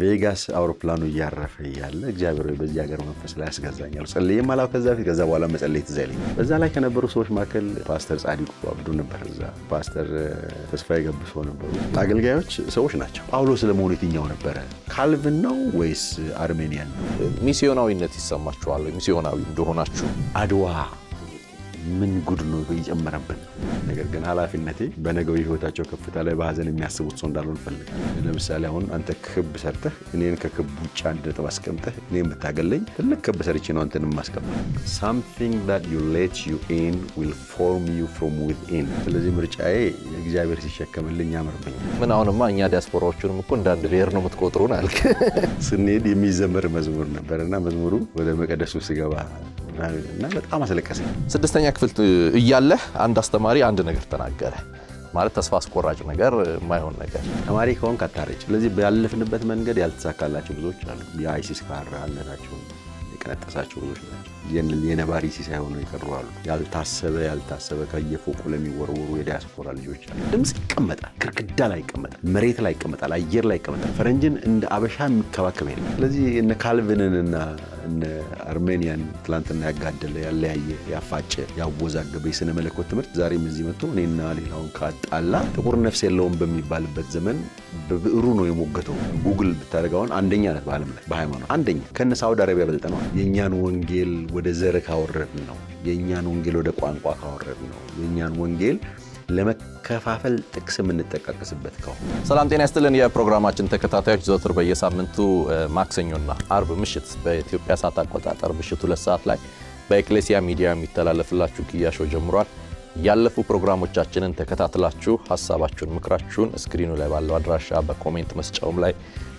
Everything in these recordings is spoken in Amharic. فيغاس أوروبلانو يعرفه يلا إجابة روي بس جاكر ما فصل عس كذاني على سليم ملاك كذا في كذا ولا مسألة زالي بس على كنا بروسوش ماكل باسترز عادي بدون برزة باستر تسفيق بسون برو أقل جايوش سويش ناتشو أولو سلموني تيجون برا ካልቪን ነው ወይስ አርሜንያን ሚስዮናዊነት ይሰማችኋል ሚስዮናዊ እንደሆናችሁ አድዋ ምን ጉድ ነው ይጨመረብን ነገር ግን ሐላፊነቴ በነገው ህይወታቸው ከፍታ ላይ ባዘን የሚያስቡት ሰው እንዳልሆን ፈልግ ለምሳሌ አሁን አንተ ክብ ሰርተህ እኔን ከክብ ውጭ አንድ ነጥብ አስቀምጠህ እኔን ብታገለኝ ትልቅ ክብ ሰርቼ ነው አንተንም ማስቀምጥ something that you let you in will form you from within ስለዚህ ምርጫዬ እግዚአብሔር ሲሸከምልኝ ያመርብኝ ምን አሁንማ እኛ ዲያስፖራዎቹንም እኮ እንዳንድ ብሔር ነው የምትቆጥሩን አልክ ስንሄድ የሚዘመር መዝሙር ነበርና መዝሙሩ ወደ መቅደሱ ሲገባ እና በጣም አስለቀሰ ስድስተኛ ክፍል እያለ አንድ አስተማሪ አንድ ነገር ተናገረ ማለት ተስፋ አስቆራጭ ነገር ማይሆን ነገር ተማሪ ከሆነ ካታረጭ ስለዚህ ባለፍንበት መንገድ ያልተሳካላችሁ ብዙዎች አሉ የአይሲስ ካራ አለናችሁ የቀነጠሳችሁ ብዙዎች የነባሪ ሲስ አይሆኑ ይቀርዋሉ ያልታሰበ ከየፎቁ ለሚወርወሩ የዲያስፖራ ልጆች አሉ ድምጽ ይቀመጣል ግርግዳ ላይ ይቀመጣል መሬት ላይ ይቀመጣል አየር ላይ ይቀመጣል ፈረንጅን እንደ አበሻ የሚከባከብ የለም ስለዚህ እነ ካልቪንንና እነ አርሜንያን ትላንትና ያጋደለ ያለያየ ያፋጨ ያወዛገበ የስነ መለኮት ትምህርት ዛሬም እዚህ መጥቶ እኔና ሌላውን ካጣላ ጥቁር ነፍስ የለውም በሚባልበት ዘመን በብዕሩ ነው የሞገተው ጉግል ብታረጋውን አንደኛ ነጥ ባለም ላይ በሃይማኖት አንደኛ ከነሳው ዳረቢያ በልጠና የኛን ወንጌል ወደ ዘረካ ወረድ ነው የኛን ወንጌል ወደ ቋንቋ ካወረድ ነው የኛን ወንጌል ለመከፋፈል ጥቅስ ምን ተጠቃቀስበት ካው ሰላም ጤና ያስተልን የፕሮግራማችን ተከታታዮች ዘወትር በየሳምንቱ ማክሰኞና አርብ ምሽት በኢትዮጵያ ሰዓት አቆጣጠር ምሽት 2 ሰዓት ላይ በኤክሌሲያ ሚዲያ የሚተላለፍላችሁ ኪያሾ ጀምሯል ያለፉ ፕሮግራሞቻችንን ተከታትላችሁ ሐሳባችሁን ምክራችሁን ስክሪኑ ላይ ባለው አድራሻ በኮሜንት መስጫውም ላይ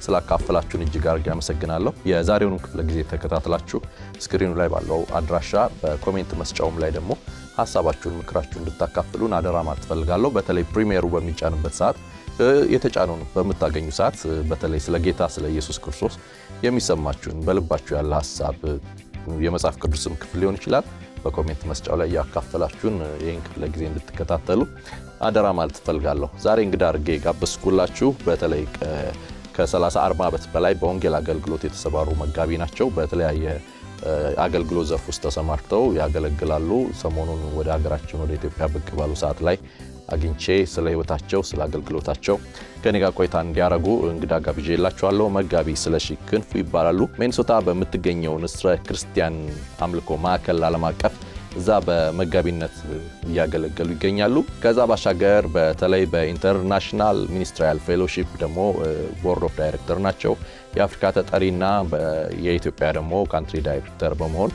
ስላካፈላችሁን እጅግ አርጋ አመሰግናለሁ የዛሬውን ክፍለ ጊዜ ተከታትላችሁ ስክሪኑ ላይ ባለው አድራሻ በኮሜንት መስጫውም ላይ ደግሞ ሐሳባችሁን ምክራችሁን ልታካፍሉን አደራ ማለት ፈልጋለሁ በተለይ ፕሪሚየሩ በሚጫንበት ሰዓት የተጫኑን በመታገኙ ሰዓት በተለይ ስለ ጌታ ስለ ኢየሱስ ክርስቶስ የሚሰማችሁን በልባችሁ ያለ ሐሳብ የመጽሐፍ ቅዱስም ክፍል ሊሆን ይችላል በኮሜንት መስጫው ላይ ያካፈላችሁን ይሄን ክፍለ ጊዜ እንድትከታተሉ አደራ ማለት ፈልጋለሁ ዛሬ እንግዳ አርጌ ጋብስኩላችሁ በተለይ ከ30 40 ዓመት በላይ በወንጌል አገልግሎት የተሰማሩ መጋቢ ናቸው በተለያየ አገልግሎት ዘርፍ ውስጥ ተሰማርተው ያገለግላሉ ሰሞኑን ወደ ሀገራችን ወደ ኢትዮጵያ ብቅ ባሉ ሰዓት ላይ አግንቼ ስለ ህይወታቸው ስለ አገልግሎታቸው ከኔጋ ቆይታ እንዲያረጉ እንግዳ ጋብዤላችኋለሁ መጋቢ ስለሺ ክንፉ ይባላሉ ሜንሶታ በመትገኘው ንስራ ክርስቲያን አምልኮ ማዕከል ዓለም አቀፍ እዛ በመጋቢነት ያገለግሉ ይገኛሉ ከዛ ባሻገር በተለይ በኢንተርናሽናል ሚኒስትሪያል ፌሎሺፕ ደሞ ቦርድ ኦፍ ዳይሬክተር ናቸው የአፍሪካ ተጠሪና የኢትዮጵያ ደሞ ካንትሪ ዳይሬክተር በመሆን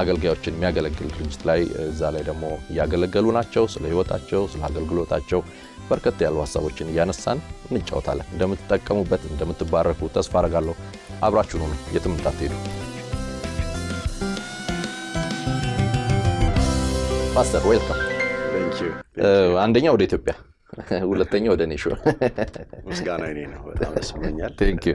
አገልግሎቶችን የሚያገለግል ድርጅት ላይ እዛ ላይ ደሞ ያገለግሉ ናቸው ስለ ህይወታቸው ስለ አገልግሎታቸው በርከት ያሉ ሐሳቦችን ያነሳን እንጫወታለን እንደምትጠቀሙበት እንደምትባረኩ ተስፋ አደርጋለሁ አብራችሁን ሆኑ የትም እንዳትሄዱ Pastor, welcome. Thank you. አንደኛው ወደ ኢትዮጵያ ሁለተኛው ወደ ኔሽዋ ምስጋና እኔ ነው በጣም ደስ ብሎኛል Thank you.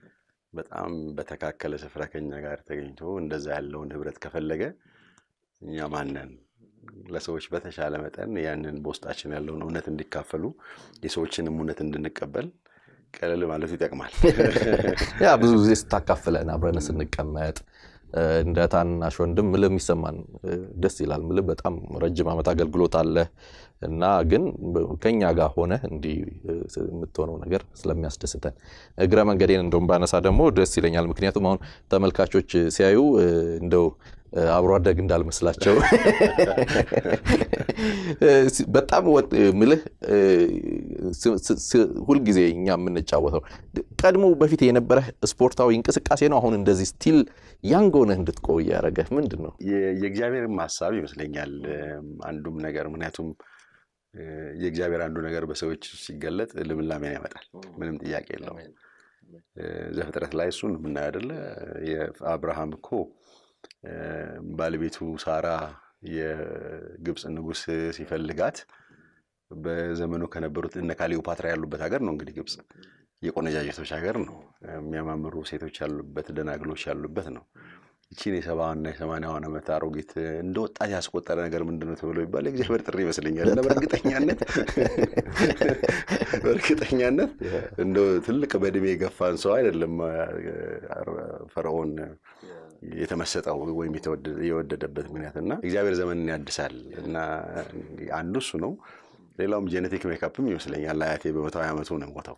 በጣም በተካከለ ስፍራ ከኛ ጋር ተገኝቶ እንደዛ ያለውን ህብረት ከፈለገ እኛ ማነን ለሰዎች በተሻለ መጠን ያንን ቦስታችን ያለውን እውነት እንዲካፈሉ የሰዎችንም እውነት እንድንቀበል ቀለል ማለት ይጣቀማል ያ ብዙ ጊዜ ተካፈለን አብረን ስንቀመጥ እንደታናሽ ወንድም ለሚሰማን ደስ ይላል ምለ በጣም ረጅም አመት አገልግሎት አለ እና ግን ከኛ ጋር ሆነ እንዲ የምትሆነው ነገር ስለሚያስደስተን እግረ መንገዴን እንደም ባነሳ ደሞ ደስ ይለኛል ምክንያቱም አሁን ተመልካቾች ሲያዩ እንደው አብሮ አደግ እንዳልመስላቸው በጣም ምልህ ሁሉ ጊዜ እኛ ምን ተጫወተው ቀድሞ በፊት የነበረ ስፖርታዊ እንቅስቃሴ ነው አሁን እንደዚህ ስቲል ያንግ ሆነ እንድትቆይ ያረጋህ ምንድነው የእግዚአብሔር ማሳብ ይመስለኛል አንዱም ነገር ምክንያቱም የእግዚአብሔር አንዱ ነገር በሰዎች ሲገለጥ ልምላሜን ያመጣል ምንም ጥያቄ የለውም ዘፍጥረት ላይ እሱን ምን አይደለ የአብርሃም እኮ ባለቤቱ ሳራ የግብጽ ንጉስ ሲፈልጋት በዘመኑ ከነበሩት እነ ካሊዮፓትራ ያሉበት ሀገር ነው እንግዲህ ግብጽ የቆነጃጀቶች ሀገር ነው የሚያማምሩ ሴቶች ያሉበት ደናግሎች ያሉበት ነው እቺን የ70 እና የ80 ዓመት አሮጊት እንደወጣት ያስቆጠረ ነገር ምንድነው ተብሎ ይባል እግዚአብሔር ጥሪ ይመስልኛል በርግጠኛነት እንደው ትልቅ በድሜ ገፋን ሰው አይደለም ፈርዖን የተመሰጠው ወይም የተወደደበት ምክንያትና እግዚአብሔር ዘመንን ያድሳል እና አንዱ እሱ ነው ሌላውም ጄኔቲክ ሜካፕም ይመስልኛል አያቴ በ120 ዓመቱ ነው ሞተው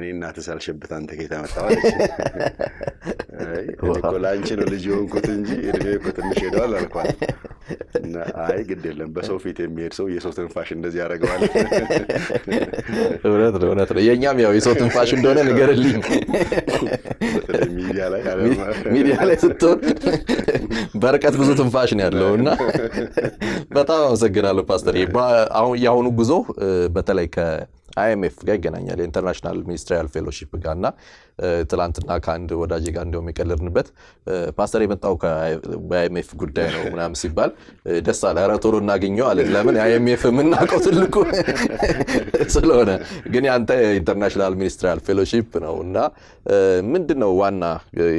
እኔ እናቴ ሳልሽበት አንተ ጌታ መጣዋለች ኮላንቺ ነው ልጅ ሆንኩት እንጂ እድሜው ትንሽ ሄዷል አልኳት እና አይ ግዴለም በሰው ፊት የሚሄድ ሰው የሰው ትንፋሽ እንደዚህ ያረጋዋል እውነት ነው የኛም ያው የሰው ትንፋሽ እንደሆነ ንገርልኝ ሚዲያ ላይ ስትሆን በርቀት ብዙ ትንፋሽ ነው ያለውና በጣም አመሰግናለሁ ፓስተር አሁን ያሁኑ ጉዞ በተለይ ከ IMF ያገናኛል ኢንተርናሽናል ሚኒስትሪያል ፌሎሺፕ ጋርና ትላንትና ካንድ ወዳጅ ጋር እንደውም ይከለርንበት ፓስተር የመጣው ከIMF ጉዳይ ነው ምናም ሲባል ደስ አለ አራቶሎ እናገኘው አለ ለምን IMF ምን አቀው ትልቁ ስለሆነ ግን አንተ ኢንተርናሽናል ሚኒስትሪያል ፌሎሺፕ ነውና ምንድነው ዋና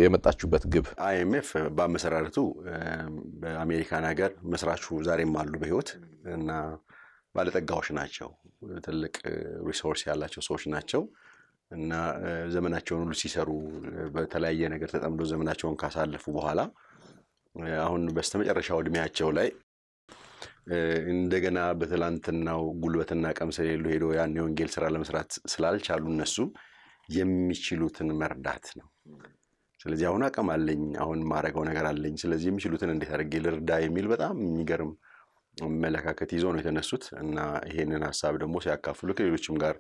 የመጣችሁበት ግብ IMF ባመሰራረቱ በአሜሪካን ሀገር መስራቹ ዛሬም አሉ በህይወት እና ባለጠጋዎች ናቸው ትልቅ ሪሶርስ ያላቸው ሰዎች ናቸው እና ዘመናቸውን ሁሉ ሲሰሩ በተለያየ ነገር ተጠምዶ ዘመናቸውን ካሳለፉ በኋላ አሁን በስተመጨረሻው እድሜያቸው ላይ እንደገና በትላንትናው ጉልበትና ቀምስ ሌሉ ሄዶ ያን ወንጌል ስራ ለመስራት ስላልቻሉ እነሱ የሚችሉትን መርዳት ነው ስለዚህ አሁን አቀም አለኝ አሁን ማረጋው ነገር አለኝ ስለዚህ የሚችሉትን እንዴት አድርጌ ልርዳ የሚል በጣም የሚገርም መላካከት ይዞ ነው የተነሱት እና ይሄንን ሐሳብ ደግሞ ሲያካፍሉ ከሌሎችም ጋር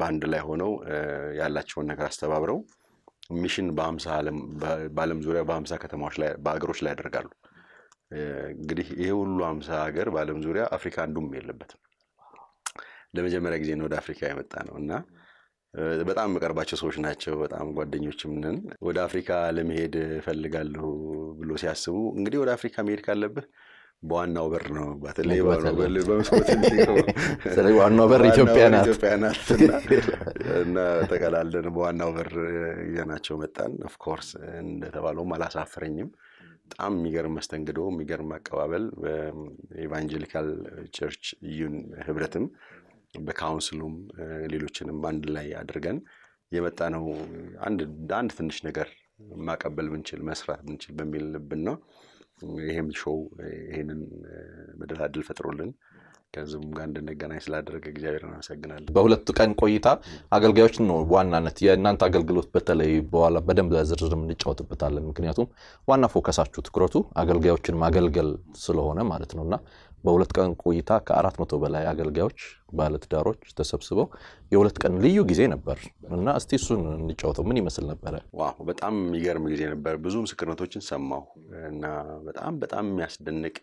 ባንድ ላይ ሆነው ያላቸውን ነገር አስተባብረው ሚሽን በአለም ዙሪያ በ50 ከተማዎች ላይ በአገሮች ላይ ያደርጋሉ እንግዲህ ይሄ ሁሉ 50 ሀገር በአለም ዙሪያ አፍሪካ አንዱም የለበትም ለመጀመሪያ ጊዜ ነው ወደ አፍሪካ የመጣ ነውና በጣም መቀርባቸው ሰዎች ናቸው በጣም ጓደኞችም ነን ወደ አፍሪካ ለመሄድ ፈልጋለሁ ብሎ ሲያስቡ እንግዲህ ወደ አፍሪካ መሄድ ካለበት በዋናው በር ነው ባተሌባ ነው በመስኮት እንዲቆም ስለዚህ ዋናው በር ኢትዮጵያ ናት እና ተቀላልደን በዋናው በር የናቸው መጣን ኦፍ ኮርስ እንደተባለው ማላሳፈረኝም ጣም የሚገርም መስተንግዶ የሚገርም አቀባበል ኢቫንጀሊካል ቸርች ህብረትም በካውንስሉም ሌሎችንም አንድ ላይ አድርገን የመጣ ነው አንድ ትንሽ ነገር ማቀበል ብንችል መስራት ብንችል በሚል ልብን ነው ይሄም ሾው ይሄንን መደላድል ፈጥሮልን ከዚህም ጋር እንደነገናኝ ስላደረገ እግዚአብሔርን አመሰግናለሁ በሁለት ቀን ቆይታ አገልጋዮች ነው ዋናነት የእናንተ አገልግሎት በተለይ በኋላ በደንብ ዝርዝር ምን ልጫወትበታለን ምክንያቱም ዋና ፎከሳችሁ ትኩረቱ አገልጋዮችን ማገልገል ስለሆነ ማለት ነውና በሁለት ቀን ቆይታ ከ400 በላይ አገልጋዮች ባለትዳሮች ተሰብስበው የሁለት ቀን ልዩ ጊዜ ነበር እና እስቲ እሱን እንጫወተው ምን ይመስል ነበር ዋው በጣም የሚገርም ጊዜ ነበር ብዙ ምስክርነቶችን ሰማሁ እና በጣም የሚያስደንቅ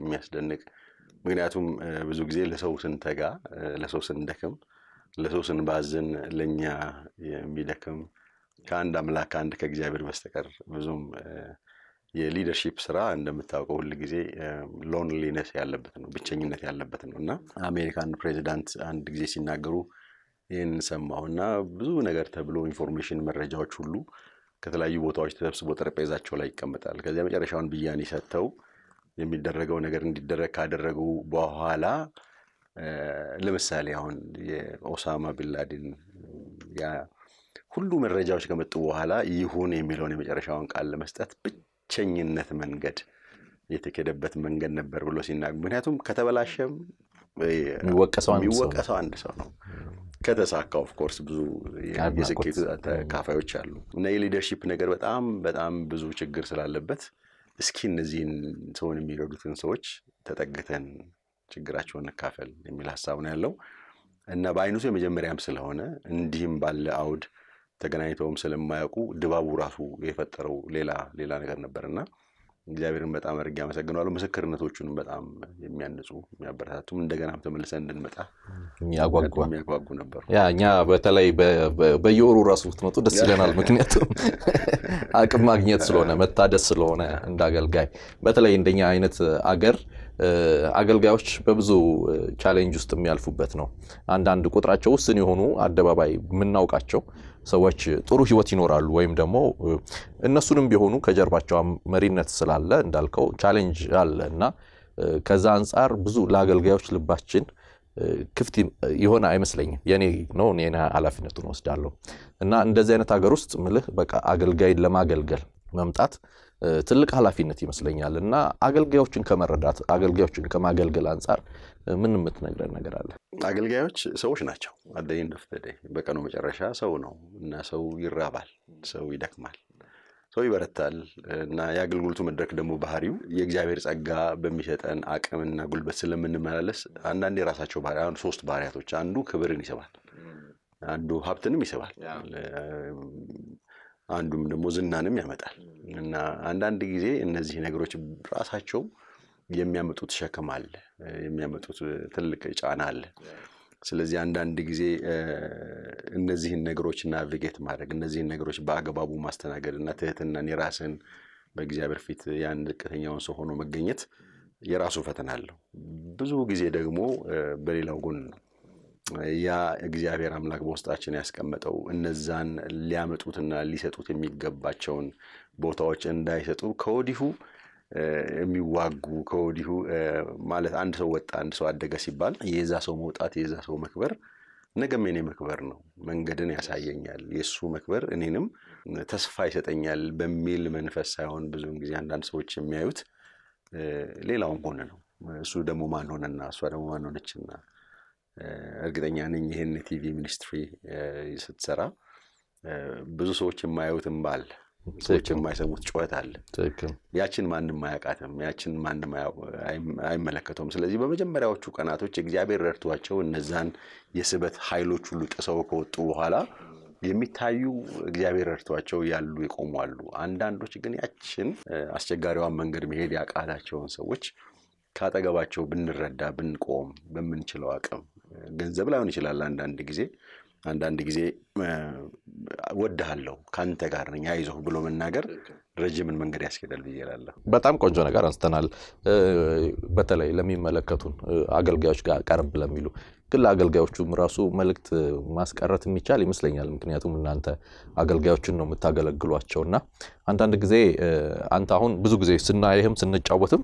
ምክንያቱም ብዙ ጊዜ ለሰው ስንተጋ ለሰው ስንደክም ለሰው ስንባዝን ለኛ የሚደክም ከአንድ አምላክ አንድ ከእግዚአብሔር በስተቀር ብዙም የሊደርሺፕ ስራ እንደምታውቁ ሁሉ ጊዜ ሎንሊነስ ያለበት ነው ብቸኝነት ያለበት ነውና አሜሪካን ፕሬዚዳንት አንድ ጊዜ ሲናገሩ ይሄን ሰማውና ብዙ ነገር ተብሎ ኢንፎርሜሽን መረጃዎች ሁሉ ከተለያዩ ቦታዎች ተሰብስቦ ጠረጴዛቸው ላይ ይቀመጣል ከዚያ መጨረሻውን ብያኔ ሰጥተው የሚደረገው ነገር እንዲደረግ ካደረጉ በኋላ ለምሳሌ አሁን የኦሳማ ቢንላዲን ያ ሁሉ መረጃዎች ከመጡ በኋላ ይሁን የሚለውን የመጨረሻውን ቃል ለመስጠት ቸኝነት መንገድ የተከደበት መንገድ ነበር ብሎ ሲናገሩ ምክንያቱም ከተበላሸም የሚወቀሰው አንድ ሰው ነው ከተሳካው ኦፍ ኮርስ ብዙ የስኬት ተካፋዮች አሉ እና የሊደርሺፕ ነገር በጣም ብዙ ችግር ስላለበት እስኪ እነዚህን ሰውን የሚረዱትን ሰዎች ተጠግተን ችግራቸውን እንካፈል የሚል ሐሳብ ነው ያለው እና በአይኑ የመጀመሪያም ስለሆነ እንዲህም ባለ አውድ ተገናኝተውም ስለማያውቁ ድባቡ ራሱ የፈጠረው ሌላ ነገር ነበርና እግዚአብሔርን በጣም አርግ ያመሰግናለሁ መስክርነቶቹንም በጣም የሚያንጹ የሚያበረታቱ እንደገናም ተመልሰን እንድንመጣ የሚያጓጉ ነበር ያኛ በተለይ በየወሩ ራሱ ትመጡ ደስ ይለናል ምክንያቱም አቅም ማግኘት ስለሆነ መታደስ ስለሆነ እንዳገልጋይ በተለይ እንደኛ አይነት አገር አገልጋዮች በብዙ ቻሌንጅ ውስጥ የሚያልፉበት ነው አንድ አንድ ቁጥራቸው ስን ይሆኑ አደባባይ ምናውቃቸው ሰዎች ጥሩ ህይወት ይኖራሉ ወይም ደግሞ እነሱንም ቢሆኑ ከጀርባቸው መሪነት ስላለ እንዳልከው ቻሌንጅ አለና ከዛ አንፃር ብዙ ላገልጋዮች ልባችን ክፍት ይሆነ አይመስለኝም የኔ ነው የኔ አላፊነቱን ወስዳለሁ እና እንደዚህ አይነት ሀገር ውስጥ ምልህ በቃ አገልጋይን ለማገልገል መምጣት ትልቅ ኃላፊነት ይመስለኛልና አገልጋዮችን ከመረዳት አገልጋዮችን ከማገልገል አንፃር ምን ምትነግረን ነገር አለ አገልጋዮች ሰዎች ናቸው አደይ እንደፈደ በቀኑ መጨረሻ ሰው ነው እና ሰው ይራባል ሰው ይደክማል ሰው ይበረታል እና ያገልግሉት መድረክ ደግሞ ባህሪው የእግዚአብሔር ጸጋ በሚሸጠን አቅምና ጉልበት ስለምንመላለስ አንዳንዴ ራሳቸው ባህሪያውን ሶስት ባህሪያቶች አንዱ ክብርን ይሰባል አንዱ ሀብትንም ይሰባል አንዱም ደግሞ ዝናንም ያመጣል እና አንዳንድ ጊዜ እነዚህ ነገሮች ራሳቸው የሚያመጡት ሸከማል የሚያመጡት ትልቅ ጫና አለ ስለዚህ አንዳንድ ጊዜ እነዚህ ነገሮች ናቪጌት ማድረግ እነዚህ ነገሮች በአገባቡ ማስተናገድና ተህትና ራስን በእግዚአብሔር ፊት ያን ልቀተኛውን ሰው ሆኖ መገኘት የራሱ ፈተና አለው ብዙ ጊዜ ደግሞ በሌላው ጎን ያ እግዚአብሔር አምላክ በውስጣችን ያስቀመጠው እነዛን ሊያመጡትና ሊሰጡት የሚገባቸውን ቦታዎች እንዳይሰጡ ከወዲሁ የሚዋጉ ከወዲሁ ማለት አንድ ሰው ወጣ አንድ ሰው አደገ ሲባል የዛ ሰው መውጣት የዛ ሰው መክበር ነገም የኔ መክበር ነው መንገድን ያሳየኛል የሱ መክበር እኔንም ተስፋ ይሰጠኛል በሚል መንፈስ ሳይሆን ብዙ ጊዜ አንዳንድ ሰዎች የሚያዩት ሌላውን ጎን ነው እሱ ደግሞ ማን ሆነና እሷ ደግሞ ማን ሆነችና እርግጠኛ ነኝ ይሄን ቲቪ ሚኒስትሪ እየተሰራ ብዙ ሰዎች የማያዩትም ባል ሰዎች የማይሰሙት ጩኸት አለ ትክክል ያችን ማንንም ማያቃተም ያችን ማንንም አይመለከተውም ስለዚህ በመጀመሪያዎቹ ቀናቶች እግዚአብሔር ረድቷቸው እነዛን የስበት ኃይሎች ሁሉ ጥሰው ከወጡ በኋላ የሚታዩ እግዚአብሔር ረድቷቸው ያሉ ይቆማሉ አንዳንዶች ግን ያችን አስቸጋሪዋን መንገድ መሄድ ያቃታቸውን ሰዎች ካጠገባቸው ብንረዳ ብንቆም በመንችለው አቅም ገንዘብ ላይሆን ይችላል አንድ ጊዜ ወደሃለው ካንተ ጋር ነኝ አይዞህ ብሎ መናገር ረጅምን መንገድ ያስከደል ይላል በጣም ቆንጆ ነገር አንስተናል በተለይ ለሚመለከቱን አገልጋዮች ጋር ቀርብ ለሚሉ ግን አገልጋዮቹም ራሱ መልእክት ማስቀረት የሚቻል ይመስለኛል ምክንያቱም እናንተ አገልጋዮችን ነው መታገለግሏቸውና አንዳንድ ጊዜ አንተ አሁን ብዙ ጊዜ ስናይህም ስንጫወትም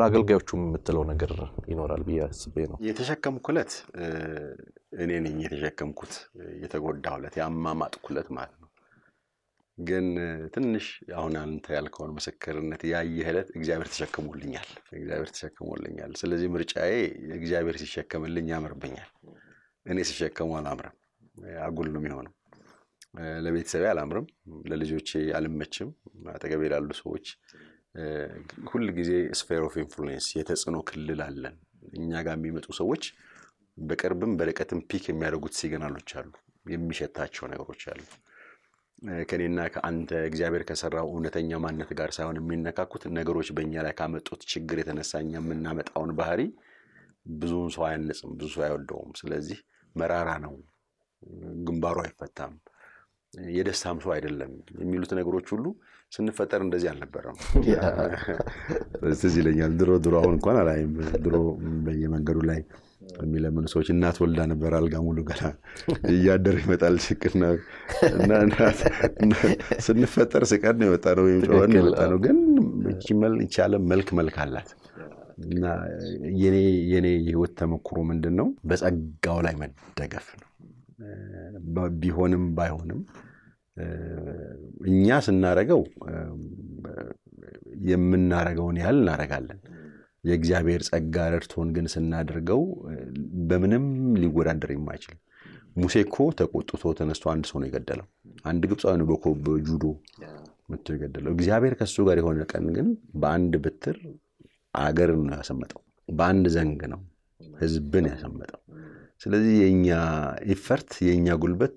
ለአገልጋዮቹም የምትለው ነገር ይኖራል በያስበ ነው የተሸከምኩለት እኔ ነኝ የተሸከምኩት የተጎዳሁለት ያማማጥኩለት ማለት ነው ግን ትንሽ አሁን አንተ ያልከውን መስክርነት ያየህለት እግዚአብሔር ተሸከመልኛል ስለዚህ ምርጫዬ እግዚአብሔር ሲሸከምልኝ ያመርብኛል እኔ ሲሸከመው አላምርም አጉል ነው የሚሆነው ለቤተሰብ አላምርም ለልጆቼ አልመችም አጠገቤ ላሉ ሰዎች ሁሉ ጊዜ ስፌር ኦፍ ኢንፍሉዌንስ የተጽኖ ክልል አለን እኛ ጋር የሚመጡ ሰዎች በቅርብም በርቀትም ፒክ የሚያደርጉት ሲገናሎች አሉ የሚሸታቸው ነገሮች አሉ ከኔና ከአንተ እግዚአብሔር ከሰራው እውነተኛ ማንነት ጋር ሳይሆን የሚነካኩት ነገሮች በእኛ ላይ ካመጡት ችግር የተነሳኛ ምናመጣውን ባህሪ ብዙን ሰው አይነጽም ብዙ ሰው አይወደውም ስለዚህ መራራ ነው ግንባሩ አይፈታም የደስታም ሰው አይደለም የሚሉት ነገሮች ሁሉ سنفطر እንደዚህ አልነበረም ስለዚህኛል ድሮ አሁን እንኳን አላይም ድሮ በየመንገዱ ላይ የሚለምኑ ሰዎች እናት ወልዳ ነበር አልጋሙሉ ጋር ያደረ ይመጣል ሽክና እና سنفطر ሲቀር ነው የወጣው ይወጣው ነው ግን ይችላል ይቻለ መልክ አላት እና የኔ ህይወት ተመክሮ ምንድነው በጸጋው ላይ መደገፍ ነው ቢሆንም ባይሆንም እኛ ስናረጋው የምናረገውን ያህል እናረጋለን የእግዚአብሔር ጸጋ ረድቶን ግን ስናደርገው በምንም ሊወዳደር የማይችል ሙሴኮ ተቆጥቶ ተነስቶ አንድ ሰው ነው የገደለው አንድ ግብጻዊ ነው በኮብ ጁዶ መጥቶ የገደለው እግዚአብሔር ከሱ ጋር የሆነ ቀን ግን በአንድ ብትር አገርን ያሰመጠው በአንድ ዘንግ ነው ህዝብን ያሰመጠው ስለዚህ የኛ ኢፈርት የኛ ጉልበት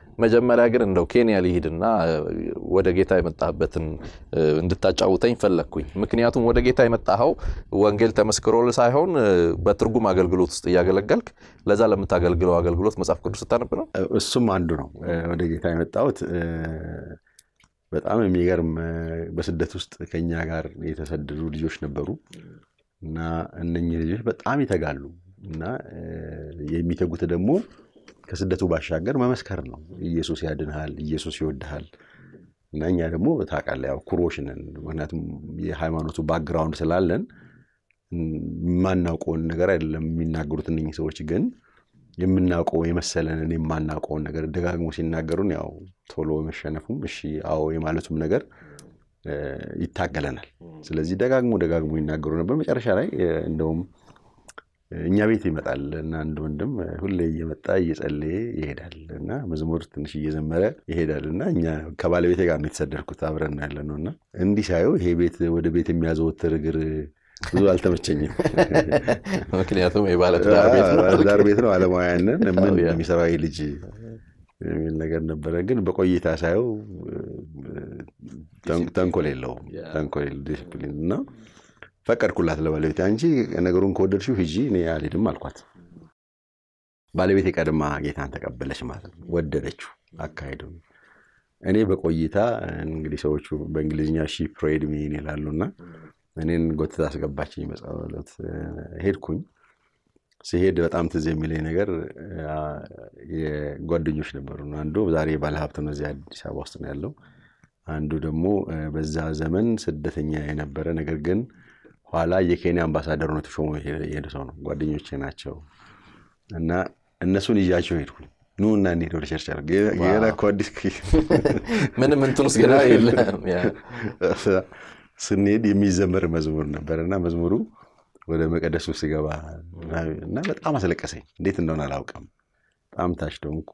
መጀመሪያ ግን እንደው ኬንያ ሊሄድና ወደ ጌታ የመጣበትን እንድታጫውተኝ ፈለኩኝ ምክንያቱም ወደ ጌታ የመጣው ወንጌል ተመስክሮል ሳይሆን በትርጉም አገልግሎት ውስጥ ያገለገልክ ለዛ ለምታገልግለው አገልግሎት መጽሐፍ ቅዱስ ተጠናብረ እሱም አንዱ ነው ወደ ጌታ የመጣውት በጣም የሚገርም በስደት ውስጥ ከኛ ጋር የተሰደዱ ልጆች ነበሩ እና እነኚህ ልጆች በጣም ይተጋሉ እና የሚተጉት ደግሞ ከስደቱ ባሻገር መመስከር ነው ኢየሱስ ያድንሃል ኢየሱስ ይወድሃል እናኛ ደግሞ ታቃለ ያው ኩሮሽነን ምክንያቱም የሃይማኖቱ ባክግራውንድ ስላልን ማናውቀው ነገር አይደለም የሚናገሩት እነኚህ ሰዎች ግን የምናውቀው የመሰለንን የማናውቀው ነገር ደጋግሞ ሲናገሩን ያው ቶሎ መሸነፉም እሺ አዎ የማለቱም ነገር ይታገለናል ስለዚህ ደጋግሞ ይናገሩን በመጨረሻ ላይ እንደውም እኛ ቤት ይመጣል እና አንድ ወንድም ሁሌ እየመጣ እየጸለየ ይሄዳል እና መዝሙር ትንሽ እየዘመረ ይሄዳል እና እኛ ከባለቤቴ ጋር ነው የተሰደርኩት አብረን ያለነውና እንዲህ ሳይው ይሄ ቤት ወደ ቤት የሚያዘወትር እግር ብዙ አልተመቸኝም ምክንያቱም የባለትዳር ቤት ነው አለማውያንን ምን የሚሰራይ ልጅ ምን ነገር ነበር ግን በቆይታ ሳይው ተንኮል የለው ዲሲፕሊን ነው ፈቀርኩላት ለባለቤቴ አንቺ ነገሩን ከወደድሽው ሂጂ ነይ አልሄድም አልኳት ባለቤቴ ቀድማ ጌታን ተቀበለሽ ማለት ወደደችው አካሄዱ እኔ በቆይታ እንግዲህ ሰዎቹ በእንግሊዝኛ ሺ ፕሬድ ሚ ይላሉና እኔን ጎትታ አስገባችኝ መጻወለት ሄድኩኝ ሲሄድ በጣም ትዝ የሚለኝ ነገር የጓደኞች ነበሩና አንዱ ዛሬ ባለሀብት ነው እዚህ አዲስ አበባ ውስጥ ነው ያለው አንዱ ደግሞ በዛ ዘመን ስደተኛ የነበረ ነገር ግን ኋላ የኬንያ አምባሳደር ነው ተሾሞ የሄደው ነው ጓደኞቼ ናቸው እና እነሱን ይያቸው ሄድኩኝ ኑና እንዴት ወደ ቸርች አድርገ የላ ኮዲስ ምንም እንትኑስ ገና የለም ያ ስንሄድ የሚዘመር መዝሙር ነበርና መዝሙሩ ወደ መቅደሱ ሲገባ እና በጣም አስለቀሰኝ እንዴት እንደሆነ አላውቅም በጣም ታሽደንኩ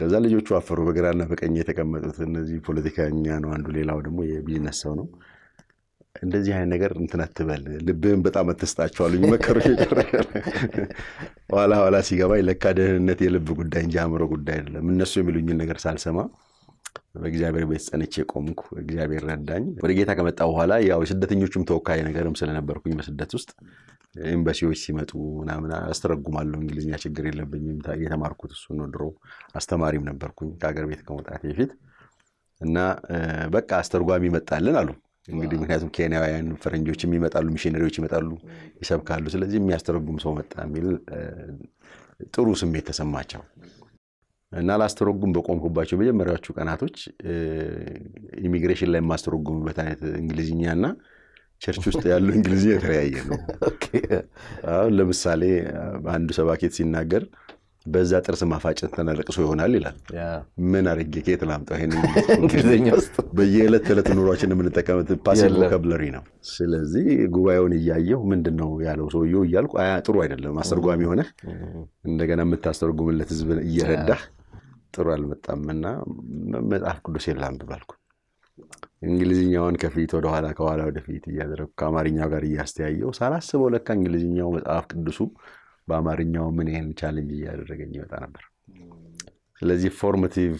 ከዛ ልጆቹ አፈሩ በግራና በቀኝ የተቀመጡት እነዚህ ፖለቲካኛ ነው አንዱ ሌላው ደግሞ የቢዝነስ ሰው ነው እንደዚህ አይነት ነገር እንትናትበል ልብህን በጣም አትስጣቻውልኝ መከሩሽ ይቀራል ዋላ ሲገባ ይለካ ደህንነት የልብ ጉዳይ እንጂ አምሮ ጉዳይ አይደለም እነሱ የሚሉኝ ነገር ሳልሰማ በእግዚአብሔር በጸንቼ ቆምኩ እግዚአብሔር ረዳኝ ወደ ጌታ ከመጣ በኋላ ያው ስደተኞችም ተወካይ ነገርም ስለነበርኩኝ በስደት ውስጥ ኤምባሲዎች ሲመጡ እናም አስተረጉማለሁ እንግሊዝኛ ችግር የለብኝም የተማርኩት እሱ ነው ድሮ አስተማሪም ነበርኩኝ ከሀገር ቤት ከመውጣቴ በፊት እና በቃ አስተርጓሚ መጣልን አሉ እንግዲህ ምክንያቱም ኬንያውያን ፈረንጆችም ይመጣሉ ሚሽነሪዎች ይመጣሉ ይሰብካሉ ስለዚህ የሚያስተረጉም ሰው መጣ ሚል ጥሩ ስሜት ተሰማቸው እና ላስተረጉም በቆምኩባቸው በመጀመሪያዎቹ ቀናቶች ኢሚግሬሽን ላይ ማስተረጉምበት አይነት እንግሊዝኛና ቸርች ውስጥ ያለው እንግሊዝኛ ተያየ ነው ኦኬ አሁን ለምሳሌ አንዱ ሰባኪት ሲናገር በዛ ጥርስ ማፋጨት ተናለቅሶ ይሆናል ይላል ምን አርጌ ከተላምጣው ይሄን እንግሊዝኛ ውስጥ በየዕለት ዕለት ኑሯችንን ምን ተቀመጥ ፓሲቭ ቮካብላሪ ነው ስለዚህ ጉባኤውን ይያየው ምንድነው ያለው ሰውዬው ይያልኩ ጥሩ አይደለም አስተርጓሚ ሆነ እንደገና መታስተርጉምለት ህዝብ ይረዳ ጥሩ አልመጣምና መጽሐፍ ቅዱስ ይላምብ ባልኩ እንግሊዝኛውን ከፊት ወደ ኋላ ከኋላ ወደ ፊት ያደረኩ ከአማርኛው ጋር ያስተያየው ሳላስበው ለካ እንግሊዝኛው መጽሐፍ ቅዱስ በአማርኛው ምን ይሄን ቻሌንጅ ያደረገኝ ይወጣ ነበር ስለዚህ ፎርማቲቭ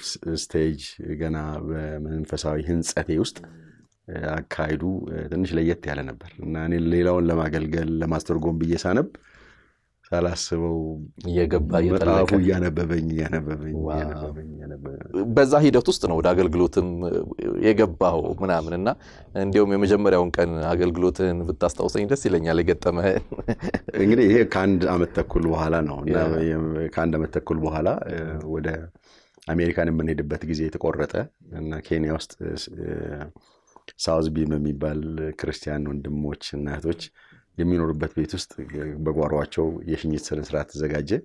ስቴጅ ገና በመንፈሳዊ ህንጸቴ ውስጥ አካይዱ ትንሽ ለየት ያለ ነበር እና እኔ ሌላውን ለማገልገል ለማስተርጎም በየሳነብ ሳላስበው የገባ የጠለቀው ያነበበኝ በዛ ሂደት ውስጥ ነው ወደ አገልግሎትም የገባው ምናምንና እንዲያውም የመጀመሪያውን ቀን አገልግሎትን ብታስተውሰኝ ደስ ይለኛል የገጠመ እንግዲህ ይሄ ካንድ አመተኩል በኋላ ነው እና ካንድ አመተኩል በኋላ ወደ አሜሪካን ምን ሄድበት ጊዜ የተቆረጠ እና ኬንያ ውስጥ سازبي ممي بال كريستيان وندموش النهاتوش يمينو ربط بيتوست بقوارواتشو يشنيت سنسرات الزجاجة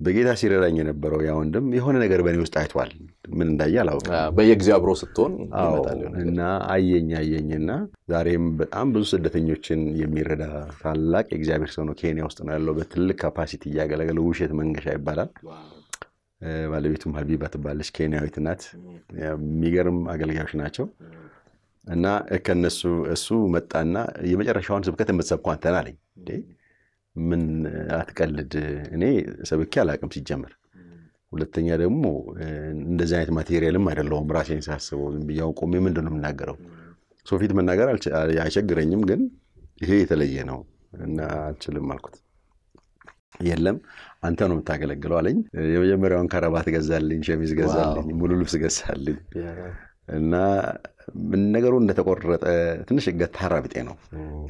بقيت هسير رانجنا برو يا وندم يهون أنا قرباني مستعتوال من ده يلا بيجزي أبروس التون إننا عيننا دارين أم بس الدثنيوتشين يمير ده فلك إجزاء بيرسونو كينيا وستنا اللو بتل كاباسيتي جاك لقى لوشة منك شايب برا ولا بيتهم حبيبة تبالش كينيا ويتنات ميجرم أقل جاوش ناتشو أنا كان السو مت أنا يمجر شان سبكتهم بتسبقون تنالي من أتكلد إني سبكي على كم تجمر ولا تاني هذا مو نزاعات ماتيريال ما يرلهم براشين ساسو بيجاو كومي من دونهم ناقروا سوفيت من ناقر على يعيش قرين يمكن هي تلاجينه أنا أتكلم مالكوت يلهم أنت أنا متأكل قالوا علي يمجر عن كربات جزالين شميس جزالين مولولفس جزالين أنا من نجارون نتقرر تنش جت هربت إنه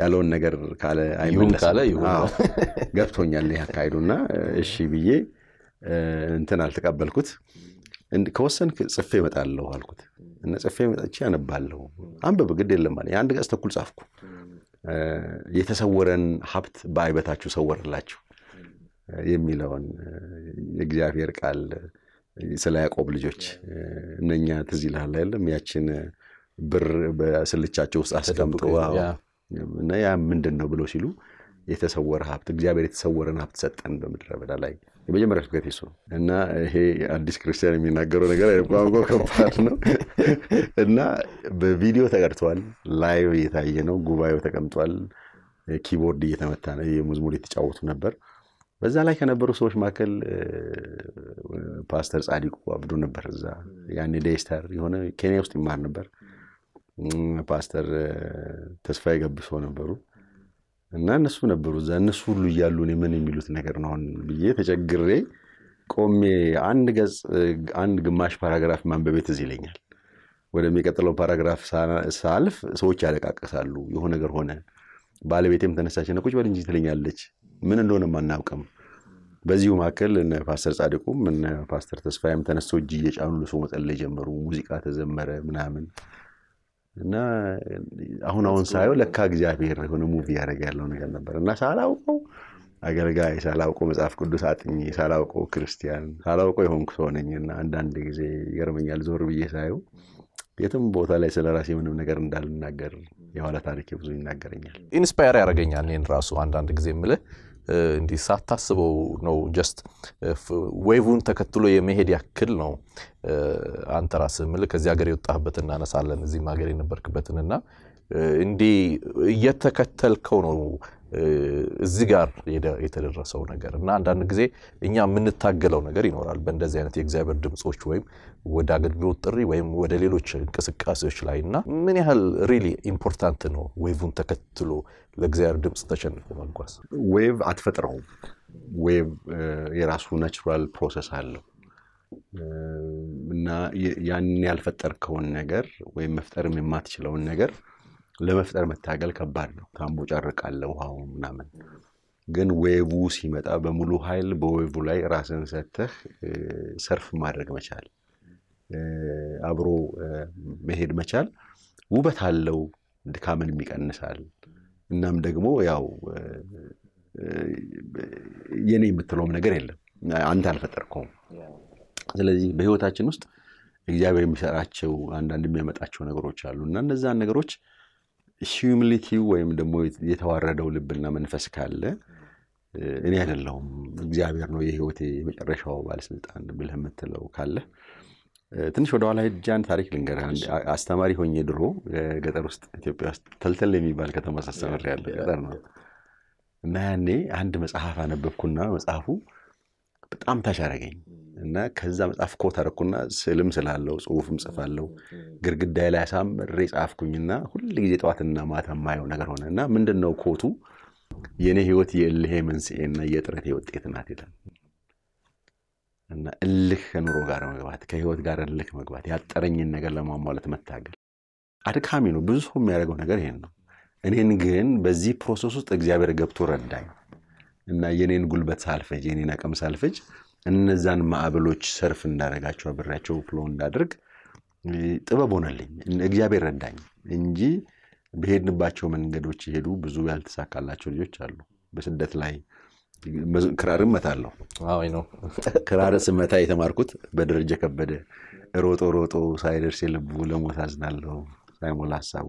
قالون نجار كله عيون كله يوم جبتهم ياللي هكايلونا الشيء بيجي انتنا لتقبل كت إن كوسن صفي متعلو هالكت إن صفي متشي أنا بعلو عم ببجد اللمان يعني عندك أستقبل صفكو يتصورن حبت بعيبة تاچو صور لاتشو يميلون يجزافير كال سلايا قبل جوتش نينيا تزيلها ليل مياتشين بر بسلتشاتشو ساسكام توا نيا من دنا بلوشيلو يتصورها بتجابر يتصورنا بتساتن بمدرب دلاي يبجي مركب كتيسو إننا هي الديسكريشن من نجارو يبقى كمبارنو إننا بفيديو تقرتوال لايف يتعينو جوايو تكمتوال كيبورد يتمتعنا يمزمولي تجاوتو نبر بس على كنا بروسوش ماكل باسترز عادي كوا بدون نبر زا يعني ديستر يهونا كينيا وستي ما نبر باستر تسفيق بسونا برو النا نسونا برو زا نسولو يالوني مني ميلوت نكرنون بيجي تجقري كومي عند جماش باراغراف من ببيت زيلينيا ولا ميكتلو باراغراف سانا سالف سويتش على كاكسالو يهونا جرهونا بالبيتهم تنساشنا كوش ولا نجيت لينيا ليش من اللون ما ناوكم بزيو ماكل إن فاسترز عادكم من فاستر تسفاهم تنسو جيش أو لسومة اللي جمروا موسيقى تزمر منامن نا هنا ونساي ولا كاك جابير هنا مو فيها رجال لون كذا برا الناس علاوكم أجل جايس علاوكم مسافر كل ساعتني علاوكم كريستيان علاوكم يهم كسونني إن عندنا دقيزة يرمي الزور بيجسايو يتم بوتا ليس لراسي من نجار ندال نجار يهلا تاريخي بزوج نجارين يال. إنسباير رجعنا لين راسو عندنا دقيزة إندي ساعات تسبو نو جست ويفون تكتلو يمهد يأكلنو عن تراس ملك زياجري وطهبتنا أنا سالن زي ما جرينا بركبتنا إندي يتكتل كونه الزجاج يتل الرسول نجار نحن عندنا كذي إني من التاجلو نجارين ورا البند زي نتيجة زي بردم سويش ويم وداعد بروتري ويم ودليلوش كسكاسش لاينا من هال really important إنه ويفون تكتلو لجزير دم ستاشن في مالقاس ويف عتفترهم ويف يراسو natural process هالو نا يعني هالفتر كون نجار ويم مفتر من ما تشلون نجار لما فتر متعجل كبارنو كان بوجرك على وهم نامن جن ويفو سيمت أبى ملو هايل بويفولاي راسن ستخ صرف مارك مشال أبرو مهير مشال وبتهلو دكامل ميكانس هال نام دقمو ياو يعني بتلوم نجريل عند هالفتركم زلزي بهوت هاتش نص إجابة مشاركة وعندنا دمية متأشون نجروش هالونا نزان نجروش الشيومليتي ويم دمو يتواردوا لبنا منفس كله إني هذا لهم إجابة إنه يهوتي مشاركة بالسلطان بالهم تلو كله تنش ودوا على الجان تاريخ لنجران أستماري هون يدرو قدرست تبي تلتلي ميبال كتماس أستمر على قدرنا ماني عند مسأحف أنا ببكونا مسأحفو بتأم تشاركين إننا كذا مسأحف كوتر كنا سلم سلالو سوف مسأفلو قرقد دايلا سام رئيس أفكو منا كل اللي جيت وقتنا ما تهم مايو نجرهنا إننا من دنا وكوتو يعني هوتي اللي هي من سئنا يترتي وتكتناتي لنا أن اللخ نورو قارن مقبات كهوت قارن اللخ مقبات ياترني النجار لما ماله متاجل عارك خامينو بزوجهم يرجعون نجار هنا إنهن جن بزي بروسوسوت إجابة رجبتو رداي إن ينين قلبة سالفج ينين كم سالفج إن زان ما قبلوش صرف النرجع شو بالرجوع فلون دادرك ጥበቦና ለኝ እግዚአብሔር ረዳኝ እንጂ በሄድንባቸው መንገዶች ይሄዱ ብዙ ያልተሳካላቸው ልጆች አሉ በስደት ላይ ክራርም መታለው አይ ነው ክራር ስመታ የተማርኩት በደረጃ ከበደ ሮጦ ሳይደርስ ልቡ ለሞት አዝናለሁ ሳይሞላ ሐሳቡ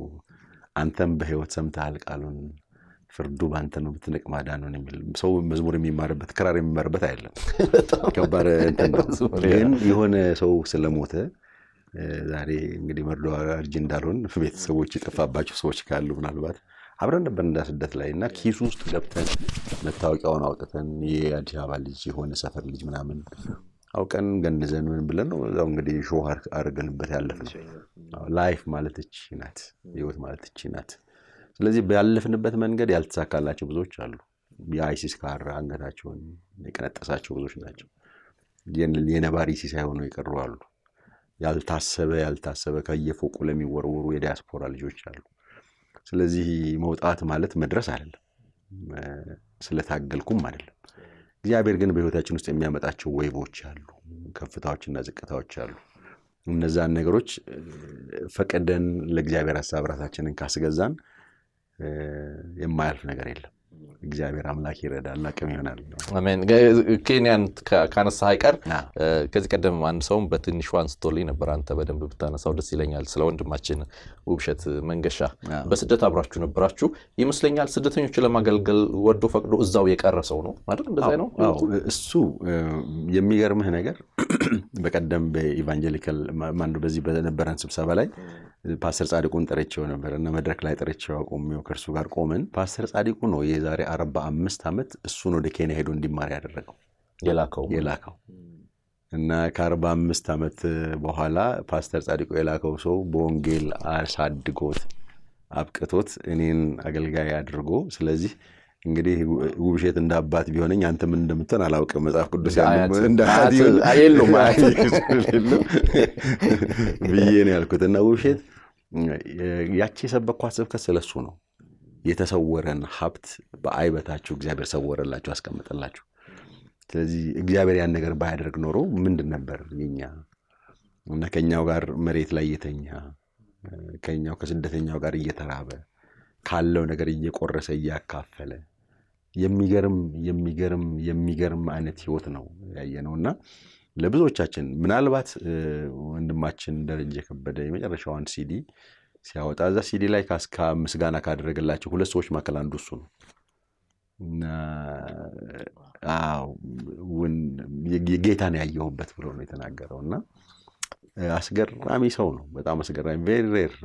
አንተም በህይወት ሰምታል ቃሉን ፍርዱ ባንተ ነው ብትነቅ ማዳኑን የሚል ሰው መዝሙር የሚማርበት ክራር የሚማርበት አይደለም ከባረ እንትን ይሆነ ሰው ስለሞተ ዛሬ እንግዲህ መርዶ አርጅ እንዳልሆን ፍቤት ሰዎች ይጥፋባቸው ሰዎች ካሉ ምናልባት አብረን ነበር እንዳስደት ላይና ኪስ ውስጥ ገብተን መታወቂያውን አውጥተን የአዲስ አበባ ልጅ የሆነ ሰፈር ልጅ ምናምን አውቀን ገንዘን ምን ብለን ነው ያው እንግዲህ ሾው አርገንበት ያለፈው ላይፍ ማለት እቺ ናት ህይወት ማለት እቺ ናት ስለዚህ በያለፈንበት መንገድ ያልተሳካላቸው ብዙዎች አሉ የአይሲስ ካር አንገታቸውን የቀነጠሳቸው ብዙዎች ናቸው የነባሪሲ ሳይሆኑ ይቀሩ አሉ ያልታሰበ ከየፎቁ ለሚወርወሩ የዲያስፖራ ልጆች አሉ ስለዚህ መውጣት ማለት መድረስ አይደለም ስለታገልኩም አይደለም እግዚአብሔር ግን በህይወታችን ውስጥ የሚያመጣቸው ወይቦች አሉ ከፍታዎችና ዝቅታዎች አሉ እነዛን ነገሮች ፈቀደን ለእግዚአብሔር ሐሳብ ራሳችንን ካስገዛን የማያልፍ ነገር የለም እግዚአብሔር አምላክ ይረዳልና ቀም ይሆናል አሜን ኬንያን ካነሳ አይቀር ከዚህ ቀደም አንድ ሰው በትንሽ ዋን ስቶሊ ነበር አንተ በደንብ ብታነሳው ደስ ይለኛል ስለወንድማችን ውብሸት መንገሻ በስደት አብራችሁ ነበራችሁ ይመስለኛል ስደተኞች ለማገልገል ወዶ ፈቅዶ እዛው የቀረሰው ነው ማለት እንደዛ ነው እሱ የሚገርምህ ነገር በቀደም በኢቫንጀሊካል ማንዱ በዚህ በነበረን ስብሰባ ላይ ፓስተር ጻድቁን ጠርቼው ነበርና መድረክ ላይ ጠርቼው ቆሜው ከርሱ ጋር ቆመን ፓስተር ጻድቁ ነው የዛሬ 45 አመት እሱ ነው ወደ ኬንያ ሄዶ እንዲማር ያደረገው የላከው እና ከ45 አመት በኋላ ፓስተር ጻድቁ የላከው ሰው ቦንጌል አሳድጎት አብቅቶት እኔን አገልጋይ አድርጎ ስለዚህ እንግዲህ ውብሸት እንደ አባት ቢሆነኝ አንተ ምን እንደምትሆን አላውቅም መጽሐፍ ቅዱስ ያለው እንደ አዲስ አይደለም ቢየን ያልኩትና ውብሸት ያቺ ሰበኳት ሰብከ ስለሱ ነው የተሰወረን ሀብት በአይበታችሁ እግዚአብሔር ሰወረላችሁ አስቀምጣላችሁ ስለዚህ እግዚአብሔር ያን ነገር ባያደርግ ኖሮ ምንድን ነበር የኛ እና ከኛው ጋር መሬት ላይ የተኛ ከኛው ከስደተኛው ጋር እየተራበ ካለው ነገር እየቆረሰ ያካፈለ የሚገርም አይነት ህይወት ነው ያየነውና ለብዙዎቻችን ምናልባት ወንድማችን ደረጃ ከበደ የመጨረሻውን ሲዲ ሲያወጣ ዛ ሲዲ ላይ ካስካ ምስጋና ካደረገላችሁ ሁለት ሰዎች ማከል አንዱ እሱ ነው እና ወን የጌታን ያየሁበት ብሎ ነው የተናገረውና አስገራሚ ሰው ነው በጣም አስገራሚ very rare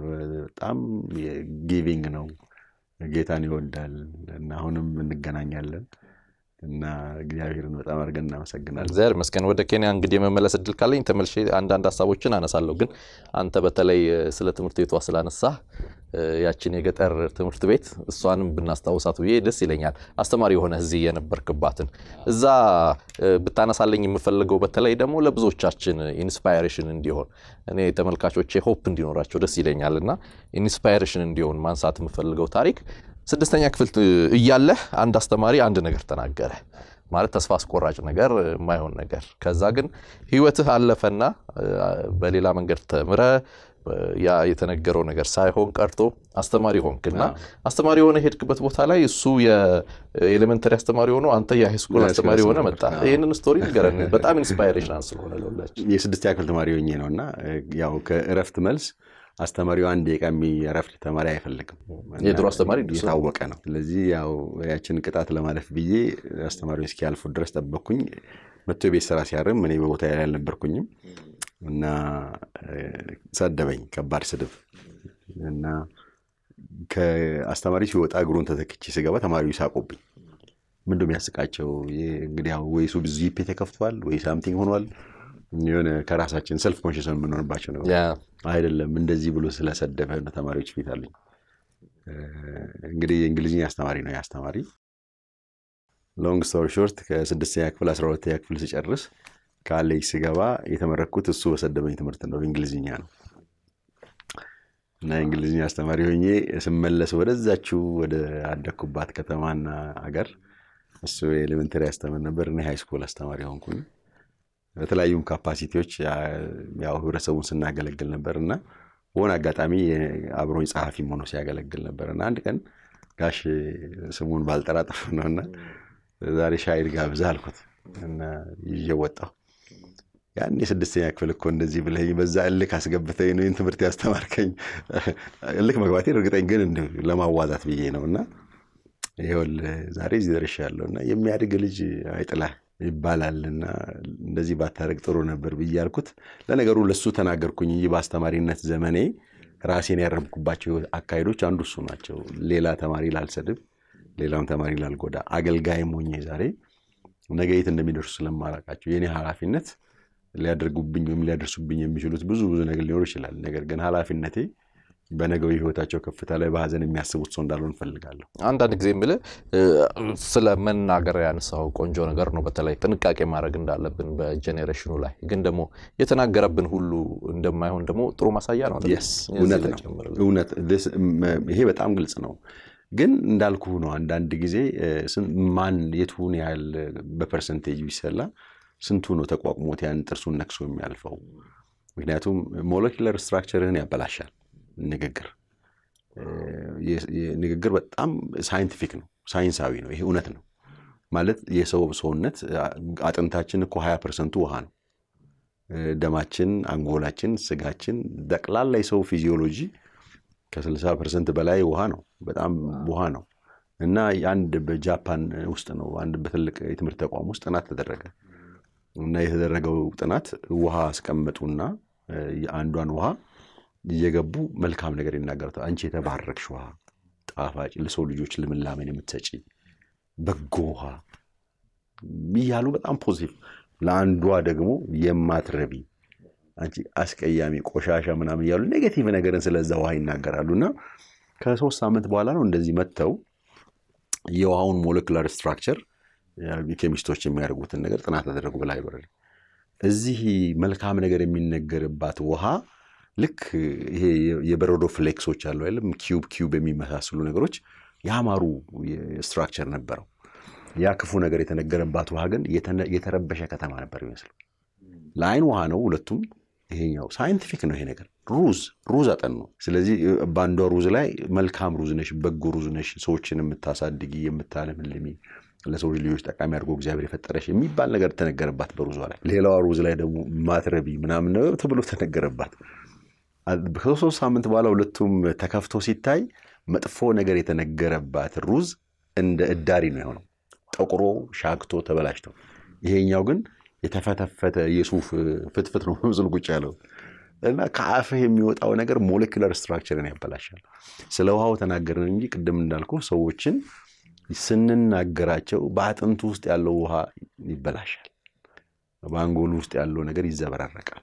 በጣም giving ነው ጌታን ይወዳል እና አሁንም እንገናኛለን እና እግዚአብሔርን በጣም አርገን እናመሰግናለን ዘር መስከን ወደ ኬንያ እንግዲህ መመለስ እድል ካለኝ ተመልሼ አንድ ሐሳቦችን አነሳለሁ ግን አንተ በተለይ ስለ ትምርት ቤቷ ስላነሳ ያቺን የገጠር ትምርት ቤት እሷንም ብናስተዋውሳት ወይ ደስ ይለኛል አስተማሪ ሆነ እዚህ የነበርክባትን እዛ ብታነሳለኝ የምፈልገው በተለይ ደግሞ ለብዙዎቻችን ኢንስፓይሬሽን እንዲሆን እኔ ተመልካቾቼ ሆፕ እንዲኖራቸው ደስ ይለኛልና ኢንስፓይሬሽን እንዲሆን ማንሳት የምፈልገው ታሪክ ስድስተኛ ክፍል ይያለ አንድ አስተማሪ አንድ ነገር ተናገረ ማለት ተስፋ አስቆራጭ ነገር ማይሆን ነገር ከዛ ግን ህይወትህ አለፈና በሌላ መንገድ ተምረ ያ የተነገረው ነገር ሳይሆን ቀርቶ አስተማሪ ሆንክና አስተማሪ ሆነ ሄድክበት ቦታ ላይ እሱ የኤሌመንተሪ አስተማሪ ሆኖ አንተ የሃይስኩል አስተማሪ ሆነ መጣ ይሄንን ስቶሪ ንገረን በጣም ኢንስፓይሬሽናል ስለሆነ ለሁላችን የስድስት ያክል ተማሪ ሆኜ ነውና ያው ከእረፍት መልስ አስተማሪው አንድ የቃሚ ያረፍት ተማሪ አይፈልግም የድሮ አስተማሪ ይታወቀ ነው ስለዚህ ያው ያችን ቅጣት ለማለፍ ብዬ አስተማሪው እስኪ አልፎ ድረስ ተበኩኝ መጥቶ ቤት ስራ ሲያርም እኔ በቦታ ላይ አልነበርኩኝም እና ሰደበኝ ከባድ ስድብ እና ከአስተማሪ ሲወጣ እግሩን ተተክቼ ስገባ ተማሪው ሳቆብኝ ምንድነው ያስቃቸው እንግዲህ ያው ወይሱ ዚፕ ተከፍቷል ወይ ሳምቲንግ ሆኗል የሆነ ከራሳችን ሰልፍ ኮንሺየንስ ምን ሆነባቸው ነው አይደለም እንደዚህ ብሎ ስለሰደበ ነው ተማሪዎች ፊታለኝ እንግዲህ የእንግሊዝኛ አስተማሪ ነው ያስተማሪ ሎንግ ስቶሪ ሾርት ከ6ኛ ክፍል 12ኛ ክፍል ሲጨርስ ካሌጅ ሲገባ የተመረኩት እሱ በሰደበኝ ትምህርት ነው እንግሊዝኛ ነው እና እንግሊዝኛ አስተማሪ ሆኜ ስመለስ ወደዛችሁ ወደ አደኩባት ከተማና አገር እሱ ኤሌመንተሪ አስተማሪ ነበር እና ሃይ ስኩል አስተማሪ ሆንኩኝ በተለያዩን ካፓሲቲዎች ያው ህብረተሰቡን ስናገለግል ነበርና ወና አጋጣሚ አብሮኝ ጻፋፊም ሆኖ ሲያገለግል ነበርና አንድ ቀን ጋሽ ስሙን ባልጠራጠፍ ነውና ዛሬ ሻይር ጋብዛልኩት እና ይየወጣው ያን የስድስተኛ ክፍል እኮ እንደዚህ ብለኝ በዛ እልክ አስገብተኝ ነው እንትምርት ያስተማርከኝ እልክ መግባቴ እርግጠኝ ግን ለማዋዛት ብዬ ነውና ይሁን ዛሬ ይደርሻለውና የሚያድግ ልጅ አይጥላ ይባላልና እንደዚህ ባታረግ ጥሩ ነበር ብያልኩት ለነገሩ ለሱ ተናገርኩኝ ይባስተማሪነት ዘመኔ ራሴን ያረምኩባቸው አካይዶች አንዱ ሱ ናቸው ሌላ ተማሪ ላልሰድብ ሌላውን ተማሪ ላልጎዳ አገልጋይ ሞኜ ዛሬ ነገይት እንደሚደርሱ ስለማላቃቸው የኔ ሐላፊነት ሊያደርጉብኝ ወይም ሊያደርሱብኝ የሚችሉት ብዙ ነገር ሊኖር ይችላል ነገር ግን ሐላፊነቴ በነገው ህይወታቸው ከፍታ ላይ ባዘን የሚያስቡት ሰው እንዳልሆን ፈልጋለሁ አንድ አንድ ጊዜም ብለ ስለመናገር ያንሳው ቆንጆ ነገር ነው በተለይ ጥንቃቄ ማድረግ እንዳለብን በጄኔሬሽኑ ላይ ግን ደሞ የተናገረብን ሁሉ እንደማይሆን ደሞ ጥሩ ማሳያ ነው እውነት ይሄ በጣም ግልጽ ነው ግን እንዳልኩ ነው አንድ አንድ ጊዜ ማን የቱን ያህል በፐርሰንቴጅ ቢሰላ ስንቱ ነው ተቋቁሞት ያን ጥርሱን ነክሶ የሚያልፈው ምክንያቱም ሞለኪውላር ስትራክቸርን ያበላሻል ንግግር የንግግር በጣም ሳይንቲፊክ ነው ሳይንሳዊ ነው ይሄ እውነት ነው ማለት የሰው ሰውነት አጥንታችን እኮ 20% ውሃ ነው ደማችን አንጎላችን ስጋችን ደቅላላ የሰው ፊዚዮሎጂ ከ60% በላይ ውሃ ነው በጣም ውሃ ነው እና አንድ በጃፓን ውስጥ ነው አንድ በትልቅ የትምህርት ተቋም ውስጥ ጥናት ተደረገ እና የተደረገው ጥናት ውሃ አስቀምጡና አንዷን ውሃ የገቡ መልካም ነገር ይናገራታል አንቺ የተባረክሽ ውሃ ጣፋጭ ለሰው ልጆች ለምላመን የምትሰጪ በጎሃ ሚያሉ በጣም ፖዚቲቭ ላንዷ ደግሞ የማትረቢ አንቺ አስቀያሚ ቆሻሻ ምናምን ያሉ ኔጌቲቭ ነገርን ስለዛ ውሃ ይናገራሉና ከ3 ሳምንት በኋላ ነው እንደዚህ መተው የውሃውን ሞለኪውላር ስትራክቸር ኬሚስቶች የሚያርጉት ነገር ጥናት ተደረጉ በላይብረሪ እዚህ መልካም ነገር የሚነገርባት ውሃ ልክ ይሄ የበረዶ ፍሌክሶች አሉ አይደል ኪዩብ ኪዩብ የሚመሳሰሉ ነገሮች ያማሩ ስትራክቸር ነበርው ያ ክፉ ነገር የተነገረባት ውሃ ግን የተረበሸ ከተማ ነበር ይመስላል ላይን ውሃ ነው ሁለቱም ይሄኛው ሳይንቲፊክ ነው ይሄ ነገር ሩዝ አጠኑ ስለዚህ ባንዶ ሩዝ ላይ መልካም ሩዝ ነሽ በጎ ሩዝ ነሽ ሰዎችን የምታሳድጊ የምታለምልሚ ለሰው ልጆች ተቃሚ አድርጎ እግዚአብሔር ፈጠረሽ የሚባል ነገር ተነገረባት በሩዝ ላይ ሌላው ሩዝ ላይ ደግሞ ማትረቢ ምናምን ነው ተብሎ ተነገረባት በከሶስ ሳምንት በኋላ ሁለቱም ተከፍቶ ሲታይ መጥፎ ነገር የተነገረባት ሩዝ እንደ እዳሪ ነው የሆነው ጠቆሮ ሻክቶ ተበላሽቶ ይሄኛው ግን የተፈተፈተ የሱፍ ፍትፍት ነው ምዝል ጉጭ ያለው እና ከአፍህ የሚወጣው ነገር ሞለኪውላር ስትራክቸርን ያበላሻል ስለውሃው ተናገረን እንጂ ቀደም እንዳልኩ ሰዎችን ስንናገራቸው በአጥንቱ ውስጥ ያለው ውሃ ይበላሻል በአንጎሉ ውስጥ ያለው ነገር ይዘበራረቃል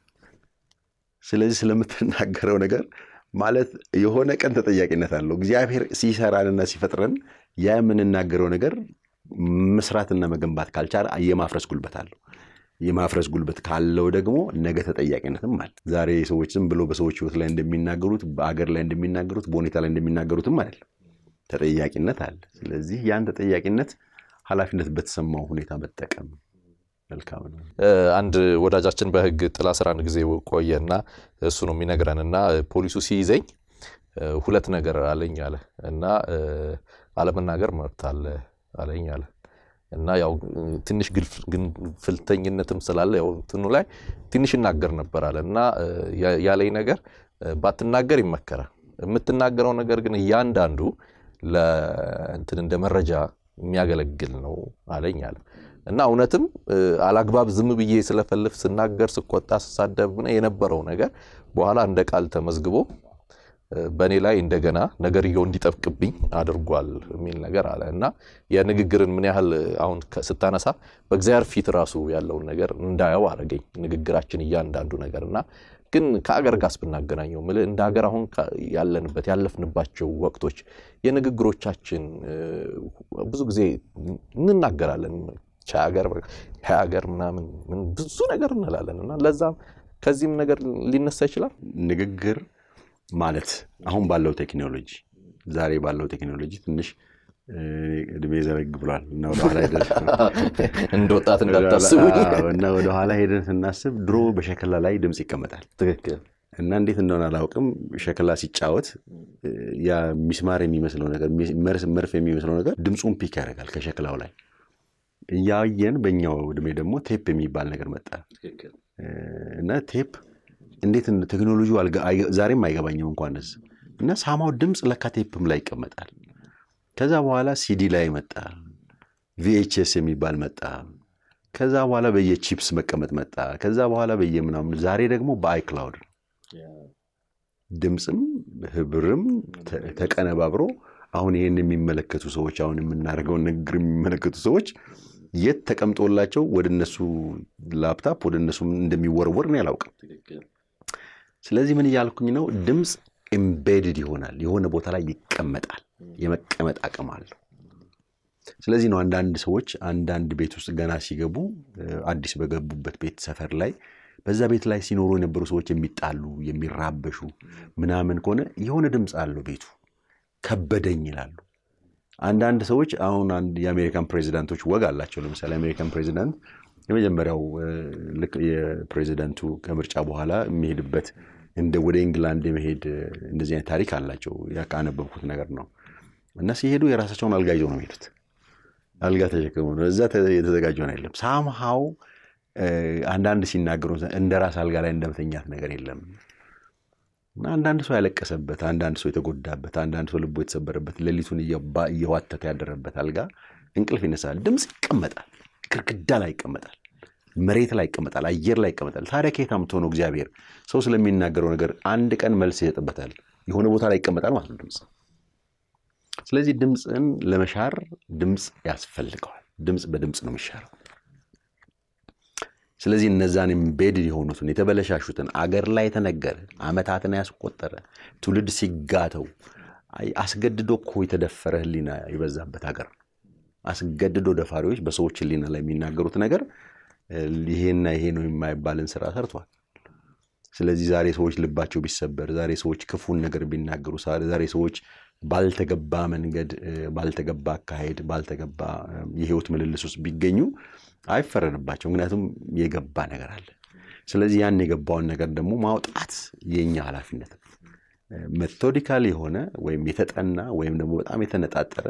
ስለዚህ ስለምትናገረው ነገር ማለት የሆነ ቀን ተጠያቂነት አለው እግዚአብሔር ሲሰራልና ሲፈጥረን ያምንናገረው ነገር መስራትና መገንባት ካልቻለ የማፍረስ ጉልበት አለው የማፍረስ ጉልበት ካለው ደግሞ ነገ ተጠያቂነትም ማለት ዛሬ ሰዎችም ብሎ በሰዎች ህይወት ላይ እንደሚናገሩት በአገር ላይ እንደሚናገሩት ቦኔታ ላይ እንደሚናገሩትም አይደለም ተጠያቂነት አለ ስለዚህ ያን ተጠያቂነት ሐላፊነት በተሰማው ሁኔታ መጠቀም መልካም ነው አንድ ወዳጃችን በህግ ጥላ 11 ጊዜ ቆየና እሱ ነው የሚነግራንና ፖሊሱ ሲይዘኝ ሁለት ነገር አለኝ አለ እና አለመናገር መብት አለኝ አለ እና ያው ትንሽ ግልፍልተኝነትም ስላለ ያው እንትኑ ላይ ትንሽ እናገር ነበር አለና ያለኝ ነገር ባትናገር ይመከራል የምትናገረው ነገር ግን ያንዳንዱ ለእንትን እንደመረጃ የሚያገለግል ነው አለኝ አለ እና እውነትም አላግባብ ዝም ብዬ ስለፈልፍ ስናገር ስቆጣ ስሳደብ የነበረው ነገር በኋላ እንደ ቃል ተመዝግቦ በኔ ላይ እንደገና ነገርየው እንዲጠብቅብኝ አድርጓል ሚል ነገር አለ እና ያ ንግግርን ምን ያህል አሁን ስታነሳ በእግዚአብሔር ፊት ራሱ ያለው ነገር እንዳያው አረጋኝ ንግግራችን ይያንዳንዱ ነገርና ግን ከአገር ጋር ስብናገናኘው ምለ እንደ ሀገር አሁን ያለንበት ያለፍንባቸው ወቅቶች የንግግሮቻችን ብዙ ጊዜ እንናገራለን ሀገር ምናምን ምን ብዙ ነገር እንላለንና ለዛም ከዚህም ነገር ሊነሳ ይችላል ንግግር ማለት አሁን ባለው ቴክኖሎጂ ዛሬ ባለው ቴክኖሎጂ ትንሽ እድሜ ዘረግ ብሏል እና ወደ ኋላ ሄደን እንደወጣት እንዳታስቡ እና ወደ ኋላ ሄደን እናስብ ድሮ በሸክላ ላይ ድምጽ ይቀመጣል ትክክል እና እንዴት እንደሆነ አላውቅም ሸክላ ሲጫወት ያ ሚስማር የሚመስለው ነገር መርፍ የሚመስለው ነገር ድምጹን ፒክ ያደርጋል ከሸክላው ላይ ያየን በእኛው እድሜ ደግሞ ቴፕ የሚባል ነገር መጣ ትክክል እና ቴፕ እንዴት እንደ ቴክኖሎጂው ዛሬም አይገባኝም እንኳንስ እና ሳማው ድምጽ ለካቴፕም ላይ ይቀመጣል ከዛ በኋላ ሲዲ ላይ መጣ VHS የሚባል መጣ ከዛ በኋላ በየቺፕስ መቀመጥ መጣ ከዛ በኋላ በየምናም ዛሬ ደግሞ በአይክላውድ ድምጽም ህብርም ተቀነባብሮ አሁን ይሄን የሚመለከቱ ሰዎች አሁን የምናደርገው ንግግር የሚመለከቱ ሰዎች የተቀምጦላቸው ወድነሱ ላፕቶፕ ወድነሱ እንደሚወርወር ነው ያላውቀው ስለዚህ ምን ይያልኩኝ ነው ድምጽ embedded ይሆናል የሆነ ቦታ ላይ ይቀመጣል የመቀመጥ አቅም አለው ስለዚህ ነው አንዳንድ ሰዎች አንዳንድ ቤት ውስጥ ገና ሲገቡ አዲስ በገቡበት ቤት ሰፈር ላይ በዛ ቤት ላይ ሲኖሩ የነበሩ ሰዎች የሚጣሉ የሚራበሹ ምናምን ሆነ የሆነ ድምጽ አለው ቤቱ ከበደኝ ይላሉ አንዳንድ ሰዎች አሁን አንድ የአሜሪካን ፕሬዚዳንቶች ወግ አላቸው ለምሳሌ አሜሪካን ፕሬዚዳንት የመጀመሪያው የፕሬዚዳንቱ ከምርጫ በኋላ የሚሄድበት እንደ ወደ ኢንግላንድ የሚሄድ እንደዚህ አይነት ታሪክ አላቸው ያካነበብኩት ነገር ነው እና ሲሄዱ የራሳቸውን አልጋ ይዘው ነው የሚሄዱት አልጋ ተሸክመው ነው እዛ ተዘጋጅው ነው የለም somehow አንዳንድ ሲናገሩ እንደራስ አልጋ ላይ እንደምተኛት ነገር የለም አንዳንድ ሰው ያለቀሰበት አንዳንድ ሰው የተጎዳበት አንዳንድ ሰው ልቡ የተሰበረበት ለሊቱን ይዋተተ ያደረበት አልጋ እንቅልፍ ይነሳል ድምጽ ይቀመጣል ክርክዳ ላይ ይቀመጣል መሬት ላይ ይቀመጣል አየር ላይ ይቀመጣል ታሪክ የታምቶ ነው እግዚአብሔር ሰው ስለሚናገረው ነገር አንድ ቀን መልስ ይሰጥበታል የሆነ ቦታ ላይ ይቀመጣል ማለት ድምጽ ስለዚህ ድምጽን ለመሻር ድምጽ ያስፈልጋል ድምጽ በድምጽ ነው የሚሻረው ስለዚህ እነዛን embedded የሆኑትን የተበለሻሹትን አገር ላይ ተነገረ አመታትን ያስቆጠረ ትውልድ ሲጋተው አስገድዶ እኮ የተደፈረ ህሊና ይበዛበት አገር አስገድዶ ደፋሪዎች በሰዎች ህሊና ላይ የሚናገሩት ነገር ይሄና ይሄ ነው የማይባልን ስራ ሰርቷል ስለዚህ ዛሬ ሰዎች ልባቸው ቢሰበር ዛሬ ሰዎች ክፉን ነገር ቢናገሩ ዛሬ ሰዎች ባልተገባ መንገድ ባልተገባ አካሄድ ባልተገባ የህይወት ምልልስ ውስጥ ቢገኙ አይፈረድባቸው ምክንያቱም የገባ ነገር አለ ስለዚህ ያን የገባውን ነገር ደግሞ ማውጣት የኛ ኃላፊነት ነው ሜቶዲካሊ ሆነ ወይም የተጠና ወይም ደግሞ በጣም የተነጣጠረ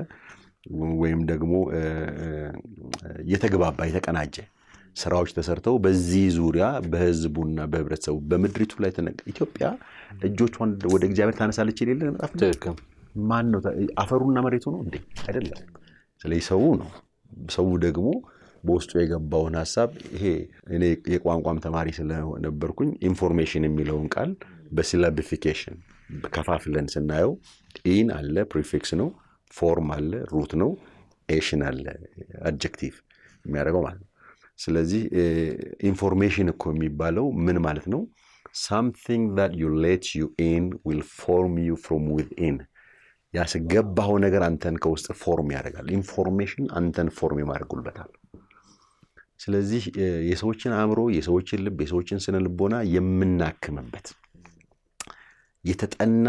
ወይም ደግሞ የተገባባ የተቀናጀ ስራዎች ተሰርተው በዚህ ዙሪያ በህዝቡና በህብረተሰቡ በመድሪቱ ላይ ተነገረ ኢትዮጵያ እጆቿን ወደ እግዚአብሔር ታነሳለች ይላል መጽሐፍ ትክክል ማን ነው አፈሩና መሬቱ ነው እንዴ አይደለም ስለዚህ ሰው ነው ሰው ደግሞ በውስጡ የገባውን ሐሳብ ይሄ እኔ የቋንቋም ተማሪ ስለነበርኩኝ ኢንፎርሜሽን የሚለውን ቃል በሲላቢፊኬሽን ከፋፍለን ስናየው ኢን አለ ፕሪፊክስ ነው ፎርም አለ ሩት ነው ኤሽን አለ አድጀክቲቭ የሚያደርገው ማለት ስለዚህ ኢንፎርሜሽን እኮ የሚባለው ምን ማለት ነው something that you let you in will form you from within ያስገባው ነገር አንተን ከውስጥ ፎርም ያደርጋል ኢንፎርሜሽን አንተን ፎርም ያማርጉልበታል ስለዚህ የሰዎችን አእምሮ የሰዎችን ልብ የሰዎችን ስነ ልቦና የምናከመበት የተጠና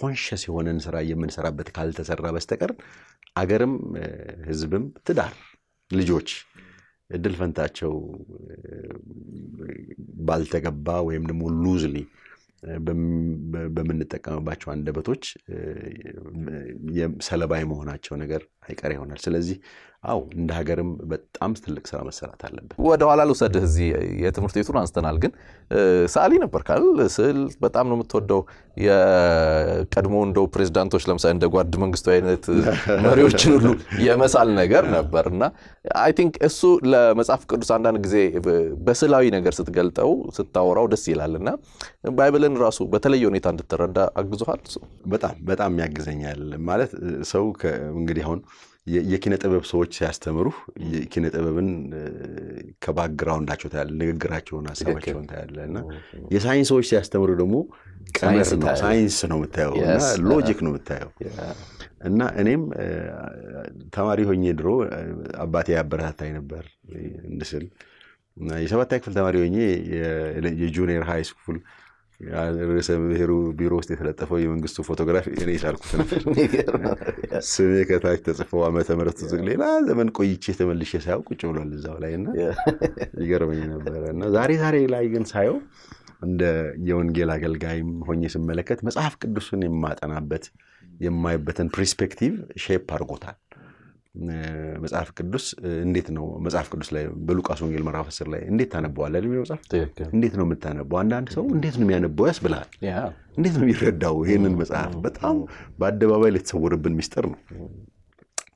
ኮንሺየስ የሆነን ስራ የምንሰራበት ካልተሰራ በስተቀር አገርም ህዝብም ትዳር ልጆች እድል ፈንታቸው ባልተገባ ወይም ደግሞ ሉዝሊ በመንጠቀምባቸው አንደበቶች የሰለባይ መሆናቸው ነገር አይቀር ይሆናል ስለዚህ أو نهجرم بتأمس تلك سلام السرعة تعلم. وده على لسه هذي يتمرتي طول أنستنال جن سألينا بركال سل بتأمنه متودو يا كرمون دو بريزدانتوش لمسا عند قارد منجستوينت مريوش نقول يا مسألة نجارنا برنا. I think إسه لمسافة كرس عندنا جزء بس لاوي نجار ستقلت أو ستطور أو دسيل علينا. بايبلن راسو بتليوني تاند تردا أجزوها. بتأم يعجزني المالت سوك من قريهون. የኪነት አበብ ሰዎች ሲያስተምሩ የኪነት አበብን ከባክግራውንዳቸው ታያለ ንግግራቸውና ሐሳባቸውን ታያለና የሳይንስ ሰዎች ሲያስተምሩ ደግሞ ሳይንስ ነው መታየውና ሎጂክ ነው መታየው እና እኔም ተማሪ ሆኜ ድሮ አባቴ ያበረታታኝ ነበር እንድስል እና የሰባተኛ ክፍል ተማሪ ሆኜ የጁኒየር ሃይ ስኩል رسم هيرو بيروس تلاتة ينجزوا فوتوغرافي إني شاركوا في السنة كتاعي تصفوا عم تمرت تزغلي لا زمن كويتشي تمن ليش ساو كتشولو اللي زاولينا يجربينا برا زاري زاري لا يجن ساو عند يوم جيل على الجايم هني اسم ملكات بس أحب كدوسني ما تنابت يوم ما يبتن برسبكتيف شيء بارقطع بس أحب كدوس نديتنو بس أحب كدوس لا بلوك أسونج المرافق سر لا نديتنا بوالا اللي بس نديتنو متنا بوانا نسوا نديتنو ميانا بواس بلاد نديتنو يرداو هين بس أحب بتأم بعد بابا اللي تصور بالمسترنا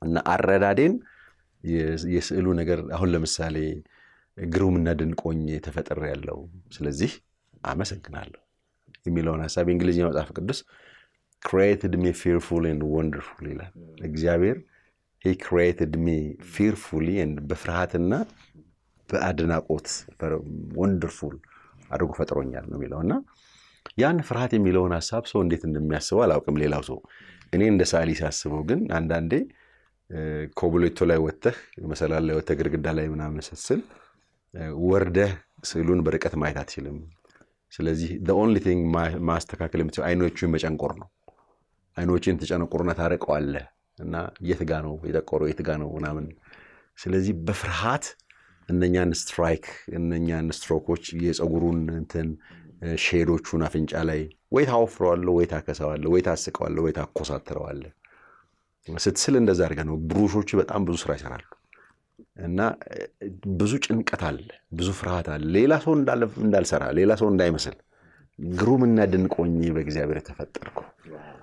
أن أردادين يسألون أجر أهلا مسالي جروم ندن كوني تفت الرجال لو سلزي عمسن كنالو يميلونا ساب إنجليزي بس أحب كدوس created me fearful and wonderful لا إجابير He created me fearfully and بفرحتنا بأدنى قوت wonderful أروح فترون يارنا ميلونا يعني فرحتي ميلونا سابسو نديت النمية سوالة أو كم ليلة وسو إني ندس علي ساسبوجن عندي قبول تلاي وته مثلا لو تجرب دلاي من عمل سلسل ورده سيلون بركة ما يتعلم سلزي the only thing ما استكاك لمتو I know too much عن كورونا I know too much عن كورونا تارك والله أنا يتجانو يتكورو يتجانو ونامن سلزي بفرحات إنني أنا سترايك إنني أنا ستروكوش يس أقولون أنتن شيروش ونافنج عليه ويت هوفر ولا ويت هكسر ولا ويت هسك ولا ويت هكوساتر ولا ست سلندة زرقانو بروشوش بتأم بزوس رايش على أنا بزوج إنك أتعل بزوفرات على ليلا صون دال سرعة ليلا صون داي مثل قروم النادن كوني بجزابير تفتركو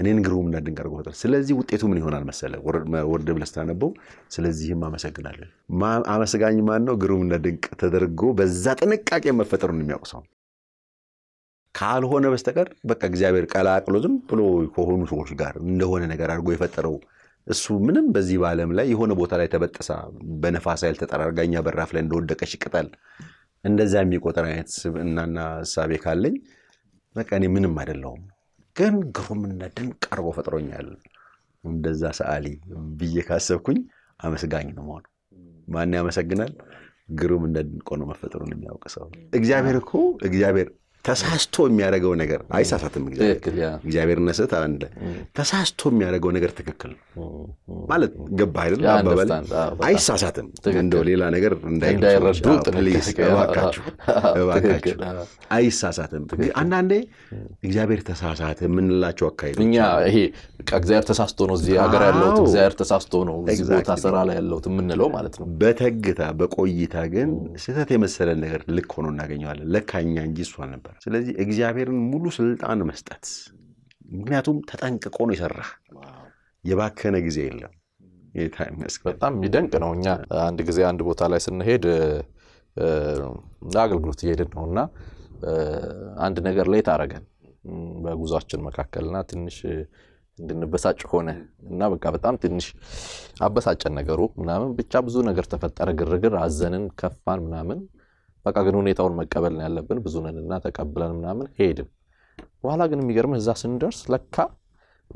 أنين قروم نادن كأرجو فترة سلذي وتأتوا مني هنا المسألة ورد بلستان أبو سلذي ما مسكنا له ما مسكاني ما إنه قروم نادن تدرجوا بالذات أنك أكيد ما فترني ميقصان كأله هنا بستكر بك إجابة كلا كلهم بلو يكونوا شوش جار إنه هنا نجار أرجو فترة السو منهم بزيب عالم لا يهون بوتالي تبتسا بنفاسيل تترى جانيا بالرافلين دود كشي كتال عند زامي كوترين إننا سابق عليه لكني منهم ما دلهم كان قومنا دنك أربعة فترة يال عند زا سالي بيجك هسبكني أمس جاني نمر ما أني أمس جنال قومنا دنك أنا ما فترة نمياو كسر إجابة ركوا إجابة تساعدتو ميارجو نجار عايز أساعدتم إجابة الناس تعلن تساعدتو ميارجو نجار تككل مالت جبايرن أببل عايز أساعدتم عندولي لا نجار عنداير ردود ليس واقعش عايز أساعدتم أنا عندي إجابة تساعدتم من الله توكاي نيا هي إجابة تساعدتونه زي أجرى اللوت إجابة تساعدتونه زي تسرع على اللوت من اللوم مالتنا بتهجتها بقويتها جن ستة مثلا نجار لكونو نجني على لكاني أنجز وانب ስለዚህ እግዚአብሔርን ሙሉ ስልጣን መስጠት ምክንያቱም ተጠንቅቆ ነው ይሰራ የባከነ ጊዜ የለም የታይም መስክ በጣም ይደንቅ ነውኛ አንድ ጊዜ አንድ ቦታ ላይ ስንሄድ አገልግሎት ይሄድን ነውና አንድ ነገር ላይ ታረጋን በጉዟችን መካከልና ትንሽ እንድንበሳጭ ሆነ እና በቃ በጣም ትንሽ አበሳጨን ነገሩ ምናምን ብቻ ብዙ ነገር ተፈጠረ ግርግር አዘንን ከፋን ምናምን በቃ ግን ሁኔታውን መቀበል ነው ያለብን ብዙነንና ተቀበለን ምናምን ሄድን በኋላ ግን የሚገርም እዛ ስንደርስ ለካ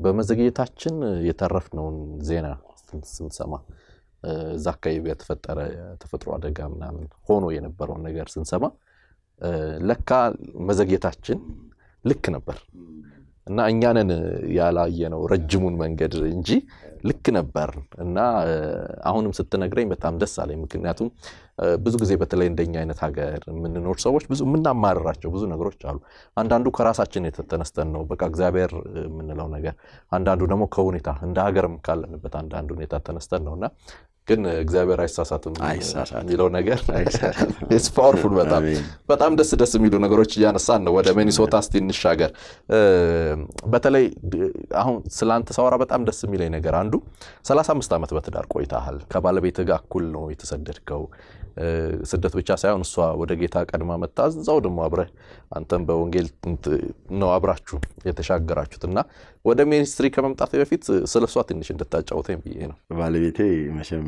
በመዘግየታችን የተረፍነው ዜና ስንሰማ እዛ ከይብ የተፈጠረ ተፈጥሮ አደጋ ምናምን ሆኖ የነበረው ነገር ስንሰማ ለካ መዘግየታችን ልክ ነበር እና እኛንን ያላየነው ረጅሙን መንገድ እንጂ ልክ ነበር እና አሁንም ስትነግረኝ በጣም ደስ አለኝ ምክንያቱም ብዙ ጊዜ በተለይ እንደኛ አይነት ሀገር ምን ኖር ሰዎች ብዙ ምን አማራራቸው ብዙ ነገሮች አሉ አንዳንዱ ከራሳችን የተተነስተን ነው በቃ እግዚአብሔር ምንለው ነገር አንዳንዱ ደግሞ ከሁኔታ እንደ ሀገርም ካለንበት አንዳንዱ ሁኔታ ተነስተን ነውና ግን እግዚአብሔር አይሳሳቱም ይለው ነገር it's powerful በጣም ደስ የሚሉ ነገሮች ያነሳን ነው ወደ ሚኒሶታ ስቲንሽ ሀገር በተለይ አሁን ስላንተ ሳውራ በጣም ደስ የሚለኝ ነገር አንዱ 35 አመት በትዳር ቆይታሃል ከባለቤትህ ጋር እኩል ነው የተሰደድከው ስደት ብቻ ሳይሆን እሷ ወደ ጌታ ቀድማ መጣዝ ዘው ደሞ አብረህ አንተም በወንጌል ነው አብራችሁ የተሻገራችሁትና ወደ ሚኒስትሪ ከመምጣት በፊት ስለሷ ትንሽ እንድታጫውተኝ ብዬ ነው ባለቤቴ መሸም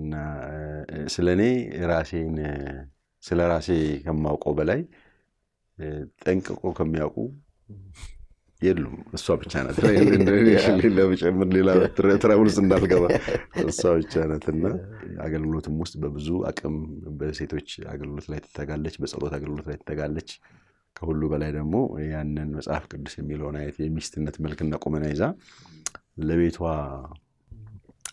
እና ስለኔ ራሴን ስለራሴ ከማውቀው በላይ ጠንቅቆ ከሚያውቁ የሉም እሷ ብቻ ናት ለብቻም ሌላ ትራውልስ እንዳልገባ እሷ ብቻ ናትና አገልግሎቱም ውስጥ በብዙ አቅም በሴቶች አገልግሎት ላይ ተተጋለች በጸሎት አገልግሎት ላይ ተተጋለች ከሁሉ በላይ ደግሞ ያንን መጽሐፍ ቅዱስ የሚለውን አይት የሚስትነት መልክና ቆመና ይዛ ለቤቷ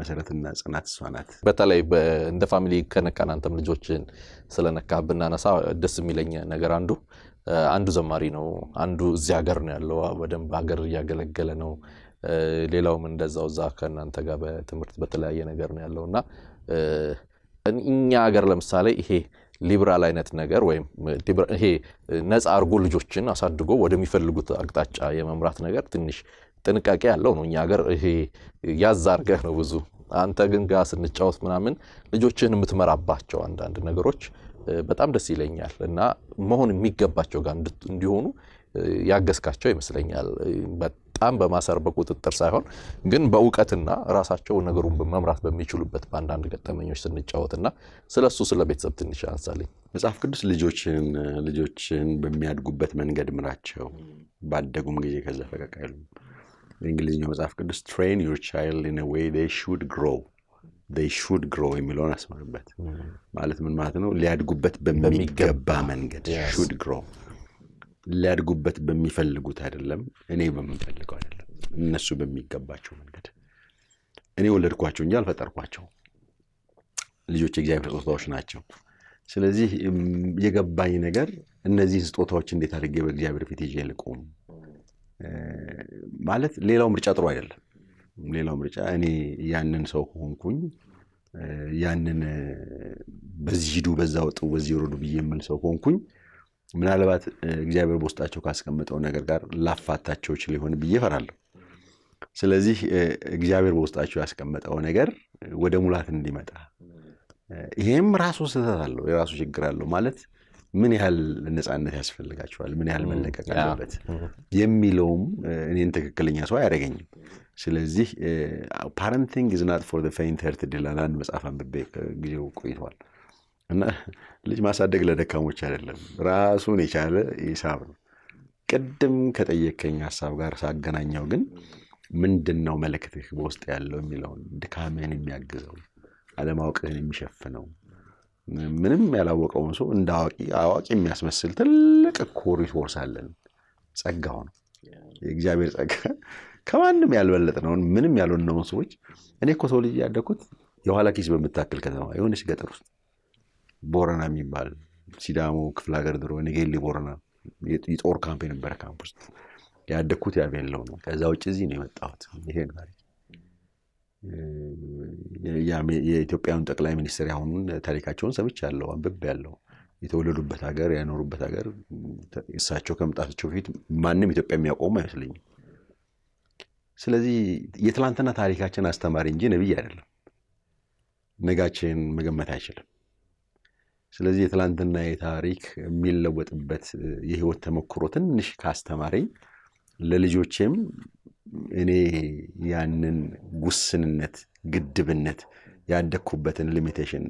መሰረትና ጽናት እሷ ናት በተለይ እንደ ፋሚሊ ከነካን አንተም ልጆችን ስለነካብና ነሳ ደስ የሚለኝ ነገር አንዱ ዘማሪ ነው አንዱ እዚህ ሀገር ነው ያለው ወደም ሀገር ያገለገለ ነው ሌላውም እንደዛው ዛከናንተ ጋር በትምርት በተለያየ ነገር ነው ያለውና እኛ ሀገር ለምሳሌ ይሄ ሊብራል አይነት ነገር ወይም ይሄ ነፃ አርጎ ልጆችን አሳድጎ ወደሚፈልጉት አቅጣጫ የመምራት ነገር ትንሽ ጥንቃቄ ያለው ነው እኛ ሀገር ይሄ ያዛርገህ ነው ብዙ አንተ ግን ጋር ስንጫወት ምናምን ልጆችን የምትመራባቸው አንድ ነገሮች በጣም ደስ ይለኛል እና መሆን የሚገባቸው ጋር እንዲሆኑ ያገስካቸው ይመስለኛል በጣም በማሰር በቁጥጥር ሳይሆን ግን በእውቀትና ራሳቸው ነገሩን በመምራት በሚችሉበት ባንዳንድ ገጠመኞች ስንጫወትና ስለሱ ስለቤተሰብ ትንሽ አንሳለኝ መጽሐፍ ቅዱስ ልጆችን በሚያድጉበት መንገድ ምራቸው ባደጉም ጊዜ ከዛ ፈቀቀሉ እንግሊዝኛው መጽሐፍ ቅዱስ train your child in a way they should grow የሚለውን አስመረበት ማለት ምን ማለት ነው ሊያድጉበት በሚገባ መንገድ should grow ሊያድጉበት በሚፈልጉት አይደለም እኔ በመፈልገው አይደለም እነሱ በሚገባቸው መንገድ እኔ ወለድኳቸው እንጂ አልፈጠርኳቸው ልጆች እግዚአብሔር ስጦታዎች ናቸው ስለዚህ የገባኝ ነገር እነዚህ ስጦታዎች እንዴት አድርጌ በእግዚአብሔር ፊት ይዤልቁም ማለት ሌላው ምርጫ ጥሩ አይደለም ሌላው ምርጫ እኔ ያንን ሰው ሆንኩኝ ያንን በዚህ ሂዱ በዛው ጥው በዚህ ሮዱ በየምን ሰው ሆንኩኝ ምናልባት እግዚአብሔር በውስጣቸው ካስቀመጠው ነገር ጋር ላፋታቸው ይችላል ይሆን በየፈራለሁ ስለዚህ እግዚአብሔር በውስጣቸው ያስቀመጠው ነገር ወደ ሙላት እንዲመጣ ይሄም ራሱ ስለታለው ራሱ ችግር አለው ማለት ምን ያህል ነፃነት ያስፈልጋቸዋል ምን ያህል መለቀቅ አለበት የሚለውም እኔን ተከክለኛ ሰው ያደረገኝም ስለዚህ parenting is not for the faint hearted ላላን መጻፋን በጊዜው ቆይቷል እና ልጅ ማሳደግ ለደካሞች አይደለም ራሱን ይቻለ ሂሳብ ነው ቀደም ከጠየከኝ ሐሳብ ጋር ሳገናኘው ግን ምንድነው መልእክትህ በውስጥ ያለው የሚለው ድካሜን የሚያግዘው አለማወቅህን የሚሸፍነው ምንም ያላወቀው ሰው እንዳዋቂ አዋቂ የሚያስመስል ትልቅ ኮሪሶርስ አለን ጸጋው ነው የእግዚአብሔር ጸጋ ከማንም ያልበለጠ ነው ምንም ያልሆነው ሰዎች እኔ እኮ ሰው ልጅ ያደኩት የኋላ ኪስ በመታከል ከተማ የሆነች ገጠር ውስጥ ቦረና የሚባል ሲዳሞ ክፍለ ሀገር ድሮ ንጌሊ ቦረና የጦር ካምፔን ነበር ካምፕስ ያደኩት ያቤለው ነው ከዛው እዚህ ነው የመጣሁት ይሄን ታሪክ የኢትዮጵያውን ጠቅላይ ሚኒስትር ያሁን ታሪካቸውን ሰምቻለሁ አንብቤያለሁ የተወለዱበት ሀገር ያኖሩበት ሀገር እሳቸው ከመጣቸው ፊት ማንም ኢትዮጵያ የሚያቆም አይመስልኝም ስለዚህ የትላንትና ታሪካችን አስተማሪ እንጂ ነብይ አይደለም ነጋችን መገመት አይችልም ስለዚህ የትላንትና የታሪክ የሚለወጥበት የህይወት ተመክሮ ትንሽ ካስተማረኝ ለልጆቼም እኔ ያንን ጉስንነት ግድብነት ያደኩበትን ሊሚቴሽን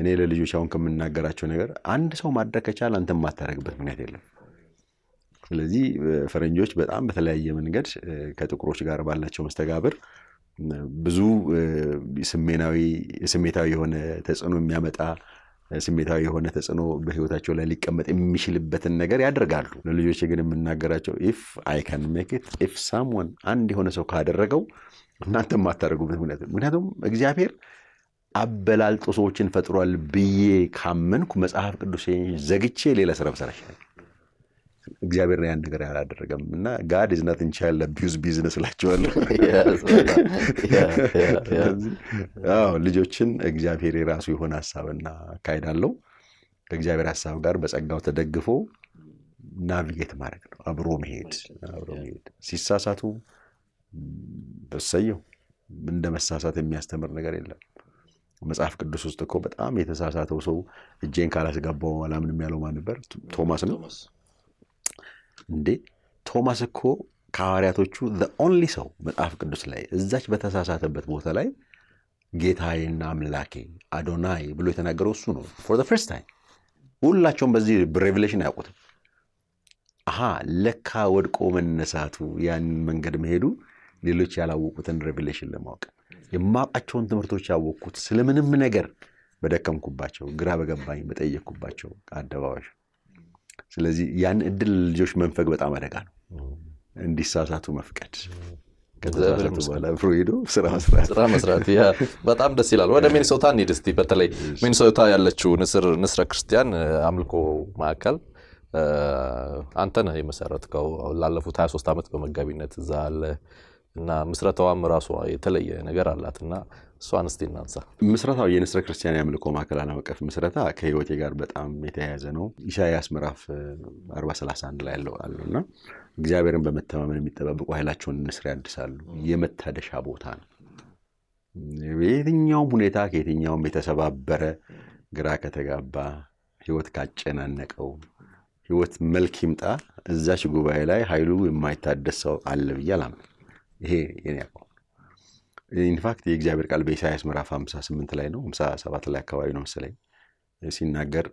እኔ ለልጆች አሁን ከመናገራቸው ነገር አንድ ሰው ማድረከቻል አንተም ማታረግበት ምክንያት የለም ስለዚህ ፈረንጆች በጣም በተለያየ መንገድ ከጥቁሮች ጋር ባላቸው መስተጋብር ብዙ ስሜታዊ የሆነ ተጽዕኖ የሚያመጣ ስሜታዊ የሆነ ተጽዕኖ በህይወታቸው ላይ ሊቀመጥ የሚችልበትን ነገር ያደርጋሉ ለልጆች ግን የምናገራቸው if I can make it if someone አንድ የሆነ ሰው ካደረገው እናንተም ማታረጉበት ምክንያቱም እግዚአብሔር አበላልጦ ሰዎችን ፈጥሯል ብዬ ካመንኩ መጽሐፍ ቅዱሴን ዘግቼ ሌላ ስራ ብሰራሽኝ እግዚአብሔር ያን ነገር ያላደረገምና God is not in child abuse business ላቸዋል አዎ ልጆችን እግዚአብሔር ራሱ ይሆን ሐሳብና ካይዳለው ከእግዚአብሔር ሐሳብ ጋር በጸጋው ተደግፎ ናቪጌት ማድረግ ነው አብሮ መሄድ ሲሳሳቱ በሰየው እንደመሳሳት የሚያስተምር ነገር የለም መጽሐፍ ቅዱስ ውስጥ እኮ በጣም የተሳሳተው ሰው እጄን ካላስገባው አላምንም ያለው ማን ነበር ቶማስ ነው እንዴ ቶማስ እኮ ካዋሪያቶቹ the only ሰው መጽሐፍ ቅዱስ ላይ እዛች በተሳሳተበት ቦታ ላይ ጌታዬና አምላኬ አዶናይ ብሎ የተናገረው እሱ ነው for the first time ሁላቸውም በዚህ revelation ያውቁታል አሃ ለካ ወድቆ መነሳቱ ያን መንገድ መሄዱ ሌሎች ያላወቁትን revelation ለማወቅ የማጣቸውን ትምርቶች ያወቁት ስለምንም ነገር በደከምኩባቸው ግራ በገባኝ በጠየቅኩባቸው አደባባይ ስለዚህ ያን እድል ልጆች መንፈግ በጣም አደጋ ነው እንዲሳሳቱ መፍቀድ ከተሳሳቱ በኋላ ፍሬዶ ስራ መስራት ያ በጣም ደስ ይላል ወደ ሚኒሶታ ንድስቲ በተለይ ሚኒሶታ ያለችው ንስረ ክርስቲያን አምልኮ ማዕከል አንተና የመሰረትከው ላለፉት 23 አመት በመጋቢነት ዛለ እና ምስራታውም ራሱ የተለየ ነገር አላትና እሱ አንስቲናንሳ ምስራታው የንስረ ክርስቲያን ያምልኮ ማከላና ወቀፍ ምስራታ ከህይወቴ ጋር በጣም የተያያዘ ነው ኢሳይያስ ምዕራፍ 40:31 ላይ አለውና እግዚአብሔርን በመተማመን የሚጠባበቁ ኃይላቸውን ንስር ያድሳሉ የመታደሻ ቦታ ነው የቤትኛው ሁኔታ ከየትኛው የተሰባበረ ግራ ከተጋባ ህይወት ካጨናነቀው ህይወት መልክ ይምጣ እዛች ጉባኤ ላይ ኃይሉ የማይታደሰው አለ በያላም ይሄ የኔ አቋም ኢንፋክት የእግዚአብሔር ቃል በኢሳይያስ ምዕራፍ 58 ላይ ነው 57 ላይ አካባቢ ነው መሰለኝ ሲናገር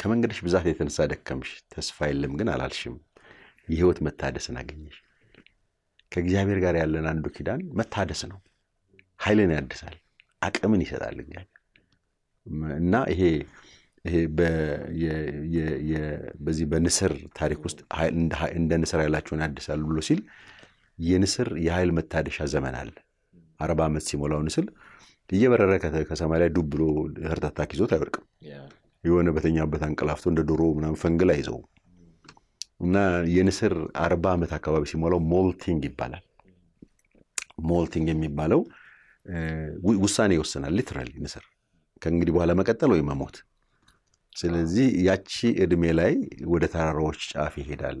ከመንገድሽ ብዛት የተነሳ ደከምሽ ተስፋ የለም ግን አላልሽም የህይወት መታደስን አገኘሽ ከእግዚአብሔር ጋር ያለን አንዱ ኪዳን መታደስ ነው ኃይልን ያድሳል አቅምን ይሰጣል እግዚአብሔር እና ይሄ በዚህ በንስር ታሪክ ውስጥ እንደ ንስር ኃይላቸውን ያድሳሉ ብሎ ሲል የንስር የኃይል መታደሻ ዘመን አለ 40 አመት ሲሞላው ንስል እየበረረ ከሰማይ ላይ ዱብ ብሎ ህርታታክ ይዞት አይወርቅም የሆነ በተኛበት አንቀላፍቶ እንደ ዶሮ ምናምን ፈንግል አይዘው እና የንስር 40 አመት አካባቢ ሲሞላው ሞልቲንግ ይባላል ሞልቲንግ የሚባለው ውሳኔ ይወሰናል ሊትራሊ ንስር ከእንግዲህ በኋላ መቀጠል ወይ መሞት ስለዚህ ያቺ እድሜ ላይ ወደ ተራራዎች ጫፍ ይሄዳል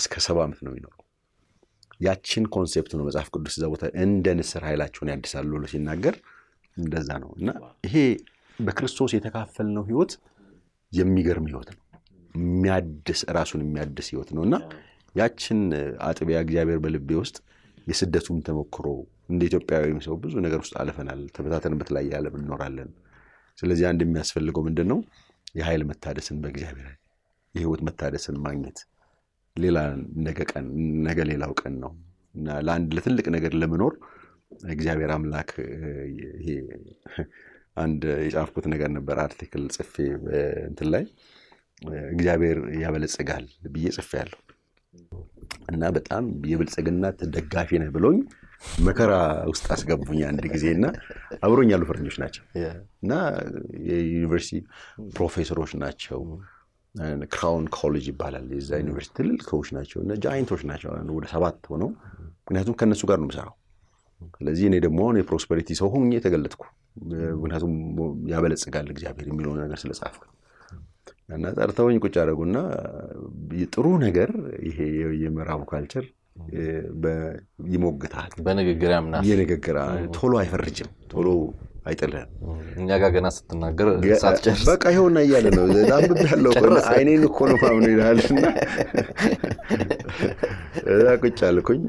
እስከ 70 አመት ነው የሚኖረው ያቺን ኮንሴፕት ነው መጽሐፍ ቅዱስ ዘቦታ እንደ ንስር ኃይላቸውን ያድሳሉ ብሎ ሲናገር እንደዛ ነውና ይሄ በክርስቶስ የተካፈልነው ህይወት የሚገርም ህይወት ነው የሚያድስ ራሱን የሚያድስ ህይወት ነውና ያቺን አጥቢያ እግዚአብሔር በልቤ ውስጥ የስደቱም ተመክሮ እንደ ኢትዮጵያዊም ሰው ብዙ ነገር ውስጥ አለፈናል ተበታተንበት ላይ ያለ ብንኖራለን ስለዚህ አንድ የሚያስፈልገው ምንድነው የኃይል መታደስን በእግዚአብሔር የህይወት መታደስን ማግኘት ሌላ ነገ ሌላው ቀን ነው እና ለአንድ ለትልቅ ነገር ለመኖር እግዚአብሔር አምላክ ይሄ አንድ የጻፍኩት ነገር ነበር አርቲክል ጽፌ እንትን ላይ እግዚአብሔር ያበለጽጋል ብዬ ጽፌያለሁ እና በጣም የብልጽግና ተደጋፊ ነኝ ብሎኝ መከራ ውስጥ አስገቡኝ አንድ ጊዜና አብሮኝ ያሉ ፈረንጆች ናቸው እና የዩኒቨርሲቲ ፕሮፌሰሮች ናቸው ክራውን ኮሌጅ ይባላል የዛ ዩኒቨርሲቲ ልልከውሽ ናቸው እና ጃይንቶች ናቸው ወደ 7 ሆነው ምክንያቱም ከነሱ ጋር ነው መሰራው ስለዚህ እኔ ደግሞ ነው የፕሮስፐሪቲ ሰው ሆኜ ተገለጥኩ ምክንያቱም ያበለጽጋል እግዚአብሔር የሚለው ነገር ስለጻፈ እና ታርታውኝ ቁጭ አደረጉና ይጥሩ ነገር ይሄ የመራቡ ካልቸር በይሞግታል በነገግራምና የነገግራ ቶሎ አይፈርጅም ቶሎ አይጥልህም እኛ ጋር ገና ስትናገር ሳትጨርስ በቃ ይሆነ ይያለ ነው ዳምብ ያለው ቆና አይኔን እኮ ነው ማምነው ይላልና እዛ ቁጭ አልኩኝ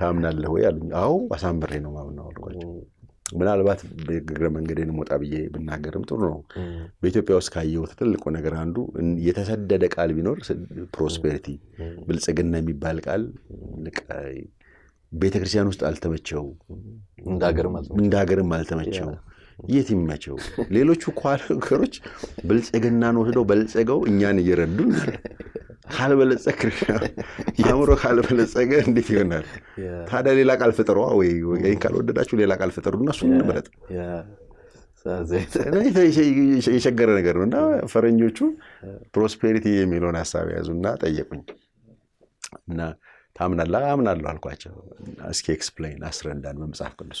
ታምናለህ ወይ አሉኝ አው አሳምሬ ነው ማምነው አልኳቸው ምናልባት በግግረ መንገዴን ሞጣ ብዬ ብናገርም ጥሩ ነው በኢትዮጵያ ውስጥ ካየው ተጥልቆ ነገር አንዱ የተሰደደ ቃል ቢኖር ፕሮስፔሪቲ ብልጽግና የሚባል ቃል ለቃይ ቤተክርስቲያን ውስጥ አልተመቸው እንዳገርም አልተመቸው የትምመቸው ሌሎቹ ኳሮች ብልጽግና ነው ወስደው በልጸገው እኛን ይረዱ ካልበለጸክ ያምሮ ካልበለጸገ እንዴት ይሆናል ታዲያ ሌላ ቃል ፈጠሩ ወይ ወይ ካልወደዳችሁ ሌላ ቃል ፈጠሩና እሱን እንበለጥ ያ ሳዘይት የሸገረ ነገር ነውና ፈረንጆቹ ፕሮስፔሪቲ የሚለውን ሐሳብ ያዙና ጠየቁኝ እና ታምናለህ አምናለሁ አልኳቸው እስኪ ኤክስፕሌን አስረዳን በመጽሐፍ ቅዱስ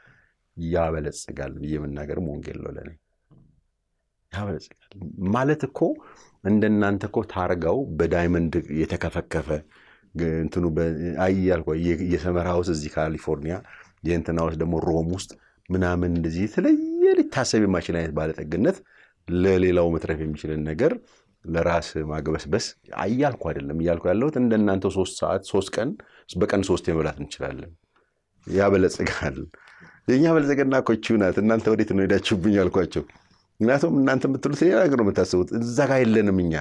ያበለጽጋል ብዬ መናገር ወንጌል ነው ለኔ ያበለጽጋል ማለት እኮ እንደናንተ እኮ ታርጋው በዳይመንድ የተከፈከፈ እንትኑ በአያልቆ የሰመራውስ እዚ ካሊፎርኒያ የእንተናውስ ደሞ ሮም ውስጥ ምናምን እንደዚህ ስለየ ሊታሰብ የማይችል አይነት ባለጠግነት ለሌላው መትረፍ የሚችል ነገር ለራስ ማግበስበስ አያልቆ አይደለም ያልቆ ያለሁት እንደናንተ 3 ሰዓት 3 ቀን በቀን 3 የመብላት እንችላለን ያበለጽጋል የኛ በልዘገና ኮቹናት እናንተ ወዴት ነው ሄዳችሁብኝ አልኳቸው እናቱም እናንተ ምትሉት ያ ነገር ነው መታሰቡት እዛ ጋር የለንምኛ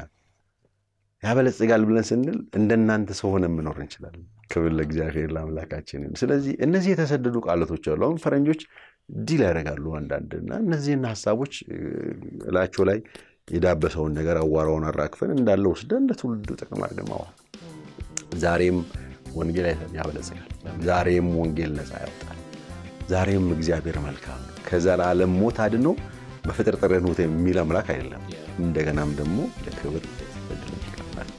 ያበለጽጋል ብለን ስንል እንደናንተ ሰው ሆነን መኖር እንችላለን ክብር ለእግዚአብሔር ለአምላካችን ስለዚህ እነዚህ የተሰደዱ ቃላቶች አሉ አሁን ፈረንጆች ዲል ያረጋሉ አንዳንድና እነዚህና ሐሳቦች ላቾ ላይ የዳበሰውን ነገር አዋራውን አራክፈን እንዳለው ስደንደ ትውልዱ ተቀማ ደማው ዛሬም ወንጌል ያበለጽጋል ዛሬም ወንጌል ነፃ ያወጣል ዛሬም እግዚአብሔር መልካም ነው ከዘላለም ሞት አድኖ በፍጥረጥረን ሞት የሚል አምላክ አይደለም እንደገናም ደግሞ ለክብር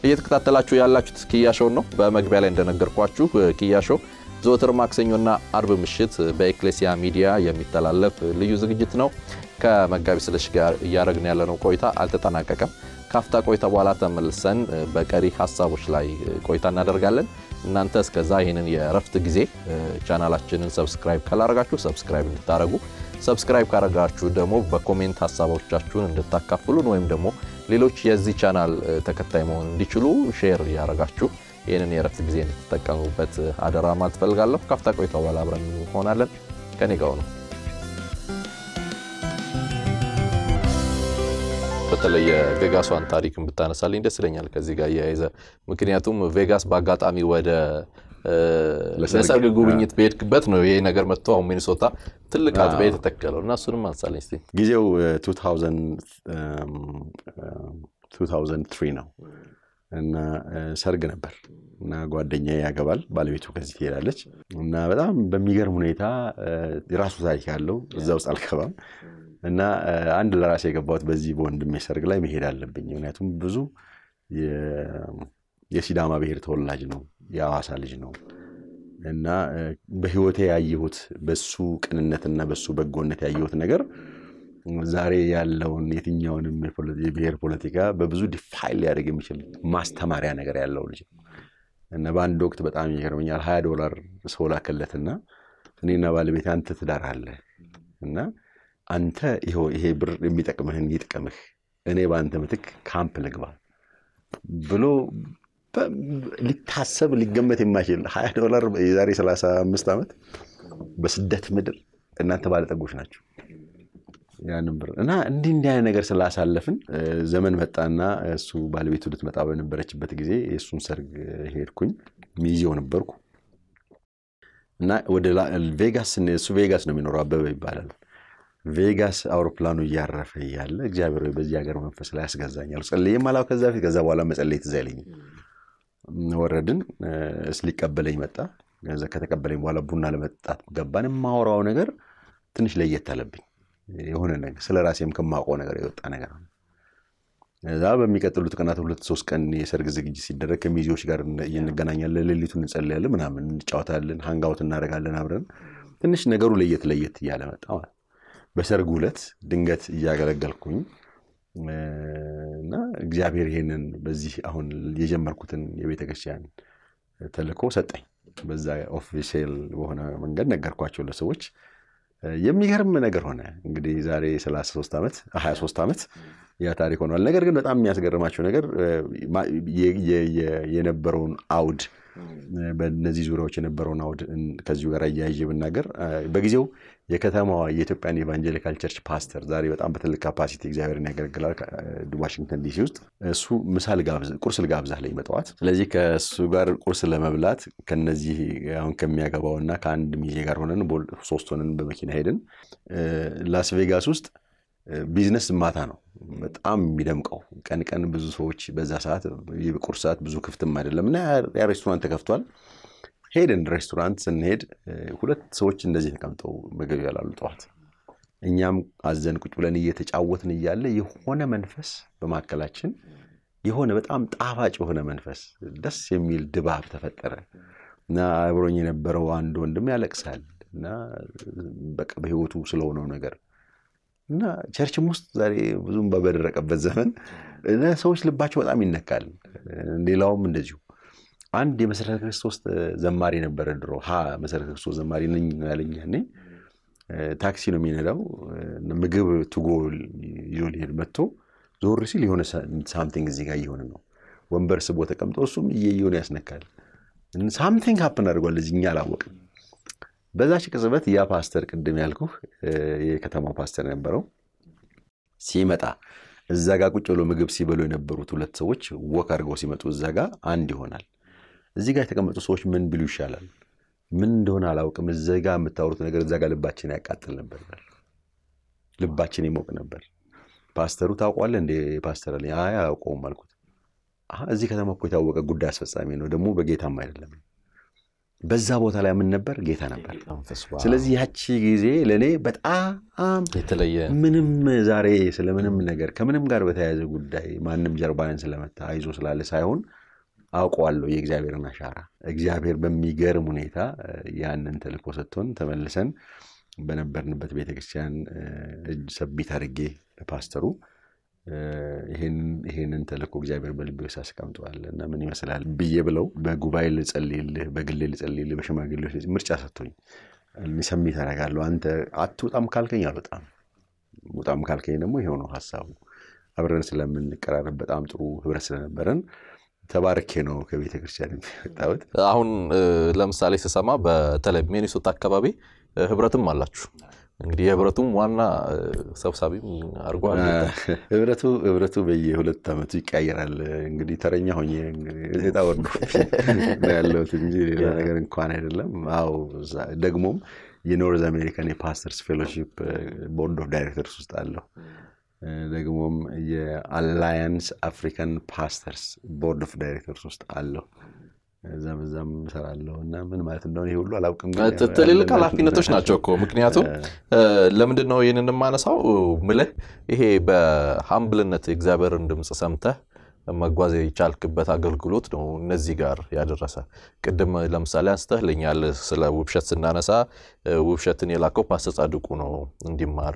እየተከታተላችሁ ያላችሁት ኪያሾው ነው በመግቢያ ላይ እንደነገርኳችሁ ኪያሾው ዘወትር ማክሰኞና አርብ ምሽት በኤክሌሲያ ሚዲያ የሚተላለፍ ልዩ ዝግጅት ነው ከመጋቢ ስለሽ ጋር ያረግን ያለነው ቆይታ አልተጠናቀቀም ካፍታ ቆይታ በኋላ ተመልሰን በቀሪ ሐሳቦች ላይ ቆይታ እናደርጋለን እናንተ እስከዛ ይሄንን የረፍት ጊዜ ቻናላችንን ሰብስክራይብ ካላረጋችሁ ሰብስክራይብ እንድታረጉ ሰብስክራይብ ካረጋችሁ ደግሞ በኮሜንት ሐሳቦቻችሁን እንድታካፍሉን ወይም ደግሞ ሌሎች የዚህ ቻናል ተከታይ መሆን እንዲችሉ ሼር ያረጋችሁ ይሄንን የረፍት ጊዜ እንድትጠቀሙበት አደራማት ፈልጋለሁ ካፍታ ቆይታ በኋላ አብረን እንሆናለን ከኔ ጋር ነው በተለየ ቬጋስዋን ታሪክን በታነሳለኝ ደስ ይለኛል ከዚህ ጋር ያይዘ ምክንያቱም ቬጋስ ባጋጣሚ ወደ ለሰርግ ጉብኝት በሄድክበት ነው ይሄ ነገር መጥቷው ሚኒሶታ ትልቅ አጥበይ ተተከለውና እሱንም አንሳለኝ እስቲ ጊዜው 2003 ነው እና ሰርግ ነበር እና ጓደኛዬ ያገባል ባለቤቱ ከዚህ ትሄዳለች እና በጣም በሚገርም ሁኔታ ራሱ ታሪክ ያለው እዛው አልከባም እና አንድ ለራሴ የገባሁት በዚህ ወንድሜ ሰርግ ላይ መሄድ አለብኝ ምክንያቱም ብዙ የሲዳማ ብሄር ተወላጅ ነው ያዋሳ ልጅ ነው እና በህይወቴ ያየሁት በሱ ቅንነትና በሱ በጎነት ያየሁት ነገር ዛሬ ያለውን የትኛውንም የብሄር ፖለቲካ በብዙ ዲፋይል ያደርግ የሚችል ማስተማሪያ ነገር ያለው ልጅ እና በአንድ ወቅት በጣም ይገርመኛል $20 ሰው ላከለትና እኔና ባለቤቴ አንተ ትዳር አለ أنا أنت إيهو إيه بر ميتك مهن يتك مخ أنا بأنت متك كامب لقبا بلو لتحسب للجمة الماشيل حياة دولار بإزاري سلاسة مستمت بس دت مدر إن أنت بعد تقولش ناتشو يعني بر أنا دين ده نجار سلاسة لفن زمن متأنا سو بالبيت ودت متعبين نبرتش بتجزي سون سرق هيركون ميزيون نبركو نا وده الفيغاس نسو فيغاس نمينو رابع بيبالل فيغاس أوروبلانو يعرف يلا جابر بس يعرف من فسلاس غزاني يلا سألي ما لو كذا في غزة ولا مسألة تزاليني وردن سليك قبلي متى إذا كتك قبلي ولا بنا لما تقبلني ما هو راو نجر تنش ليه تلبي هون نجر سلا راسي يمكن ما هو نجر يوت أنا جرام إذا بميكاتلو تكناتلو تسوس كني سرق زكجي سيدرة كميجوش كارن ينجنانيا للي تونسألي له منام نجاوتها لين هنجاوت النار قالنا نبرن تنش نجرو ليه يلا متى بسرقولت دنقت ياقل قلقون نا جابير هنا بزي هون يجمر كتن يبيتك الشيان تلكو ستعي بزا اوفيشيل وهنا من قد نقر كواتشو لسويتش يمي غرم نقر هنا قدي زاري سلاس سوستامت احيا سوستامت يا تاريكون والنقر قد نتعمي ياسقرماتشو نقر ينبرون عود بنزي زوراوچ نبرون عود كزيو غير يايجي بالنقر بغيزو የከተማው የኢትዮጵያን ኢቫንጀሊካል ቸርች ፓስተር ዛሬ በጣም በትልቅ ካፓሲቲ እግዚአብሔርን ያገለግላል ዋሽንግተን ዲሲ ውስጥ እሱ ምሳል ጋብዝ ቁርስ ልጋብዛህ ላይ መጣዋት ስለዚህ ከሱ ጋር ቁርስ ለመብላት ከነዚህ አሁን ከሚያገባውና ከአንድ ሚዜ ጋር ሆነን ሶስት ሆነን በመኪና ሄደን ላስ ቬጋስ ውስጥ ቢዝነስ ማታ ነው በጣም የሚደምቀው ቀን ቀን ብዙ ሰዎች በዛ ሰዓት የቁርስ ሰዓት ብዙ ክፍትም አይደለምና ያ ሬስቶራንት ተከፍቷል ሄደን ሬስቶራንት ስንሄድ ሁለት ሰዎች እንደዚህ ተቀምጠው መገብ ያላሉ ጧት እኛም አዘን ቁጭ ብለን እየተጫወትን ይያለ የሆነ መንፈስ በማከላችን የሆነ በጣም ጣፋጭ የሆነ መንፈስ ደስ የሚል ድባብ ተፈጠረና አብሮኝ የነበረው አንድ ወንድም ያለቅሳልና በቃ በህይወቱ ስለሆነው ነገርና ቸርች ውስጥ ዛሬ ብዙም ባበደረቀበት ዘመን ለሰዎች ልባቸው በጣም ይነካል ሌላውም እንደዚህ عندي مسألة كريستوس زمارين بردرو ها مسألة كريستوس زمارين نجالين يعني تاكسي نمينا لو نمجيب تقول يجولي البتو زور رسيلي هون something زيجاي هون إنه وانبرس بوتك أم توصل يجيون ياس نكال something happen أرجو لزينيالا وقت بس عشان كذبت يا باستر كدمي عليكم يكتموا باستر نبرو سيمتا الزجاج كتقولوا مجيب سيبلو نبرو تولت سوتش وكارجو سيمتو الزجاج عندي هونال زيجا تكمل تصوش من بلوشالة من دون على وكم الزيجا متعورت نقدر زيجا لباتشينا كاتل نبرر لباتشيني موك نبرر باسترو تاو قلنا دي باستر اللي آية أو قوم مالكوت زيجا تما كويت أو وكا قداس بس أمين وده مو بجيت هم مايرلم بس زابوت على من نبرر جيت أنا نبرر سلزي هاتشي جيزي لني بت يتليا منم زاري سلام منم نقدر كمنم قربت هذا قداي ما نم جربان سلامت عايزو سلالة سايون አውቀዋለሁ የእግዚአብሔርን አሻራ እግዚአብሔር በሚገርም ሁኔታ ያንን ተልቆሰቶን ተመለሰን በነበርንበት ቤተክርስቲያን እጅ ሰብይት አድርጌ ለፓስተሩ ይሄንን ተልቆ እግዚአብሔር በልቤ ያስቀምጧልና ምን ይመስላል ብዬ ብለው በጉባኤ ልጸልይልህ በግል ልጸልይልህ በሽማግሌዎች ምርጫ ሰጥቶኝ ለሚሰምይ ታረጋለሁ አንተ አትውጣም ካልከኝ አልወጣም ውጣም ካልከኝ ደግሞ ይሄው ነው ሐሳቡ አብረን ስለምንቀራረብ በጣም ጥሩ ህብረት ስለነበረን تبارك هنا كبيت كريستياني تعود. هون لما سالي سما بتلب مين يسوت كبابي هبرتهم مالاتشو. إنجليه هبرتهم وانا سب سابي أرجوان. هبرتو بيجي هلا تامتي كاير ال إنجليه تريني هني إنجليه تاور. لا لا تمجي لا نقدر نقانه لا ما هو دعمهم ينورز أمريكاني باسترز فيلوشيب بورد أوف دايركتورز استعلو. دعوهم الأليانس أفريكان باسترز بورد أوف دايركتورز استعلو زم سرالو نامن ما يتندوني يقولوا على كم تتليل كلامي نتوش ناتشوكو مكنياتو لمن دنو ينن ما نساو ملء هي بحمل نتيجة زبر عندهم سامته ما جوازي يشالك بتاعقل كلوت نو نزيجار يادرسه قدم لما سالسته لين يال سلا وبشت سنانسا وبشت نيلاكو باسترز أدوكونو ندمار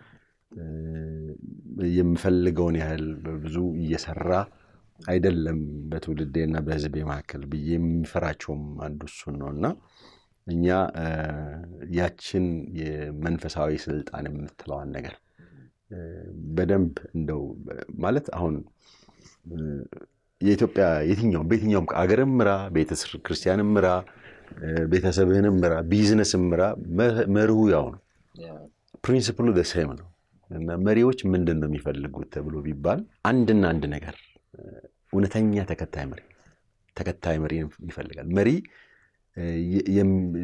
የምፈልገውን ያህል ብዙ እየሰራ አይደለም በትውልዴና በህዝቤ ማከል በየምፈራቸውም አንዱሱን ነውና እኛ ያችን የመንፈሳዊ ስልጣን የምትለዋን ነገር በደንብ እንደው ማለት አሁን የኢትዮጵያ የትኛው በየትኛው አገርም ምራ ቤተሰብ ክርስቲያንም ምራ ቤተሰብንም ምራ ቢዝነስም ምራ መርሁ ያው ነው ፕሪንሲፕሉ the same ነው መሪዎች ምንድነው የሚፈልጉት ተብሎ ቢባል አንድና አንድ ነገር እውነተኛ ተከታይ መሪ ይፈልጋል መሪ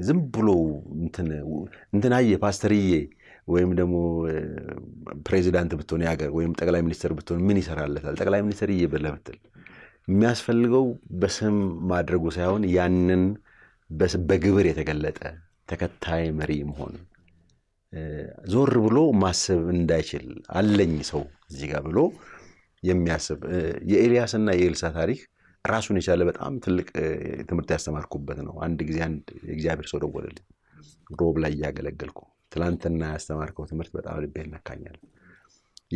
ዝም ብሎ እንትናዬ ፓስተርዬ ወይም ደሞ ፕሬዚዳንት ብትሆን ያገር ወይም ጠቅላይ ሚኒስትር ብትሆን ምን ይሰራልታል ጠቅላይ ሚኒስትርዬ በለብትል የሚያስፈልገው በስም ማድረጉ ሳይሆን ያንን በግብር የተገለጠ ተከታይ መሪ መሆን ዞር ብሎ ማሰብ እንዳይችል አለኝ ሰው እዚህ ጋር ብሎ የሚያስብ የኤልያስ እና የኤልሳ ታሪክ ራሱን ይቻለ በጣም ትልቅ ትምርት ያስተማርኩበት ነው አንድ ጊዜ አንድ እግዚአብሔር ሰው ደወለልኝ ሮብ ላይ ያገለገልኩ ትላንትና ያስተማርከው ትምርት በጣም ልብ ይነካኛል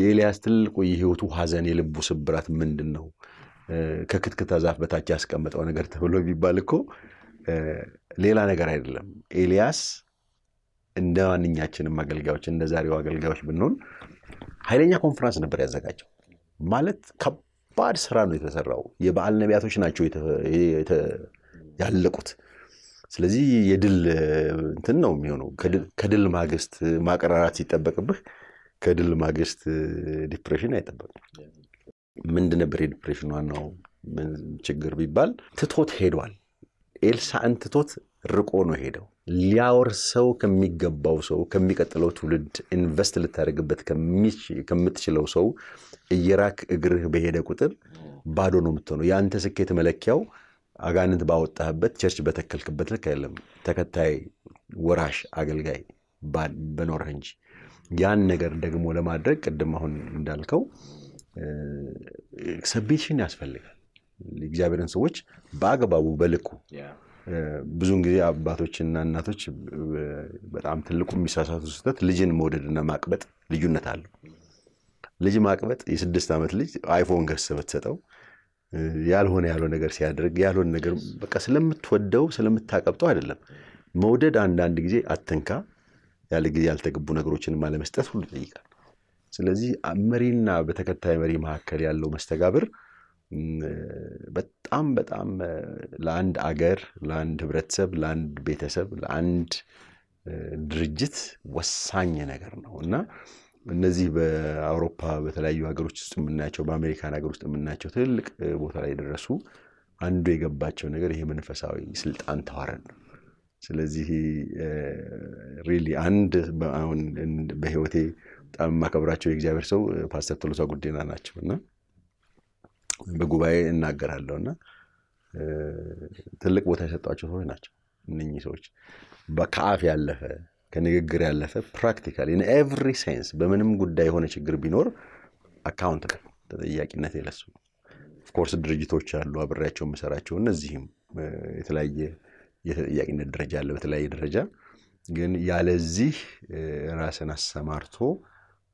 የኤልያስ ትልቁ የህይወቱ ሐዘን የልቡ ስብራት ምንድነው ከክትክታ ዛፍ በታች ያስቀመጠው ነገር ተብሎ ቢባልኮ ሌላ ነገር አይደለም ኤልያስ እንደዋንኛችንም አገልጋዮች እንደዛሬው አገልጋዮች ብንሆን ኃይለኛ ኮንፈረንስ ነበር ያዘጋጀው ማለት ከባድ ስራ ነው የተሰራው የበዓል ነቢያቶች ናቸው ያለቁት ስለዚህ የድል እንትን ነው የሚሆነው ከድል ማግስት ማቀራራት ሲጠበቅብህ ከድል ማግስት ዲፕሬሽን አይጠበቅም ምንድነው ዲፕሬሽን ዋናው ችግር ቢባል ትቶት ሄዷል ኤልሳን ትቶት ርቆ ነው ሄደው ሊያወርሰው ከሚገባው ሰው ከሚቀጥለው ትውልድ ኢንቨስት ልታደርግበት ከምትችለው ሰው እየራክ እግርህ በሄደ ቁጥር ባዶ ነው የምትሆነው ያንተ ስኬት መለኪያው አጋንንት ባወጣህበት ቸርች በተከልክበት ልክ አይደለም ተከታይ ወራሽ አገልጋይ በኖርህ እንጂ ያን ነገር ደግሞ ለማድረግ ቀደም አሁን እንዳልከው ሰብሚሽን ያስፈልጋል ለእግዚአብሔርን ሰዎች በአግባቡ በልኩ ብዙን ጊዜ አባቶችና እናቶች በጣም ትልቁ የሚሳሳቱ ስህተት ልጅን መውደድና ማቅበጥ ልዩነት አለ ልጅ ማቅበጥ የ6 አመት ልጅ አይፎን ገዝተህ ሰጠው ያልሆነ ነገር ሲያደርግ ያልሆነ ነገር በቃ ስለምትወደው ስለምታቀብጠው አይደለም መውደድ አንድ ጊዜ አትንካ ያለ ጊዜ ያልተገቡ ነገሮችን ማለመስጠት ሁሉ ይጠይቃል ስለዚህ መሪና በተከታይ መሪ መካከል ያለው መስተጋብር በጣም ለአንድ አገር ለአንድ ህብረተሰብ ለአንድ ቤተሰብ ለአንድ ድርጅት ወሳኝ ነገር ነውና እነዚህ በአውሮፓ በተለያዩ ሀገሮች ውስጥ ምናቸው በአሜሪካን ሀገር ውስጥ ምናቸው ትልቅ ቦታ ላይ ደረሱ አንዱ የገባቸው ነገር ይሄ መንፈሳዊ ስልጣን ተዋረድ ነው ስለዚህ ሪሊ አንድ አሁን በህይወቴ በጣም ማከብራቸው የእግዚአብሔር ሰው ፓስተር ቶሎሳ ጉዲና ናቸውና በጉባኤ እናገራለሁና ትልቅ ቦታ የሰጣቸው ሰው ናቸው እነኚህ ሰዎች በካፍ ያለፈ ከንግግር ያለፈ ፕራክቲካሊ in every sense በምንም ጉዳይ የሆነ ችግር ቢኖር አካውንት ተጠያቂነት የለሱ of course ድርጅቶች አሉ አብራቸው መሰራቸው እነዚህም የተለያየ የተጠያቂነት ደረጃ አለ በተለያየ ደረጃ ግን ያለዚህ ራስን አሰማርቶ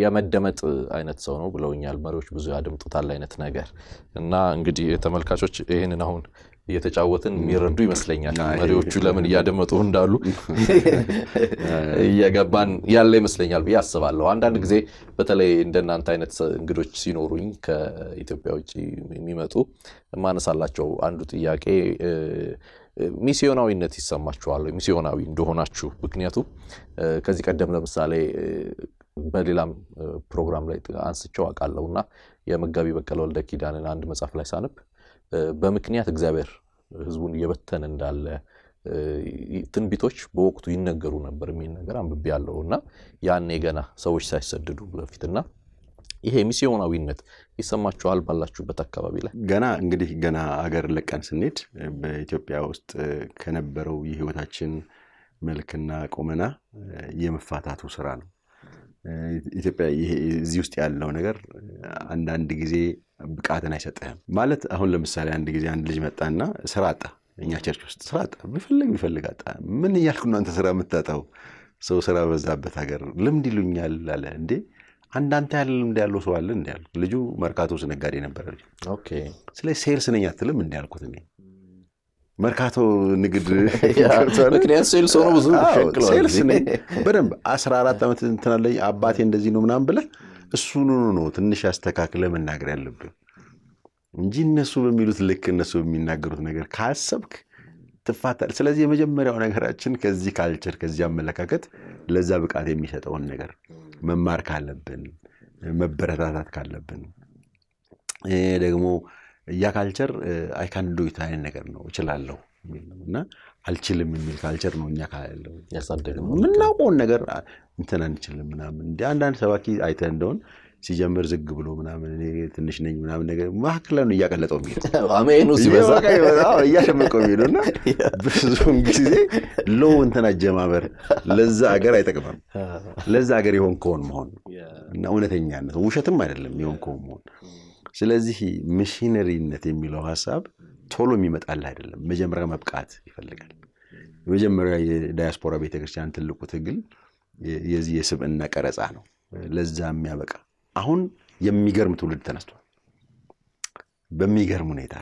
የመደመጥ አይነት ሰው ነው ብለውኛል መሪዎች ብዙ ያድምጡታል አይነት ነገር እና እንግዲህ ተመልካቾች ይሄንን አሁን እየተጫወቱን የሚረዱ ይመስለኛል መሪዎቹ ለምን ያደመጡ እንዳሉ ያጋባን ያለ ይመስለኛል በያስባለሁ አንዳንድ ጊዜ በተለይ እንደናንተ አይነት እንግዶች ሲኖሩኝ ከኢትዮጵያ ውጪ የሚመጡ ማነሳላቸው አንዱ ጥያቄ ሚስዮናዊነት ይሰማችኋል ሚስዮናዊ እንደሆናችሁ ምክንያቱም ከዚህ ቀደም ለምሳሌ በሌላም ፕሮግራም ላይ አንስቼው አቃለውና የመጋቢ በቀለ ወልደ ኪዳንን አንድ መጽሐፍ ላይ ሳነብ በምክንያት እግዚአብሔር ህዝቡን የበተን እንዳለ ትንቢቶች በወቅቱ ይነገሩ ነበር ምን ነገር አንብብ ያለውና ያኔ ገና ሰዎች ሳይሰደዱ በፊትና ይሄ ሚስዮናዊነት ይሰማችኋል ባላችሁበት አካባቢ ላይ ገና እንግዲህ ገና አገር ለቀን ስንሄድ በኢትዮጵያ ውስጥ ከነበረው የህይወታችን መልክና ቆመና የመፋታቱ ስራ ነው ኢትዮጵያ እዚህ ውስጥ ያለው ነገር አንድ አንድ ጊዜ ብቃትን አይሰጠህም ማለት አሁን ለምሳሌ አንድ ጊዜ አንድ ልጅ መጣና ስራ አጣ እኛ ቸርች ውስጥ ስራ አጣ ቢፈልግ አጣ ምን ይያልኩና አንተ ስራ መጣጣው ሰው ስራ በዛበት ሀገር ልምድ ይሉኛል አለ እንዴ አንድ አንተ ያልልም እንዲያለው ሰው አለ እንዲያለው ልጁ መርካቶስ ነጋዴ ነበር ልጅ ኦኬ ስለ ሴልስ ነኝ አትልም እንዲያልኩት እኔ መርካቶ ንግድ ምክንያት ሴልስ ነው ብዙ ሸክሎ ሴልስ ነኝ በደም 14 አመት እንትናለኝ አባቴ እንደዚህ ነው ምናም ብለ እሱኑ ነው ትንሽ አስተካክለ መናገር ያለብን እንጂ እነሱ በሚሉት ልክ እነሱ በሚናገሩት ነገር ካሰብክ ተፋታል ስለዚህ የመጀመሪያው ነገራችን ከዚህ ካልቸር ከዚህ አመለካከት ለዛ በቃት የሚሰጠውን ነገር መማር ካለብን መበረታታት ካለብን ደግሞ ያ ካልቸር አይ ካን ዱ ኢት አይን ነገር ነው እችላለሁ እና አልችልም የሚል ካልቸር ነውኛ ካለው ያሳደገው ምን አቆን ነገር እንተን አንችልም ምናምን እንደ አንዳንድ ሰባኪ አይተ እንደሆነ ሲጀመር ዝግ ብሎ ምናምን ትንሽ ነኝ ምናምን ነገር ማክላን ያቀለጠው የሚል አሜኑ ሲበዛ አዎ ያሸመቀው የሚልና ብዙን ጊዜ ሎው እንተና ጀማበር ለዛ ሀገር አይጠቅምም ለዛ ሀገር ይሆንከውን መሆን እና እውነተኛነት ውሸትም አይደለም ይሆንከውን መሆን ስለዚህ ሚሽነሪነት የሚለው ሐሳብ ቶሎ የሚመጣል አይደለም መጀመሪያ መብቃት ይፈልጋል መጀመሪያ የዳያስፖራ ቤተክርስቲያን ትልቁ ትግል የዚህ የስብእና ቀረጻ ነው ለዛ የሚያበቃ አሁን የሚገርም ትውልድ ተነስተዋል በሚገርም ሁኔታ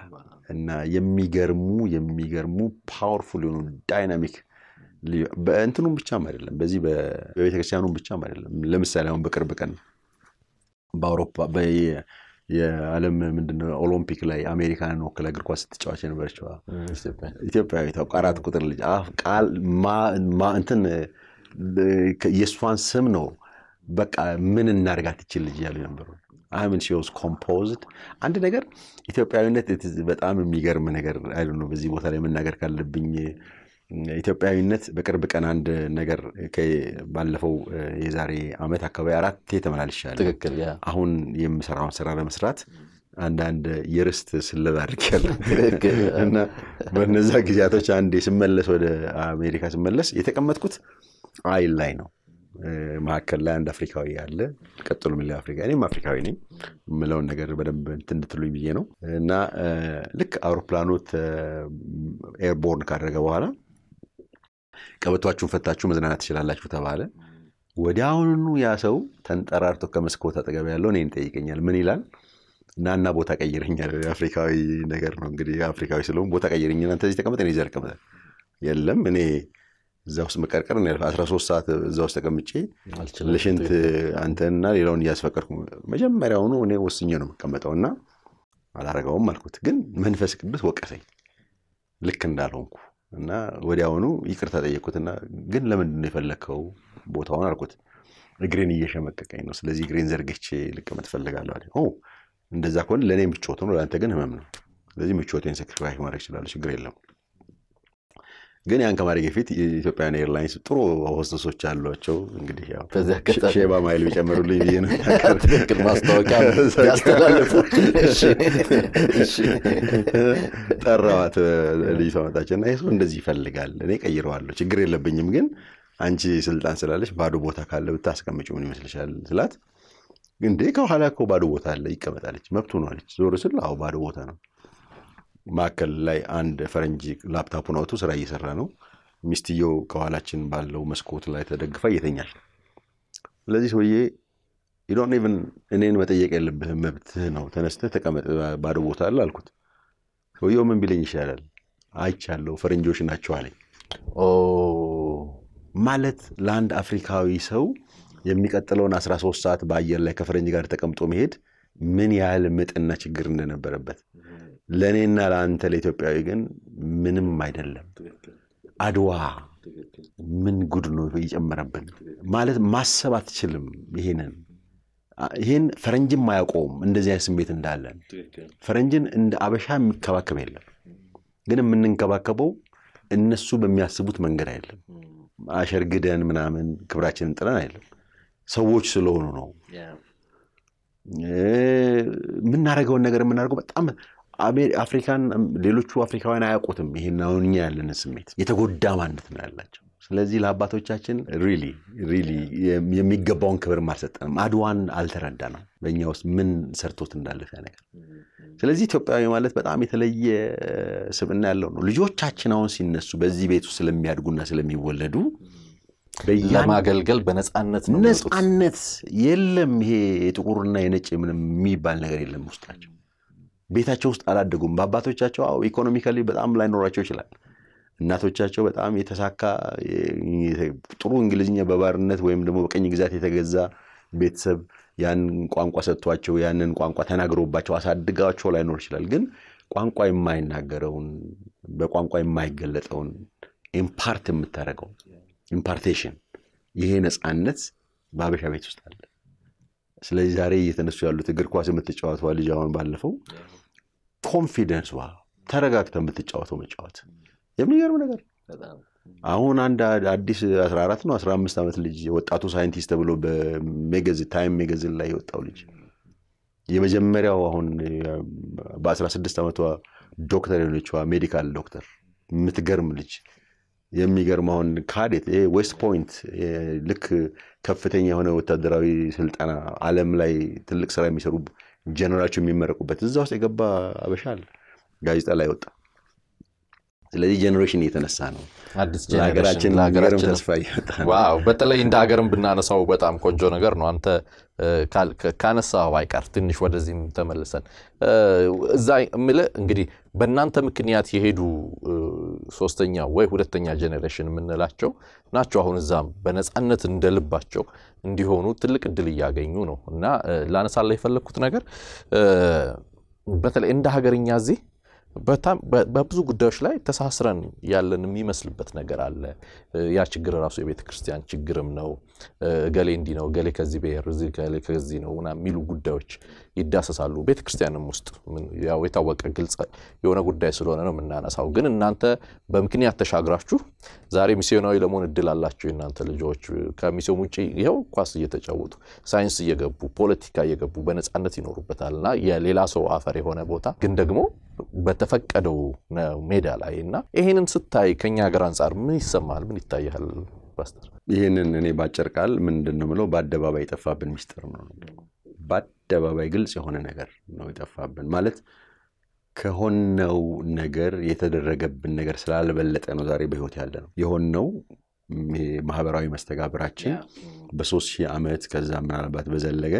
እና የሚገርሙ ፓወርፉል የሆኑ ዳይናሚክ በእንትኑም ብቻ አይደለም በዚህ በቤተክርስቲያኑም ብቻ አይደለም ለምሳሌ አሁን በቅርብ ቀን በአውሮፓ የዓለም ምንድነው ኦሎምፒክ ላይ አሜሪካን ወክላ እግር ኳስ ተጫዋች ነበርቻው ኢትዮጵያዊ ተቋራት ቁጥር ልጅ ቃል ማ እንትን የስዋን ስም ነው በቃ ምን እናርጋት ይችላል ልጅ ያለው ነበር I mean she was composed አንድ ነገር ኢትዮጵያዊነት በጣም የሚገርም ነገር አይደለም ነው በዚህ ቦታ ላይ መናገር ካለብኝ ኢትዮጵያዊነት በቅርብ ቀን አንድ ነገር ባለፈው የዛሬ አመት አካባቢ አራት ተመላልሻለሁ ትክክል ያ አሁን የምሰራውን ስራ ለመስራት አንድ የርስት ስለላ አድርጌያለሁ እና በነዛ ጊዜያቶች አንዴ ስመለስ ወደ አሜሪካ ስመለስ የተቀመጥኩት አይል ላይ ነው ማከለ አንድ አፍሪካዊ ያለ ቀጥሎ ምለ አፍሪካ እኔም አፍሪካዊ ነኝ ምለው ነገር በደንብ እንትንትሉኝ ብዬ ነው እና ልክ አውሮፕላኑ ኤርቦርን ካደረገ በኋላ ቀበቷችሁን ፈታችሁ መዝናናት ትችላላችሁ ተባለ ወዲያውኑ ያ ሰው ተንጠራርቶ ከመስኮት አጠገብ ያለው እኔን ጠይቀኛል ምን ይላል ናና ቦታ ቀይረኛል አፍሪካዊ ነገር ነው እንግዲህ አፍሪካዊ ስለሆነ ቦታ ቀይረኛል አንተ እዚህ ተቀመጥ እኔ እዚህ አልቀመጥም የለም እኔ ዛውስ መቀርቀር ነው 13 ሰዓት ዛውስ ተቀምጬ ለሽንት አንተና ሌላውን ያስፈቀርኩ መጀመሪያው ነው እኔ ወስኜ ነው መቀመጣውና አላረጋውም አልኩት ግን መንፈስ ቅዱስ ወቀሰኝ ልክ እንዳልሆንኩ እና ወዲያውኑ ይቅርታ ጠየቅኩትና ግን ለምን እንደፈለከው ቦታውን አልኩት እግሬን እየሸመቀቀኝ ነው ስለዚህ እግሬን ዘርግቼ ልቀመጥ ፈልጋለሁ አለ ኦ እንደዛ ከሆነ ለኔ ምቾት ነው ለአንተ ግን ህመም ነው ስለዚህ ምቾቴን ሰክሪፋይ ማድረግ ይችላል ችግር የለም ግን ያን ከማድረግ ፊት ኢትዮጵያ ኤርላይንስ ጥሩ ሆስተሶች አሏቸው እንግዲህ ያው ሼባ ማይል ቢጨመሩልኝ ብዬ ነው ከጥቅል ማስተዋቂያ ያስተላለፉ እሺ ተራዋት ሊሰማታችሁና እሱ እንደዚህ ይፈልጋል እኔ ቀይረዋለሁ ችግር የለብኝም ግን አንቺ ስልጣን ስላለሽ ባዶ ቦታ ካለ ብታስቀምጪው ምን ይመስልሻል ስላት ግን ደካው ሐላኮ ባዶ ቦታ አለ ይቀመጣለች መብቱ ነው አለች ዞር ስል አው ባዶ ቦታ ነው ማከል ላይ አንድ ፈረንጂ ላፕቶፑን አውጥቶ ስራ እየሰራ ነው ሚስቲዮ ከኋላችን ባለው መስኮት ላይ ተደግፋ እየተኛች ስለዚህ ሰውዬ you don't even እኔን መጠየቅ የለብህም መብትህ ነው ተነስተህ ተቀመጥ ባዶ ቦታ አለ አልኩት ሰውዬው ምን ቢለኝ ይሻላል አይቻለው ፈረንጆች ናቸው አለኝ ኦ ማለት ለአንድ አፍሪካዊ ሰው የሚቀጥለውን 13 ሰዓት በአየር ላይ ከፈረንጅ ጋር ተቀምጦ መሄድ ምን ያህል ምጥና ችግር እንደነበረበት ለኔና ለአንተ ለኢትዮጵያዊ ግን ምንም አይደለም አድዋ ምን ጉድ ነው ይጨመረብን ማለት ማሰብ አትችልም ይሄንን ይሄን ፈረንጅም ማያቆም እንደዚህ አይስሜት እንዳለን ፈረንጅን እንደ አበሻ የሚከባከብ የለም ግን ምን እንከባከበው እነሱ በሚያስቡት መንገድ አይደለም አሸርግደን ምናምን ክብራችንን ጥለን አይደለም ሰዎች ስለሆኑ ነው ምን እናረጋው ነገር ምን እናረጋው በጣም አፍሪካን ሌሎቹ አፍሪካውያን አያቆትም ይሄን አሁንኛ ያለን ስሜት የተጎዳ ማንነት ነው ያላችሁ ስለዚህ ለአባቶቻችን really የሚገባውን ክብር ማሰጠንም አድዋን አልተረዳንም በእኛውስ ምን ሰርቶት እንዳለፈ ነገር ስለዚህ ኢትዮጵያዊ ማለት በጣም የተለየ ስብዕና ያለው ነው ልጆቻችን አሁን ሲነሱ በዚህ ቤቱ ስለሚያድጉና ስለሚወለዱ ለማገልገል በነጻነት ነው ነጻነት የለም ይሄ ጥቁርና የነጭ ምንም የሚባል ነገር የለም ውስጣቸው ቤታቸው ውስጥ አላደጉም በአባቶቻቸው አው ኢኮኖሚካሊ በጣም ላይ ኖራቸው ይችላል እናቶቻቸው በጣም የተሳካ ጥሩ እንግሊዝኛ በባርነት ወይም ደግሞ በቀኝ ግዛት የተገዛ ቤተሰብ ያን ቋንቋ ሰጥቷቸው ያንን ቋንቋ ተናግሮባቸው አሳድጋቸው ላይ ኖር ይችላል ግን ቋንቋ የማይናገረውን በቋንቋ የማይገለጠውን ኢምፓርት የምታረጋው ኢምፓርቴሽን ይሄ ነጻነት ባበሻ ቤት ውስጥ አለ ስለዚህ ዛሬ እየተነሱ ያሉት እግር ኳስ የምትጫወተው ልጅ አሁን ባለፈው ኮንፊደንስ ዋ ተረጋግተን የምትጫወተው መጫወት የሚገርም ነገር አሁን አንድ አዲስ 14 ነው 15 አመት ልጅ ወጣቱ ሳይንቲስት ተብሎ በመጋዚን ታይም መጋዚን ላይ ወጣው ልጅ የመጀመሪያው አሁን በ16 አመቷ ዶክተር የሆነችዋ ሜዲካል ዶክተር የምትገርም ልጅ የሚገርማውን ካዴት ዌስት ፖይንት ልክ ከፍተኛ የሆነ ወታደራዊ ስልጣና ዓለም ላይ ትልቅ ስራ የሚሰሩ ጀነራሎች የሚመረቁበት እዛው ሲገባ አበሻል ጋዜጣ ላይ ወጣ ስለዚህ ጀነሬሽን እየተነሳ ነው አዲስ ጀነሬሽን ለሀገራችን ተስፋ ይወጣ ዋው በተለይ እንደ ሀገርም ብናነሳው በጣም ቆንጆ ነገር ነው አንተ ካነሳው አይቀር ትንሽ ወደዚህም ተመለሰን እዛ ምለ እንግዲህ በእናንተ ምክንያት የሄዱ ሶስተኛ ወይ ሁለተኛ ጀነሬሽን ምንላቸው ናቸው አሁን እዛም በነጻነት እንደልባቸው እንዲሆኑ ትልቅ እድል ያገኙ ነውና ላነሳለ ይፈልኩት ነገር በተለይ እንደ ሀገርኛ እዚ በጣም በብዙ ጉዳዮች ላይ ተሳስረን ያለንም ይመስልበት ነገር አለ ያ ችግር ራሱ የቤተ ክርስቲያን ችግርም ነው ገሌ እንዲ ነው ገሌ ከዚህ በየር እዚህ ገሌ ከዚህ ነውና ሚሉ ጉዳዮች ይዳሰሳሉ ቤተ ክርስቲያንም ውስጥ ያው የታወቀ ግልጽ የሆነ ጉዳይ ስለሆነ ነው እናናሳው ግን እናንተ በመክንያት ተሻግራችሁ ዛሬ ሚስዮናዊ ለሞን እድላላችሁ እናንተ ልጆች ከሚስዮን ውጪ ይሄው ኳስ እየተጫወቱ ሳይንስ እየገቡ ፖለቲካ እየገቡ በነጻነት ይኖሩበታልና የሌላ ሰው አፈር የሆነ ቦታ ግን ደግሞ በተፈቀደው ሜዳ ላይና ይሄንን ስታይ ከኛ ሀገር አንፃር ምን ይሰማል ምን ይታያል ፓስተር ይሄንን እኔ ባጭር ቃል ምንድነው ምለው በአደባባይ ተፋብን ሚስጥር ነው በአደባባይ ግልጽ የሆነ ነገር ነው ተፋብን ማለት ከሆነው ነገር የተደረገብን ነገር ስላልበለጠ ነው ዛሬ በህይወት ያለ ነው የሆነው ማህበራዊ መስተጋብራችን በ3000 አመት ከዛ ምናልባት በዘለገ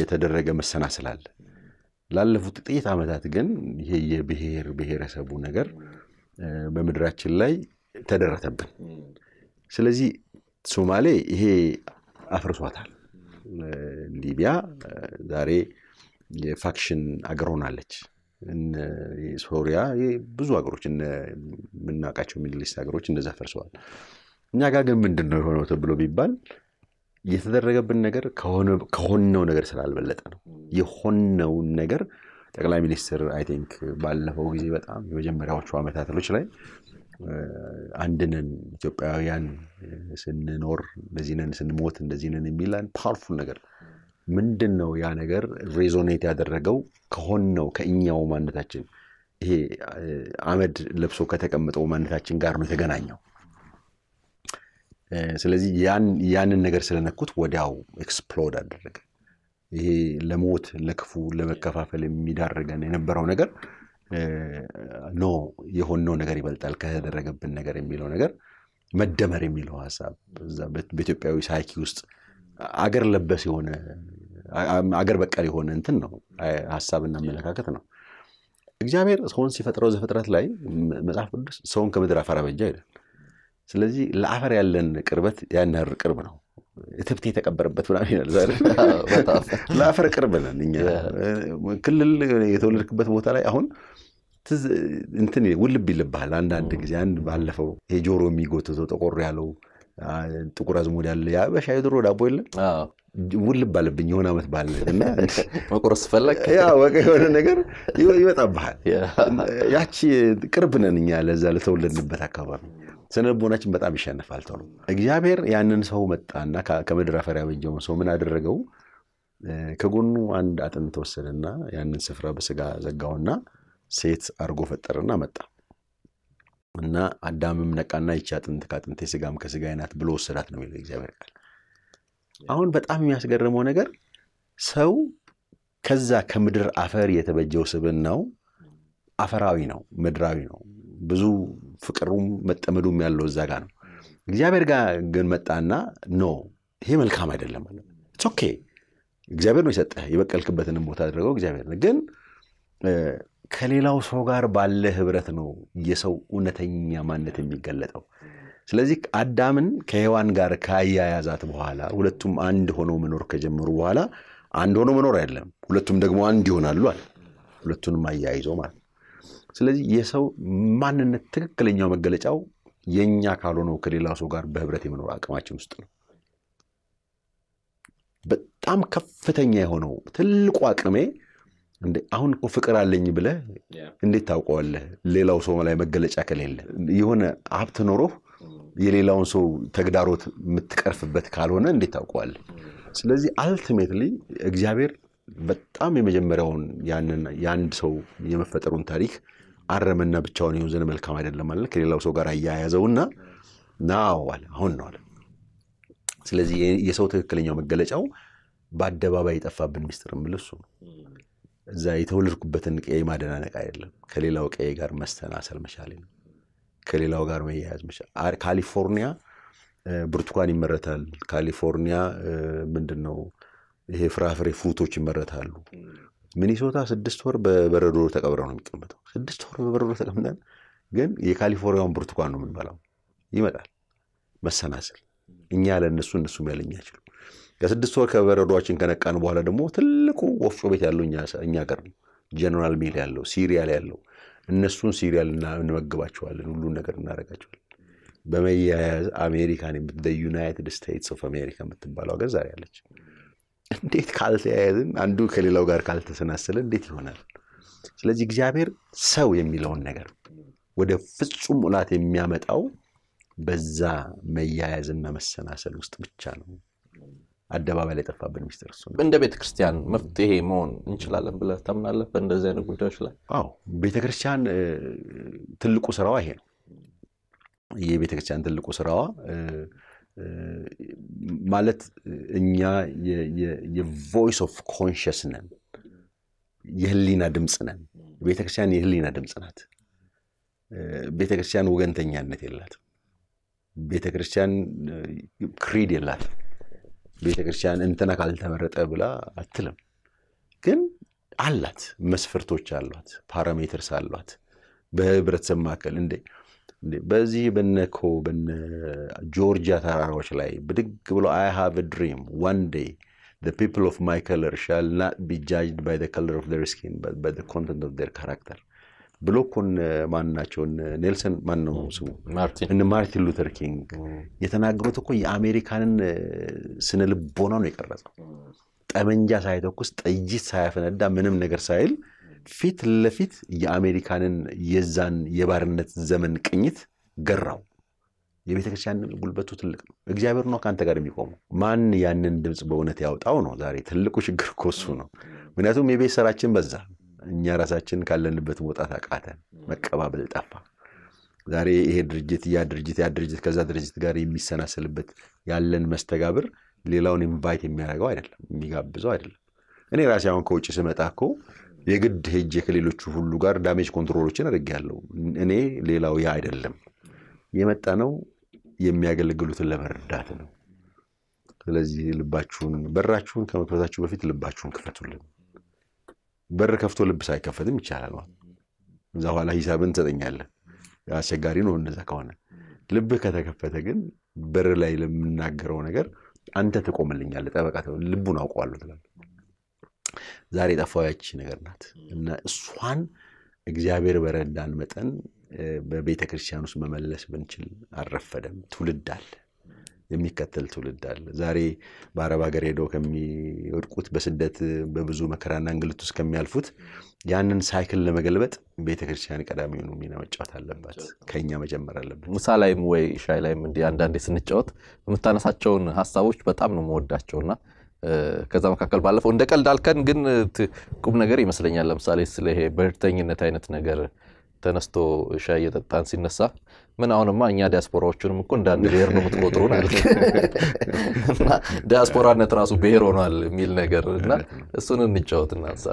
የተደረገ መሰናሰል አለ ላለፉት ጥቂት አመታት ግን ይሄ የብሄር ብሄረሰቡ ነገር በመድራችን ላይ ተደረተብን ስለዚህ ሶማሌ ይሄ አፍርሷታል ሊቢያ ዛሬ የፋክሽን አገሮናለች ሶሪያ ብዙ አገሮች እና ምናቃቸው ሚድልስ አገሮች እንደዛ ፈርሷል እኛ ጋር ግን ምንድነው የሆነው ተብሎ ቢባል የተደረገብን ነገር ከሆነው ነገር ስላልበለጠ ነው የሆነው ነገር ጠቅላይ ሚኒስትር አይ ቲንክ ባለፈው ጊዜ በጣም የመጀመሪያዎቹ አመታቶች ላይ አንድነን ኢትዮጵያውያን ስንኖር ለዚህነን ስንሞት እንደዚህነን የሚላን ፓወርፉል ነገር ምንድነው ያ ነገር ሬዞኔት ያደረገው ከሆነው ከኛው ማንነታችን ይሄ አመድ ለብሶ ከተቀመጠው ማንነታችን ጋር ነው የተገናኘው ስለዚህ ያንን ነገር ስለነኩት ወዲያው ኤክስፕሎድ አደረገ ይሄ ለሞት ለክፉ ለመከፋፈል የሚዳርገን የነበረው ነገር ኖ የሆነው ነገር ይበልጣል ከተደረገብን ነገር የሚለው ነገር መደመር የሚለው ሐሳብ እዛ በኢትዮጵያዊ ሳይኪ ውስጥ አገር ለበስ የሆነ አገር በቀል የሆነ እንትን ነው ሐሳብና መለካከት ነው እግዚአብሔር ሰውን ሲፈጥረው ዘፍጥረት ላይ መጽሐፍ ቅዱስ ሰውን ከምድር አፈር አበጀ ይላል ስለዚህ ለአፈር ያለን ቅርበት ያናር ቅርብ ነው እትብቴ ተቀበረበት ብላ ይላል ዛሬ ለአፈር ቅርብ ነን እኛ ክልል የተወለድኩበት ቦታ ላይ አሁን تز انتني ولا بيلبها لأن عندك زين بعلفه هجوره ميجوت زود أقرر علىه تقرأ زمودي على يا بس هاي درو دابويل ولا بالله بنيونا مثبال ما قرص فلك يا وكذا نجار يوتابها يا شيء كربنا نيا لازال تولد نبتكابر سنة بوناتش بتعبش أنا فعلتهم إجابير يعني نسهو متأنا كمدرة فرعي جومس هو من هذا الرجو كقولوا عند أتن توصلنا يعني نسافر بس جاونا سيت أرجو فترنا متى أنا أدام منك أنا يجات أنتكات أنتي سجام كسجينات بلوس سرعة نميل إجابير أهون بتأمي يا سجار مونجر سو كذا كمدرة فرعي تبجوس بالناو أفراوينو مدراوينو بزو فكرهم متأملون من الله زعانو. إجابير كا جنمت أنا no هي ملكها ما يدل ماله. It's okay. إجابير مش هتأه يبقى الكبة نموتها درجو إجابير. لكن خليلا وصغار بالله برثنو يسوع ونتين يمان نتين بيجلتوا. سلذيك أدمن كيوان غار كايا يا ذات بوهلا. ولتم عندهنو منور كجمر بوهلا عندهنو منور علم. ولتم دجمو عندهنا لوال. ولتم ما يعيزوا ما. ስለዚህ የሰው ማንነት ትክክለኛው መገለጫው የኛ ካልሆነ ከሌላው ሰው ጋር በህብረት የመኖር አቅማችን ውስጥ ነው በጣም ከፍተኛ የሆነው ትልቁ አቅሜ እንዴ አሁን እኮ ፍቅር አለኝ ብለ እንዴት ታውቀዋለህ ሌላው ሰው ላይ መገለጫ ከሌለ የሆነ ሀብት ኖሮ የሌላውን ሰው ተግዳሮት የምትቀርፍበት ካልሆነ እንዴት ታውቀዋለህ ስለዚህ አልቲሜትሊ እግዚአብሔር በጣም የመጀመሪያውን ያንን ያንድ ሰው የመፈጠሩን ታሪክ አረመና ብቻውን ይሁን ዘነ መልካም አይደለም ማለት ከሌላው ሰው ጋር ያያያዘውና ናው አለ አሁን ነው አለ ስለዚህ የሰው ተከክለኛው መገለጫው ባደባባይ የጠፋብን ሚስጥር ምልሱ እዛ የተወለድኩበትን ቀይ ማደናነቅ አይደለም ከሌላው ቀይ ጋር መስተናሰል መቻል ነው ከሌላው ጋር መያያዝ መቻል ካሊፎርኒያ ብርቱካን ይመረታል ካሊፎርኒያ ምንድነው ይሄ ፍራፍሬ ፉቶች ይመረታሉ ሚኒሶታ 6 ወር በበረዶ ተቀብረው ነው የሚቀመጠው 6 ወር በበረዶ ተቀምጠን ግን የካሊፎርኒያውን ብርቱካን ነው የምንበላው ይመጣል መሰናሰል እኛ ለነሱ እነሱም ያለኛቸው ከ6 ወር ከበረዶአችን ከነቃን በኋላ ደግሞ ትልቁ ወፍጮ ቤት ያለው እኛ ጋር ነው ጀነራል ሚል ያለው ሲሪያል ያለው እነሱን ሲሪያል እንመግባቸዋለን ሁሉ ነገር እናረጋቸዋለን በመያያዝ አሜሪካን የዩናይትድ ስቴትስ ኦፍ አሜሪካ የምትባለው ሀገር ዛሬ ያለች እንዴት ካልተያያዝን አንዱ ከሌላው ጋር ካልተሰናሰለ እንዴት ይሆናል ስለዚህ እግዚአብሔር ሰው የሚለውን ነገር ወደ ፍጹም ሙላት የሚያመጣው በዛ መያያዝና መሰናሰል ውስጥ ብቻ ነው አደባባይ ላይ ተፋብን ሚስጥር እሱ ነው እንደ ቤተክርስቲያን መፍትሄ መሆን እንችላለን ብለ ታምናለህ እንደዚህ አይነት ጉዳዮች ላይ አዎ ቤተክርስቲያን ትልቁ ስራዋ ይሄ ነው የቤተክርስቲያን ትልቁ ስራዋ ማለት እኛ የቮይስ ኦፍ ኮንሺየስ ነን የህሊና ድምጽ ነን ቤተክርስቲያን የህሊና ድምጽ ናት ቤተክርስቲያን ወገንተኛነት የላትም ቤተክርስቲያን ክሪድ የላትም ቤተክርስቲያን እንተና ካልተመረጠ ብላ አትልም ግን አላት መስፈርቶች አሏት ፓራሜትርስ አሏት በህብረተሰብ ማከል እንደ بزي بنكو بن جورجيا تراروش لاي بدك بلو I have a dream one day the people of my color shall not be judged by the color of their skin but by the content of their character بلو كون مان ناتشون نيلسون مان نو سمو مارتن ان مارتن لوثر كينغ يتناغروتو كو የአሜሪካንን ስነ ልቦና ነው የቀረጸው ጠመንጃ ሳይተኩስ ጠይጂ ሳይፈነዳ ምንም ነገር ሳይል ፊት ለፊት የአሜሪካንን የዛን የባርነት ዘመን ቅኝት ገራው የቤተክርስቲያን ጉልበቱ ትልቅ ነው እግዚአብሔር ነው ካንተ ጋር የሚቆመው ማን ያንን ድምጽ በእውነት ያወጣው ነው ዛሬ ትልቁ ችግር ኮሱ ነው ምክንያቱም የቤተሰራችን በዛ እኛ ራሳችን ካለንበት ወጣት አቃተ መቀባበል ጠፋ ዛሬ ይሄ ድርጅት ያ ድርጅት ከዛ ድርጅት ጋር የሚሰናሰልበት ያለን መስተጋብር ሌላውን ኢንቫይት የሚያደርገው አይደለም የሚጋብዘው አይደለም እኔ ራሴ አሁን ኮጭ ስመጣኩ የግድ ሄጄ ከሌሎቹ ሁሉ ጋር ዳሜጅ ኮንትሮሎችን አድርጋለሁ እኔ ሌላው ያ አይደለም የመጣ ነው የሚያገለግሉትን ለመርዳት ነው ስለዚህ ልባችሁን በራችሁን ከመክፈታችሁ በፊት ልባችሁን ክፈቱልን በር ከፍቶ ልብስ አይከፈትም ይቻላል ማለት እዛ ኋላ ሂሳብን ተጠኛለህ አስቸጋሪ ነው እንደዛ ከሆነ ልብ ከተከፈተ ግን በር ላይ ለምናገረው ነገር አንተ ተቆምልኛለህ ተበቃተው ልቡን አውቀዋለሁ ዛሬ ጠፋው ያቺ ነገር ናት እና እሷን እግዚአብሔር በረዳን መጠን በቤተ ክርስቲያን ውስጥ መመለስ ብንችል አረፈደም ትውልዳል የሚከተል ትውልዳል ዛሬ ባረባ ሀገር ሄዶ ከሚወድቁት በስደት በብዙ መከራና እንግልት ውስጥ ከሚያልፉት ያንን ሳይክል ለመገልበጥ ቤተ ክርስቲያን ቀዳሚውን ሚና መጫወት አለባት ከኛ መጀመር አለበት ሙሳ ላይም ወይ ሻይ ላይም እንደ አንዳንዴ ስንጫወት በመታነሳቸውን ሐሳቦች በጣም ነው መወዳቸውና ከዛ መካከል ባለፈው እንደ ቀልድ አልከን ግን ቁም ነገር ይመስለኛል ለምሳሌ ስለ ይሄ በርተኝነት አይነት ነገር ተነስቶ ሻይ የጠጣን ሲነሳ ምን አሁንማ እኛ ዲያስፖራዎችንም እኮ እንደ አንድ ብሄር ነው የምትቆጥሩን አልክ እና ዲያስፖራነት ራሱ ብሄር ሆኗል የሚል ነገርና እሱን እንጫወትና አንሳ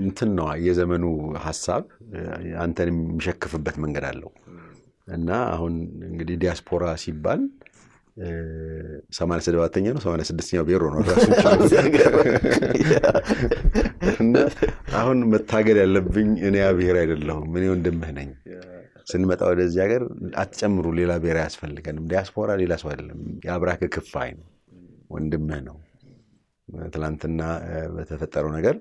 እንትን ነው የዘመኑ ሐሳብ አንተንም የሚሸክፍበት መንገድ አለው እና አሁን እንግዲህ ዲያስፖራ ሲባል 87ኛው ነው 86ኛው ብሄር ነው ራሱ እና አሁን መታገል ያለብኝ እኔ አብሄር አይደለሁም እኔ ወንድምህ ነኝ سنمت أول الزجاجر أتجمروا ليلا بيراس فلكنهم دياسبورا ليلا سوالهم يا براك كفاين وندمناهم تلانتنا بتفترون أجر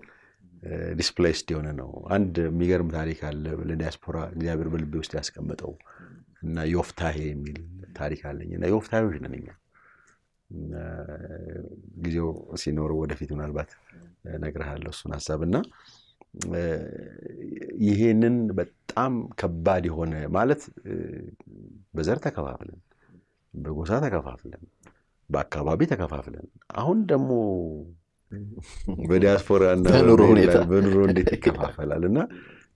displaced يونانو عند ميجر متاريخ للدياسبورا جابر بالبيوس دياس كم بتو نا يوفتاهي ميل تاريخ عليه نا يوفتاهي وش ننيا جيو سينورو ودفتون البات نقرأ هالوسنا سبنا ይሄንን በጣም ከባድ የሆነ ማለት በዘር ተከፋፍለን በጎሳ ተከፋፍለን በአካባቢ ተከፋፍለን አሁን ደሞ በዲያስፖራና በኑሮ እንዴት ተከፋፈላልና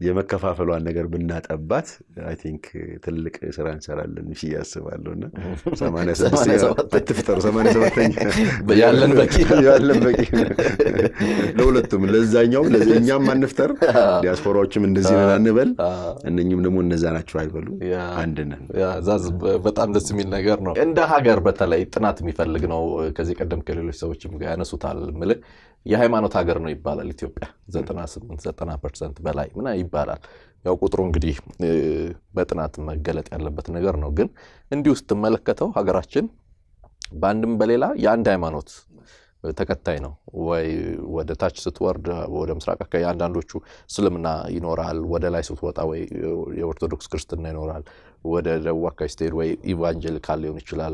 የመከፋፈሏን ነገር ብናጠባት አይ ቲንክ ትልቅ ስራ እንሰራለን እሺ ያስባለውና 87 ያለን በቂ ለሁለቱም ለዛኛው ለዛኛም አንፍጠር ዲያስፖራዎችም እንደዚህ እናንበል እነኝም ደሞ እነዛናቸው አይበሉ አንድነን ያዛዝ በጣም ደስ የሚል ነገር ነው እንደ ሀገር በተለይ ጥናት የሚፈልግ ነው ከዚህ ቀደም ከሌሎች ሰዎችም ጋር ያነሱታል ማለት የሃይማኖት ሀገር ነው ይባላል ኢትዮጵያ 98% በላይ ምና ይባላል ያው ቁጥሩ እንግዲህ በጥናት መገለጥ ያለበት ነገር ነው ግን እንዲው ስትመለከተው ሀገራችን ባንድም በሌላ ያንድ ሃይማኖት ተከታይ ነው ወይ ወደ ታች ስትወርድ ወደ ምስራቅ አካባቢ አንዳንዶቹ እስልምና ይኖራል ወደ ላይ ስትወጣ ወይ የኦርቶዶክስ ክርስትና ይኖራል ወደ ደቡብ አካባቢ ስትሄድ ወይ ኢቫንጀሊካል ሊሆን ይችላል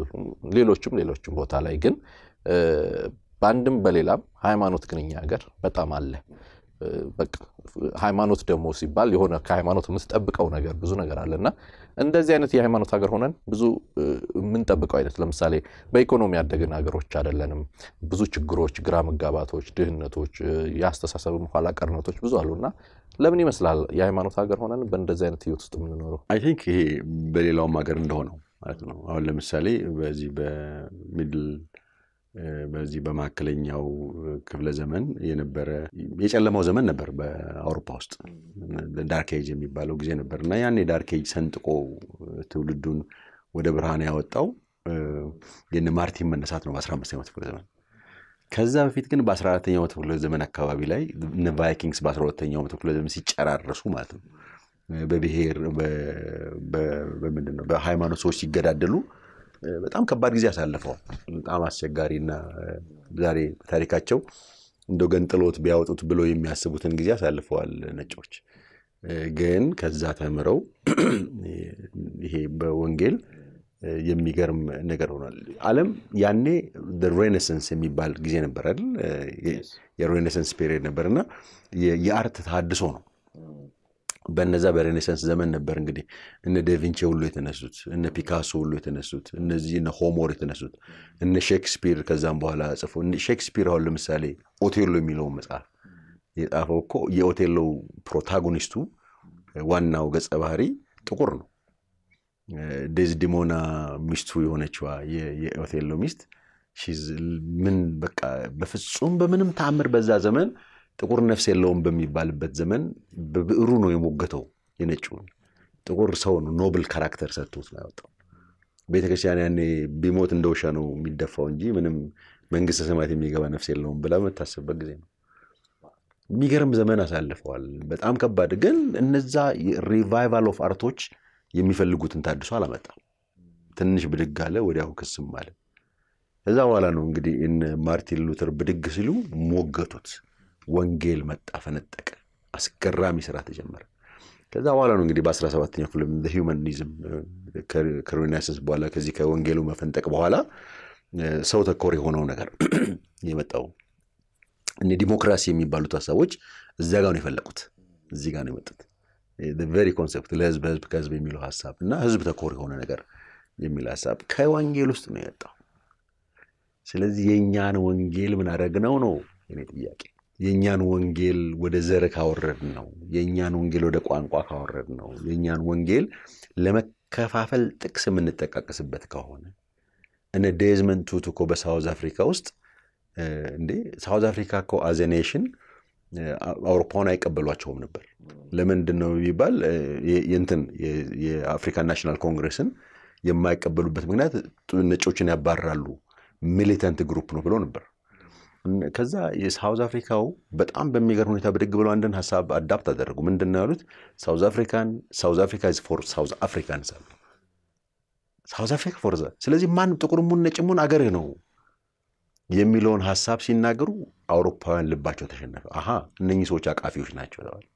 ሌሎችም ቦታ ላይ ግን ባንድም በሌላም ሃይማኖት ግንኛ ሀገር በጣም አለ በቃ ሃይማኖት ደሞ ሲባል የሆነ ከሃይማኖት ምስተጠብቀው ነገር ብዙ ነገር አለና እንደዚህ አይነት የሃይማኖት ሀገር ሆነን ብዙ ምን ተጠብቀው አይነት ለምሳሌ በኢኮኖሚ ያደገን ሀገሮች አይደለንም ብዙ ችግሮች ግራ መጋባቶች ድህነቶች ያስተሳሰብም ኋላ ቀርነቶች ብዙ አሉና ለምን ይመስላል የሃይማኖት ሀገር ሆነን በእንደዚህ አይነት ህይወት ውስጥ ምን ኖሮ አይ ቲንክ ይሄ በሌላው ሀገር እንደሆነ ማለት ነው አሁን ለምሳሌ በዚህ በሚድል በዚህ በማከለኛው ክፍለ ዘመን የነበረ የጨለማው ዘመን ነበር በአውሮፓ ውስጥ ዳርክ ኤጅ የሚባለው ጊዜ ነበርና ያን ዳርክ ኤጅ ሰንጥቆ ትውልዱን ወደ ብርሃን ያወጣው የነ ማርቲን መነሳት ነው በ15ኛው ክፍለ ዘመን ከዛ በፊት ግን በ14ኛው ክፍለ ዘመን አካባቢ ላይ እነ ቫይኪንግስ በ12ኛው ክፍለ ዘመን ሲጨራረሱ ማለት ነው በብሄር በመንደነው በሃይማኖት ሰዎች ይገዳደሉ በጣም ከባድ ጊዜ ያሳለፈው በጣም አስቸጋሪና ዛሬ ታሪካቸው እንደው ገንጥሎት ቢያወጡት ብሎ የሚያስቡትን ጊዜ ያሳልፈዋል ነጮች ግን ከዛ ተመረው ይሄ በወንጌል የሚገርም ነገር ሆኗል ዓለም ያኔ the renaissance የሚባል ጊዜ ነበር አይደል የrenaissance period ነበርና የአርት ተሐድሶ ነው በነዛ በሬኔሳንስ ዘመን ነበር እንግዲህ እነ ዳቪንቺ ሁሉ የተነሱት እነ ፒካሶ ሁሉ የተነሱት እነዚህ እነ ሆሞር የተነሱት እነ ሼክስፒር ከዛም በኋላ ጽፎ እነ ሼክስፒር አሁን ለምሳሌ ኦቴሎ የሚለው መጽሐፍ የጻፈው እኮ የኦቴሎ ፕሮታጎኒስቱ ዋናው ገጸ ባህሪ ጥቁር ነው ዴዝዲሞና ሚስቱ የሆነችዋ የኦቴሎ ሚስት she's ምን በቃ በፍጹም በምንም ተአምር በዛ ዘመን ጥቁር ነፍስ የለውም በሚባልበት ዘመን በብዕሩ ነው የሞገተው የነጭው ጥቁር ሰው ነው ኖብል ካራክተር ሰጥቶት ነው ያወጣው ቤተክርስቲያን ያኔ ቢሞት እንደውሻ ነው የሚደፋው እንጂ ምንም መንግስተ ሰማያት የሚገባ ነፍስ የለውም ብላ መታሰበበት ጊዜ ነው የሚገርም ዘመን አሳልፈዋል በጣም ከባድ ግን እነዛ ሪቫይቫል ኦፍ አርቶች የሚፈልጉትን ታድሶ አላመጣ ትንሽ ብድግ አለ ወዲያው ክስም ማለት እዛ በኋላ ነው እንግዲህ ማርቲን ሉተር ብድግ ሲሉ ሞገቱት ወንጌል መጣፈነጠቀ አስከራሚ ስራ ተጀመረ كذا أولا نقدي باسرة سبعتين يقولون the humanism كروناسس بوالا كذي كونجيلو ما فنتك بوالا صوت الكوري هونو نكر يمتاو إن الديمقراطية مي بالوتا سوتش زعاني فلقت زعاني متت the very concept الحزب كذب يميلو حساب نا حزب تكوري هونو نكر يميل حساب كونجيلو استنيتا سلذي ينيان وانجيل من أرجعنا ونو يعني تيجي ينيان وانجيل وده زرك هوررنا ينيان وانجيل وده قان قاك هوررنا ينيان وانجيل لما كفافل تكسب من التكاك سبت كهونه أنا دايزمن تو تكو بس هاوز أفريقيا وست عندي هاوز أفريقيا كو أزينيشن أوروبانا يقبلوا أشوفهم نبر لما ندنو يبال ينتن ي أفريقيا ناشنال كونغرسن يما يقبلوا بس معناه نشوفنا برالو militant group نو بلون بر كذا يس South Africa هو بتأمل بميجرون يتبرق بلو عندن حساب adapt درجو من دنياروت South Africa is for South Africans South Africa for ذا سلذي ما نبتكرو من نجمون أجرناه يميلون حساب سين نجرو أوروبا لباچو تشننا أها نيجي سوتشاك أفيوش ناتشو دال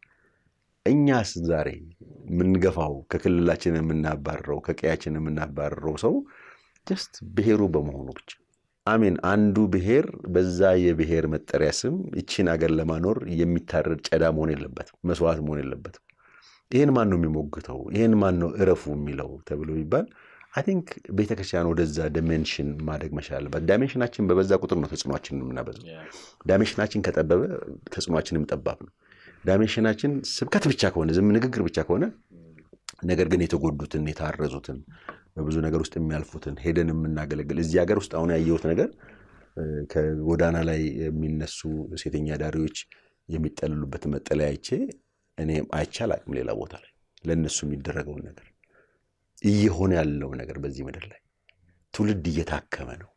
إنياس زاري من قفاو ككل لاتشنا من نبرو ككياتشنا من نبرو سو just بهيرو بمهونوكش آمین آندو بهیر بزای بهیر مترسم ایچین اگر لمانور یه میتره چدامونی لباد مسواس مونی لباد این مانو میموجته او این مانو ارفو میلو تبلوی بال I think بیت کشیانو دزد dimension مارک مشال باد dimension آچین به بزد کوتر نتسمو آچین منابز dimension آچین کت ابب تسمو آچین متاببن dimension آچین سب کت بیچاکونه زمین نگر بیچاکونه نگر گنیتو گردوتن نیتار رزوتن بزون اگر است میل فوتن هدن من نگلگل از یاگر است آنها یوت نگر که ودانا لای می نسو سیتینیا داریوچ یمیت علو بتمت علایچه انیم آیچالا میل لابوتاله لن نسو می درگون نگر یه هونه علو نگر بزیم درلای طول دیه تاکه منو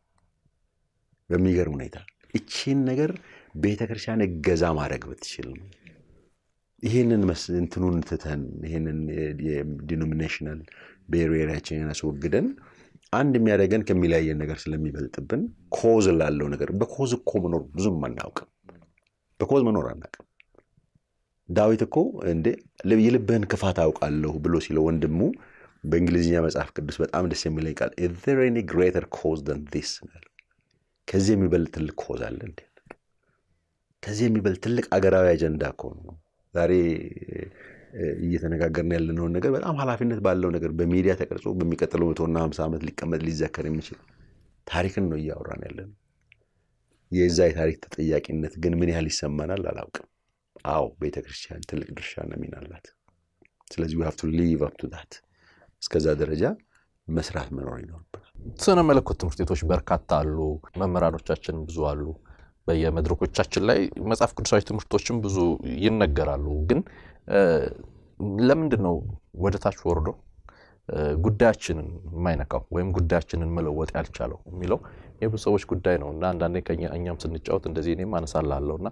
و میگرونه ایتا اچین نگر بهترشان گزام آرگ بتشیلم هینن مس انتنون تتن هینن denominational barrier هچین اسوق گدن آن دمیارگان کمیلایی نگر سلامی بلت بن کوز لالو نگر با کوز کومنور زم من ناوکم با کوز منوران نکم داویت کو اند لی یل بن کفات اوک الله بلوسی لون دمو به انگلیسی هم از افکار دست بات آمده سیمیلی کال is there any greater cause than this کسی میبلت لک کوز لند کسی میبلت لک اگر آواه جندا کنم داری یه تنها گرنال لون نگر بر آم حالا فینت بالون نگر به میریا تکرس و به میکاتلون تو نام سامت لیک کامد لیز ذکر میشه تاریک نویا اورانیلن یه زای تاریک تطیع کننت گن منی حالی سمنال لالوک آو بیت کرشیان تلک درشان مینالات سلزی you have to live up to that اسکازاد درجه مسرح منوری نور سلام علیکم توش برکاتالو ممرارو چاچن بزوالو بیا مدرکو چاچن لای مسافر کنشایت مرتوشم بزو یه نگرالو گن لمن دنو وده تاش وردو گوداشن ماین کاو ویم گوداشن ملوات علچالو میلو یه بسوش گودای نو نه دانه کنی انجام سنت چاوت اندزینی من سالالو نه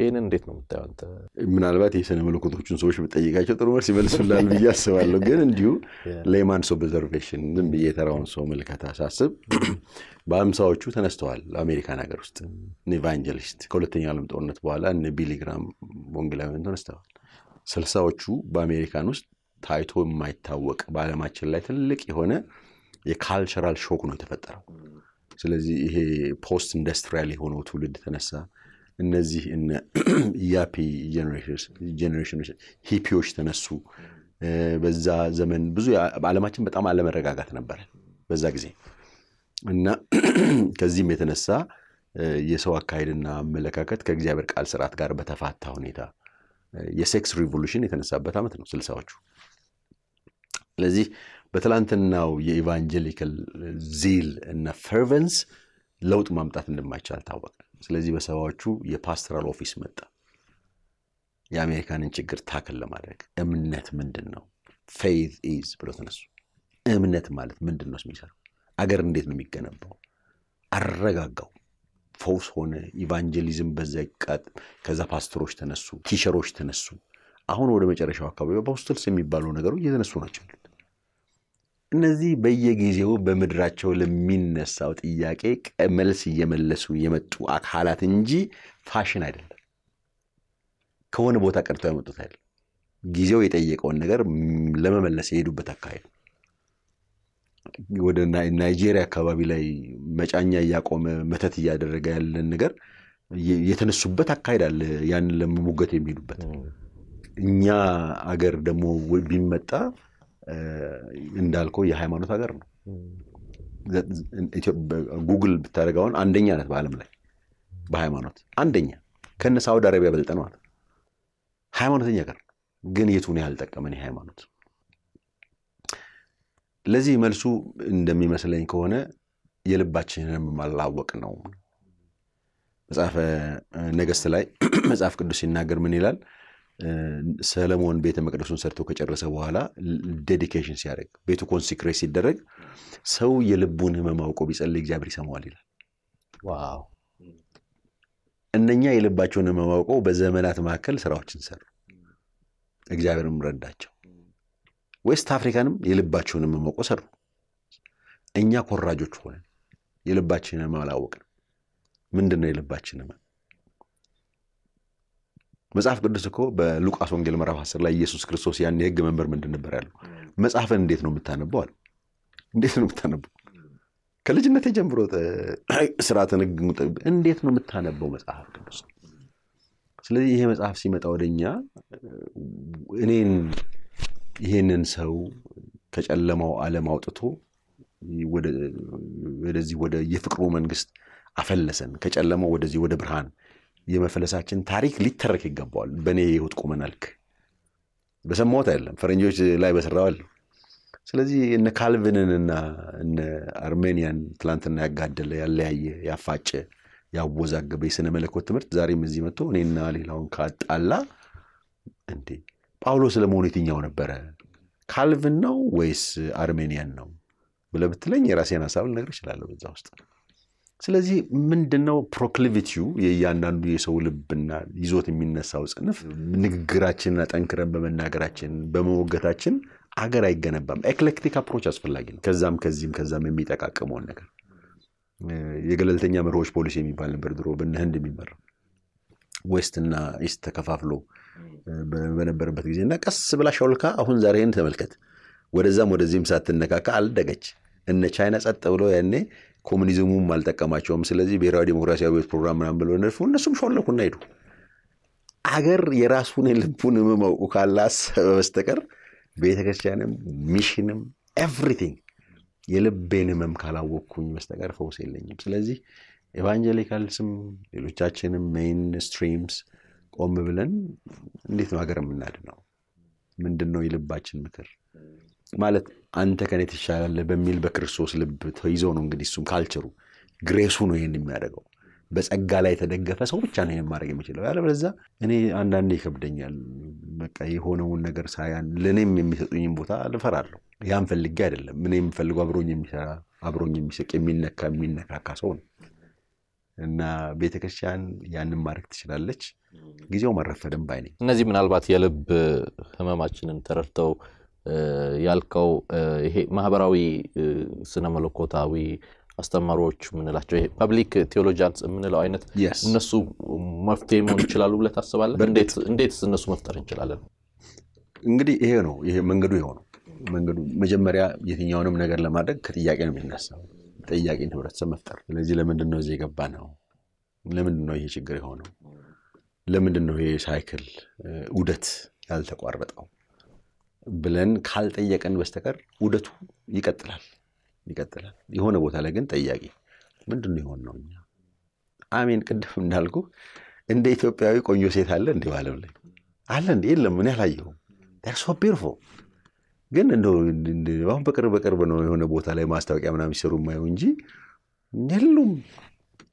این اندیت نمی‌ده انت من البته سعی می‌کنم کدومشون سویش بتایی که چه طور مرسی ولی سلام بیاس سوال لگن دیو لیمان سو بزرگشن دن بیه تران سو ملکت اساس با هم سوچو تنستوال آمریکا نگرفت نیوانجلیست کلتنی علم دونت بالا نبیلیگرام بونگلایند تنستوال سال سوچو با آمریکانوست تایتو می‌تواند بالا ماشلایت لکی هونه یک کالشرال شوکنو تفتره سلزی پست اندستریالی هونو تولید تنسته النزيه إن يابي generations هي بيوش تنسو بس زمن بزوج على ما تم بتعمل على مرقعات نبرة بس زين إن كزي متنسى يسوع كايرنا ملكات كجابر كالسرات قرب تفات هوني تا يسكس ريفولوشن يتنسى بتعمل تنسل سواجو الذي بتلانت إنه ييفانجيليكال زيل إن fervence لو تمام تعتمد ما يشال تاوك سلزي بس هواچو یه پاسترال آفیس می‌ده. یا آمریکایی چقدر تاکل لمارک؟ امنت مندنو. Faith is بلوتنس. امنت مالت مندنوس می‌شارم. اگر اندیت نمی‌کنم با. ارگاگو. فوس هونه. ایوانجلیزم بزرگات. کذا پاستروش تنسو. کیشروش تنسو. آهن وارد می‌چاره شواکا بیه. با استرس می‌بالو نگرو یه دن سونا چند. نزی بیگیزی او به مدرچول مین نساوت ایجاکه ملسی یملسو یمت تو آک حالات انجی فاشن ایدند. کون بوده کرتوی متوتل. ጊዜው የጠየቀውን ነገር ለመመለስ የሄዱበት አካሄድ ወደ ናይጄሪያ አካባቢ ላይ መጫኛ ያቆመ መተት ያደረገ ያለን ነገር የተነሱበት አካሄድ አለ ያን ለሙገት የሚሄዱበት እኛ አገር ደሞ ቢመጣ እንዳልከው የሃይማኖት አገር ነው ጉግል ብታረጋውን አንደኛ ናት በአለም ላይ በሃይማኖት አንደኛ ከነ ሳውዲ አረቢያ በልጠ ነው ሃይማኖትኛ አገር ግን የቱን ያህል ተቀመን ሃይማኖት ለዚህ መልሱ እንደሚመስለኝ ከሆነ የልባችንን ማላወቅ ነው መጻፈ ነገስት ላይ መጻፍ ቅዱስ ይናገር ምን ይላል ሰለሞን ቤተ መቅደሱን ሰርቶ ከጨረሰ በኋላ ዴዲኬሽን ሲያደርግ ቤቱ ኮንሴክሬት ሲደረግ ሰው የልቡን ህመማውቆ ቢጸልይ እግዚአብሔር ይሰማዋል ይላል ዋው እነኛ የልባቸውን ህመማውቆ በዘመናት ማከል ስራዎችን ሰሩ እግዚአብሔርም ረዳቸው ዌስት አፍሪካንም የልባቸውን ህመማውቆ ሰሩ እኛ ኮራጆች ሆነን የልባችንን ማላወቅ ምንድነው የልባችን ህመም መጽሐፍ ቅዱስ እኮ በሉቃስ ወንጌል ምዕራፍ 10 ላይ ኢየሱስ ክርስቶስ ያን የሕግ መንበር ምንድን ነበር ያለው መጽሐፍን እንዴት ነው የምታነበው አለ እንዴት ነው የምታነበው ከልጅነት ጀምሮ ስራተን ሕግ እንዴት ነው የምታነበው መጽሐፍ ቅዱስ ስለዚህ ይሄ መጽሐፍ ሲመጣ ወደኛ እኔን ይሄንን ሰው ከጨለማው ዓለም አውጥቶ ወደዚህ ወደ የፍቅሩ መንግስት አፈለሰን ከጨለማው ወደዚህ ወደ ብርሃን የመፈለሳችን ታሪክ ሊተረክ ይገባዋል በኔ ይሁት ቆመናልክ በሰማውት አይደለም ፈረንጆች ላይ በስራዋል ስለዚህ እነ ካልቪንንና እነ አርሜንያን ትላንትና ያጋደለ ያለያየ ያፋጨ ያወዛገበ የሥነ መለኮት ትምህርት ዛሬም እዚህ መጥቶ እኔና ሌላውን ካጣላ እንዴ ጳውሎስ ለሞን የትኛው ነበር ካልቪን ነው ወይስ አርሜንያን ነው ብለብትለኝ የራሴን ሐሳብ ልነግርሽ እላለሁ በዛው ውስጥ ስለዚህ ምንድነው ፕሮክሊቪቲው የያንዳንዱ የሰው ልብና ይዞት የሚነሳው ጽንፍ ንግግራችንን አጠንክረን በመናገራችን በመወገታችን አገር አይገነባም ኤክሌክቲክ አፕሮች አስፈልጋጊ ነው ከዛም የሚጠቃቀመው ነገር የገለልተኛ መርሆች ፖሊሲ የሚባል ነበር ድሮ በእንደ የሚመረው ዌስት እና ኢስት ተከፋፍሎ በነበረበት ጊዜና ቀስ ብላ ሻውልካ አሁን ዛሬን ተመልከት ወደዛም ወደዚህም ሳትነካካ አልደገች እነ ቻይና ጸጥ ብሎ ያኔ ኮሙኒዝሙ ማልጠቀማቸውም ስለዚህ ብሔራዊ ዲሞክራሲያዊ ፕሮግራም ምናምን ብለው ነርፈው እነሱም ሾለኩና ሄዱ አገር የራሱን ልቡን መመውቁ ካላስ በስተቀር ቤተክርስቲያንም ሚሽንም ኤቭሪቲንግ የልቤን መም ካላወኩኝ በስተቀር ፈውስ የለኝም ስለዚህ ኢቫንጀሊካልስም ሌሎቻችንም ሜይንስትሪምስ ቆም ብለን እንዴት ነው ሀገር የምናድነው ምንድነው የልባችን ምክር ማለት አንተ ከኔት ይሻላል በሚል በክርስቶስ ልብ ተይዞ ነው እንግዲህ እሱም ካልቸሩ ግሬሱ ነው ይሄን የሚያደርገው በጸጋ ላይ ተደገፈ ሰው ብቻ ነው የማረግ የሚችለው ያለ በለዛ እኔ አንዳንዴ ይከብደኛል በቃ የሆነውን ነገር ሳያን ለኔም የሚሰጡኝም ቦታ ልፈራለሁ ያን ፈልጌ አይደለም ምንም ፈልገው አብሮኝ የሚሰራ አብሮኝ የሚሰቅ የሚነካካ ሰው ነው እና ቤተክርስቲያን ያንን ማረክ ትችላለች ጊዜው ማረፈደም ባይነኝ እነዚህ ምናልባት የልብ ህመማችንን ተረድተው ያልከው ይሄ ማህበራዊ ስነ መለኮታዊ አስተማሪዎች ምንላቸው ይሄ ፐብሊክ ቴዎሎጂያንስ ምንላው አይነት እነሱ መፍትሄ ምን ይችላሉ ብለ ታስባለህ እንዴት እነሱ መፍጠር እንችላለን እንግዲህ ይሄ ነው ይሄ መንገዱ ይሆነው መንገዱ መጀመሪያ የትኛውንም ነገር ለማድረግ ከጥያቄ ነው የሚነሳው ጥያቄ ህብረተሰብ መፍጠር ስለዚህ ለምን ነው እዚህ የገባ ነው ለምን ነው ይሄ ችግር ይሆነው ለምን ነው ይሄ ሳይክል ዑደት ያልተቋረጠው ብለን ካልጠየቀን በስተቀር ውደቱ ይቀጥላል የሆነ ቦታ ላይ ግን ጠያቂ ምንድነው ይሆነውኛ አሜን ቅድም እንዳልኩ እንደ ኢትዮጵያዊ ቆንጆ ሴት አለ እንዴ ባለም ላይ አለ እንዴ የለም ምን ያላየው that's so beautiful ግን እንደው በቅርብ ነው የሆነ ቦታ ላይ ማስታወቂያ ምናምን ሲሰሩ ማየው እንጂ የለም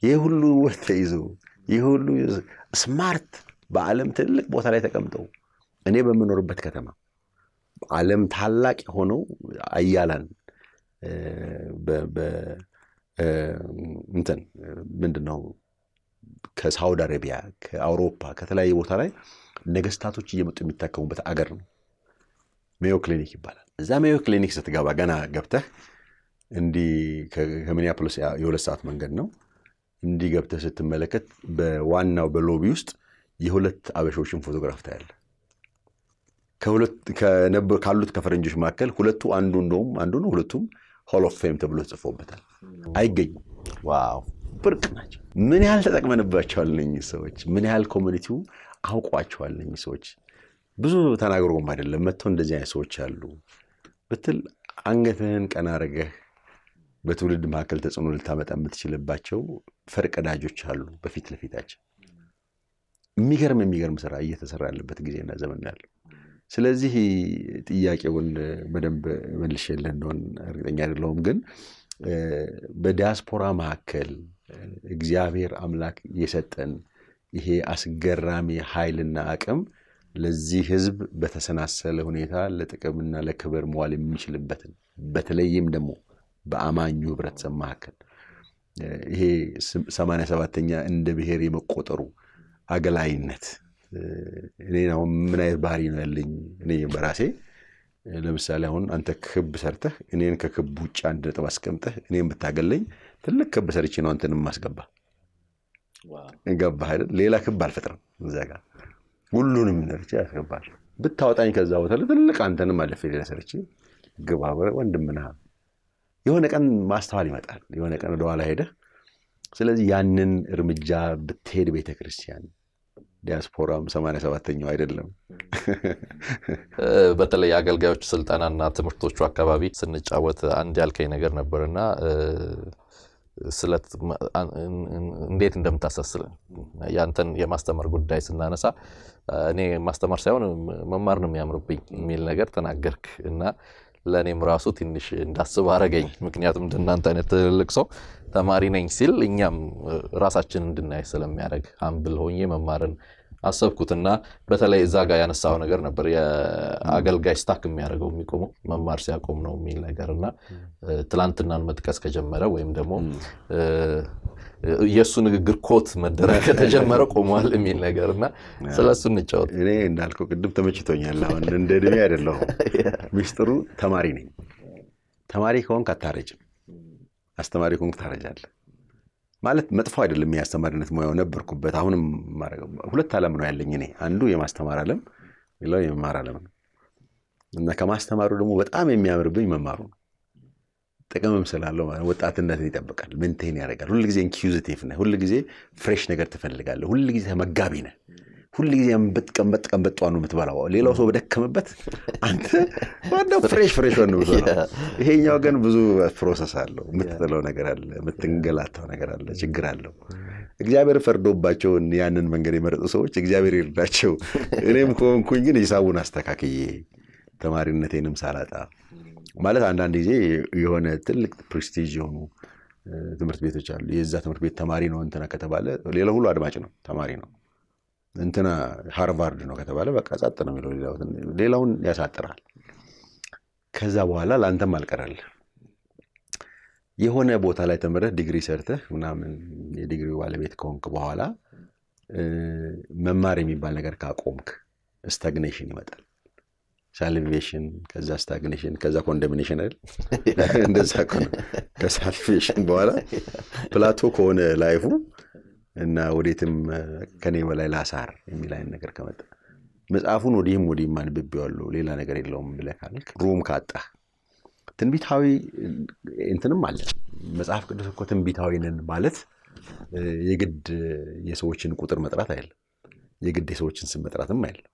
የሁሉ ወጥ ይዞ የሁሉ ስማርት በአለም ትልቅ ቦታ ላይ ተቀምጠው እኔ በመኖርበት ከተማ ዓለም ታላቅ ሆኖ አያላን እንትን ምንድነው ከሳውዲ አረቢያ ከአውሮፓ ከተለያየ ቦታ ላይ ነገስታቶች እየመጡ የሚታከሙበት አገር ነው ሜዮ ክሊኒክ ይባላል እዛ ሜዮ ክሊኒክ ስትገባ ገና ገብተህ እንዲ ከሚኒያፖሊስ የሁለት ሰዓት መንገድ ነው እንዲ ገብተህ ስትመለከት በዋናው በሎቢ ውስጥ የሁለት አበሾችን ፎቶግራፍ ታያለህ كهولت كنبر كالوت كفرنجش ماكل كلتو عندون دوم عندون كلتو هول أوف فيم تبلو تصفو بتال أي جي واو برك ناجي من هالتاك من بتشال ليني سويتش من هالكوميونيتيو أو قاتشال ليني سويتش بزو تناقروا ما دل لما تون دزين سويتشالو بتل عنقتن كأنا رجع بتولد ماكل تسونو التامت أم بتشيل بتشو فرق أنا جوتشالو بفيت لفيتاج ميجر مسرع يتسرع اللي بتجينا زمننا سلازي تياك يقول بدم من الشيء لندن يعني لهم جن بدياسبورا ماكل إجزاءير أملاك يستن هي أسجرامي حيل الناقم لذي حزب بتسنع السلهونيتها اللي تكملنا لكبر موالم مش لبتن بتليم دمو بأمان يبرت سماكل هي سمانة سبعتنيا إند بهري مقطرو أقلعينت لأننا من أي بارينا اللي براسي لما سألهون أنت كب سرته إني أنك كبوتش عند تماسكمته إني بتعقلين تلك كب سرتشين وأنت نماسكبه جبه ليلا كب الفترة زاكا كلنا من الرجال كبار بالتوت عين كذا وتلا تلك أنت نمال في ليلا سرتشين جبه وندم منها يهونك أن ما استعلي ما تعال يهونك أنا دوا على هيدا سلازي يانن رمجا بتهير بيتا كريستيان دياسبورا مسامانة سباتين يو عيدل لهم بطلي عقل قاوش سلطانا نات مرتوش واقع بابي سنج عوات عنديال كي نقر نبرنا سلط انديت اندم تاسسل يانتن يماستمر قد دايس النانسا ني ماستمر سيون ممارنم يامربي ميل نقر تناقرك إنا لاني مراسو تنش انداس بارقين مكنياتم دنان تاني تلقصو تمارين انسل انيام راساچن اندناي سلام يارق امبل هوني ممارن አሰብኩትና በተለይ እዛ ጋር ያነሳው ነገር ነበር የአገልጋይ ስታክ የሚያደርገው የሚቆሙ መማር ሲያቆም ነው የሚል ነገርና ትላንትናን መጥቀስ ከጀመረ ወይም ደግሞ የሱ ንግግር ኮት መደረክ ተጀመረ ቆሟል የሚል ነገርና ስለሱ እንጫወት እኔ እንዳልኩ ቅድም ተመጭቶኛል አሁን እንደ ድሜ አይደለም ሚስጥሩ ተማሪ ነኝ ተማሪ ከሆንክ አታረጅም አስተማሪ ከሆንክ ታረጃለህ ማለት መጥፎ አይደለም ያስተማርነት ሙያው ነበርኩበት አሁንም ሁለት ዓለም ነው ያለኝ እኔ አንዱ የማስተማር ዓለም ሌላው የመማር ዓለም ነው እና ከማስተማሩ ደግሞ በጣም የሚያምርብኝ መማሩ ተቀመም ሰላለው ወጣትነት ይጠብቃል መንቴን ያረጋል ሁሉ ጊዜ ኢንኩዚቲቭ ነህ ሁሉ ጊዜ ፍሬሽ ነገር ትፈልጋለህ ሁሉ ጊዜ ተመጋቢ ነህ ሁሉ ጊዜ በጥቀም በጧኑ የምትበላው ሌላው ሰው በደከመበት አንተ ወደ ፍሬሽ ነው ይሄኛው ግን ብዙ ፕሮሰስ አለው የምትጠለው ነገር አለ የምትንገላታው ነገር አለ ችግር አለው እግዚአብሔር ፈርዶባቸው ያንን መንገድ የመረጡ ሰዎች እግዚአብሔር ይርዳቸው እኔም ኮንኩኝ ግን ሂሳቡን አስተካክዬ ተማሪነቴንም ሳላጣ ማለት አንዳንድ ጊዜ የሆነ ትልቅ ፕሬስቲጅ የሆኑ ትምህርት ቤቶች አሉ የዛ ትምህርት ቤት ተማሪ ነው እንተና ከተባለ ሌላ ሁሉ አድማጭ ነው ተማሪ ነው እንተና ሃርቫርድ ነው ከተባለ በቃ ጻጥ ነው የሚለው ሌላውን ያሳጥራል ከዛ በኋላ ላንተም አልቀራል የሆነ ቦታ ላይ ተመረህ ዲግሪ ሰርተህ ምናምን የዲግሪው ባለቤት ከሆንክ በኋላ መማር የሚባል ነገር ካቆምክ ስታግኔሽን ይመጣል ሳልቬሽን ከዛ ስታግኔሽን ከዛ ኮንደሚኔሽን አይደል እንደዛ ከሆነ ከሳልቬሽን በኋላ ፕላቶ ከሆነ ላይፉ እና ወዴትም ከኔ በላይ ላሳር የሚላን ነገር ከመጣ መጽሐፉን ወዲህም አንብቤዋለሁ ሌላ ነገር የለውም ብለካልክ ሩም ካጣ ትንቢታዊ እንትንም አለ መጽሐፍ ቅዱስ እኮ ትንቢታዊ ነን ማለት የግድ የሰዎችን ቁጥር መጥራት አይደለም የግድ የሰዎችን ስም መጥራትም አይደለም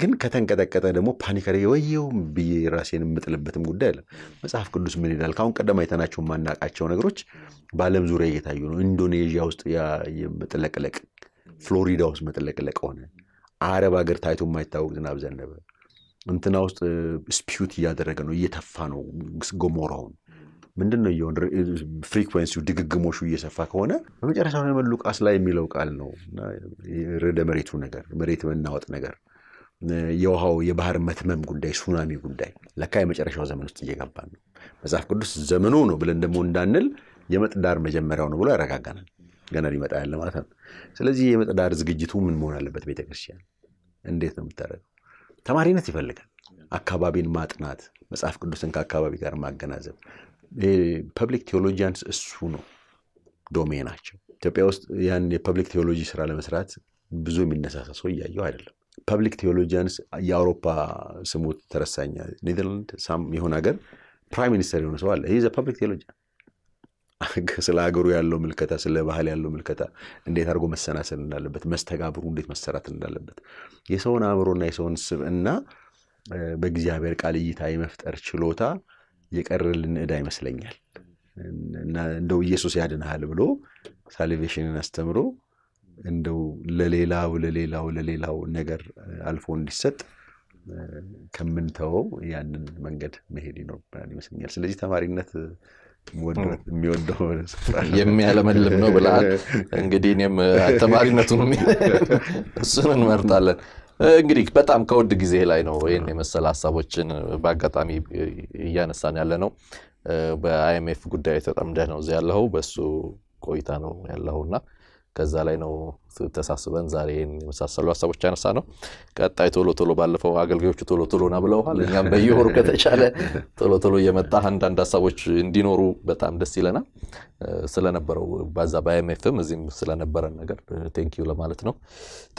ግን ከተንቀጠቀጠ ደግሞ ፓኒካሪ ወየው ቢራሴን ምጥልበትም ጉዳይ አለ መጽሐፍ ቅዱስ ምን ይላል ካሁን ቀደም አይተናቸው ማናቃቸው ነገሮች ባለም ዙሪያ እየታዩ ነው ኢንዶኔዥያ ውስጥ ያ የምጥለቅለቅ ፍሎሪዳ ውስጥ መጥለቅለቅ ሆነ አረብ ሀገር ታይቶ የማይታወቅ ዝናብ ዘነበ እንትና ውስጥ ስፒዩት ያደረገ ነው እየተፋ ነው ጎሞራውን ምንድነው ይሁን ፍሪኩዌንሲው ድግግሞሹ እየሰፋ ከሆነ በመጨረሻው የመሉቃስ ላይ የሚለው ቃል ነው ረደ መሬቱ ነገር መሬት መናወጥ ነገር يوهاو يبهر متمم قداي سونامي قداي لكاي مجرشوا زمن است يجابان مزاف قدس زمنونو بلندمون دانل يمت دار مجمراونو بلا ركاغان غنا لي متايل ما تن سلازي يمت دار زغجتو من مون علبت بيت كريستيان انديت نو متارك تمارينت يفلكال اكابابين ماطنات مزاف قدسن كاكابابي غير ماغنازب ፐብሊክ ቴዎሎጂያንስ እሱ ነው ዶሜናቸው ኢትዮጵያ ውስጥ ያን የፐብሊክ ቴዎሎጂ ስራ ለመስራት ብዙ የሚነሳሳው ይያዩ አይደለም ፐብሊክ ቴዎሎጂያንስ የአውሮፓ ስሙ ተረሳኛ ኔዘርላንድ ሳም ይሆን ሀገር ፕራይም ሚኒስተር ሆኖ ሰው አለ ይሄ ዘ ፐብሊክ ቴዎሎጂያን ስለ ሀገሩ ያለው ምልከታ ስለ ባህል ያለው ምልከታ እንዴት አርጎ መሰናሰል እንዳለበት መስተጋብሩ እንዴት መሰራት እንዳለበት የሰውን አብሮና የሰውን ስብእና በእግዚአብሔር ቃል ይታይ መፍጠር ችሎታ የቀረልን እዳ ይመስለኛል እና እንደው ኢየሱስ ያድናል ብሎ ሳልቬሽንን አስተምሮ እንደው ለሌላው ነገር አልፎ እንዲሰጥ ከመንተው ያንን መንገድ መሄድ ነው ይመስለኛል ስለዚህ ተማሪነት ወደረት የሚወደው የሚያለመልም ነው ብላ እንግዲህ እኔም ተማሪነቱንም እሱን መርጣለን እንግዲህ በጣም ከወድ ጊዜ ላይ ነው ይሄን የመሰለ ሐሳቦችን በአጋጣሚ ያነሳን ያለ ነው በአይኤምኤፍ ጉዳይ ተጠምደህ ነው ያለው በሱ ቆይታ ነው ያለውና ከዛ ላይ ነው ተሳስበን ዛሬ የመሳሰሉ ሐሳቦች ያነሳ ነው ቀጣይ ቶሎ ባለፈው አገልግሎቹ ቶሎና ብለውሃል እኛም በየወሩ ከተቻለ ቶሎ የመጣ አንድ ሐሳቦች እንዲኖሩ በጣም ደስ ይለና ስለነበረው ባዛ በአይኤምኤፍም እዚህም ስለነበረን ነገር ቴንክ ዩ ለማለት ነው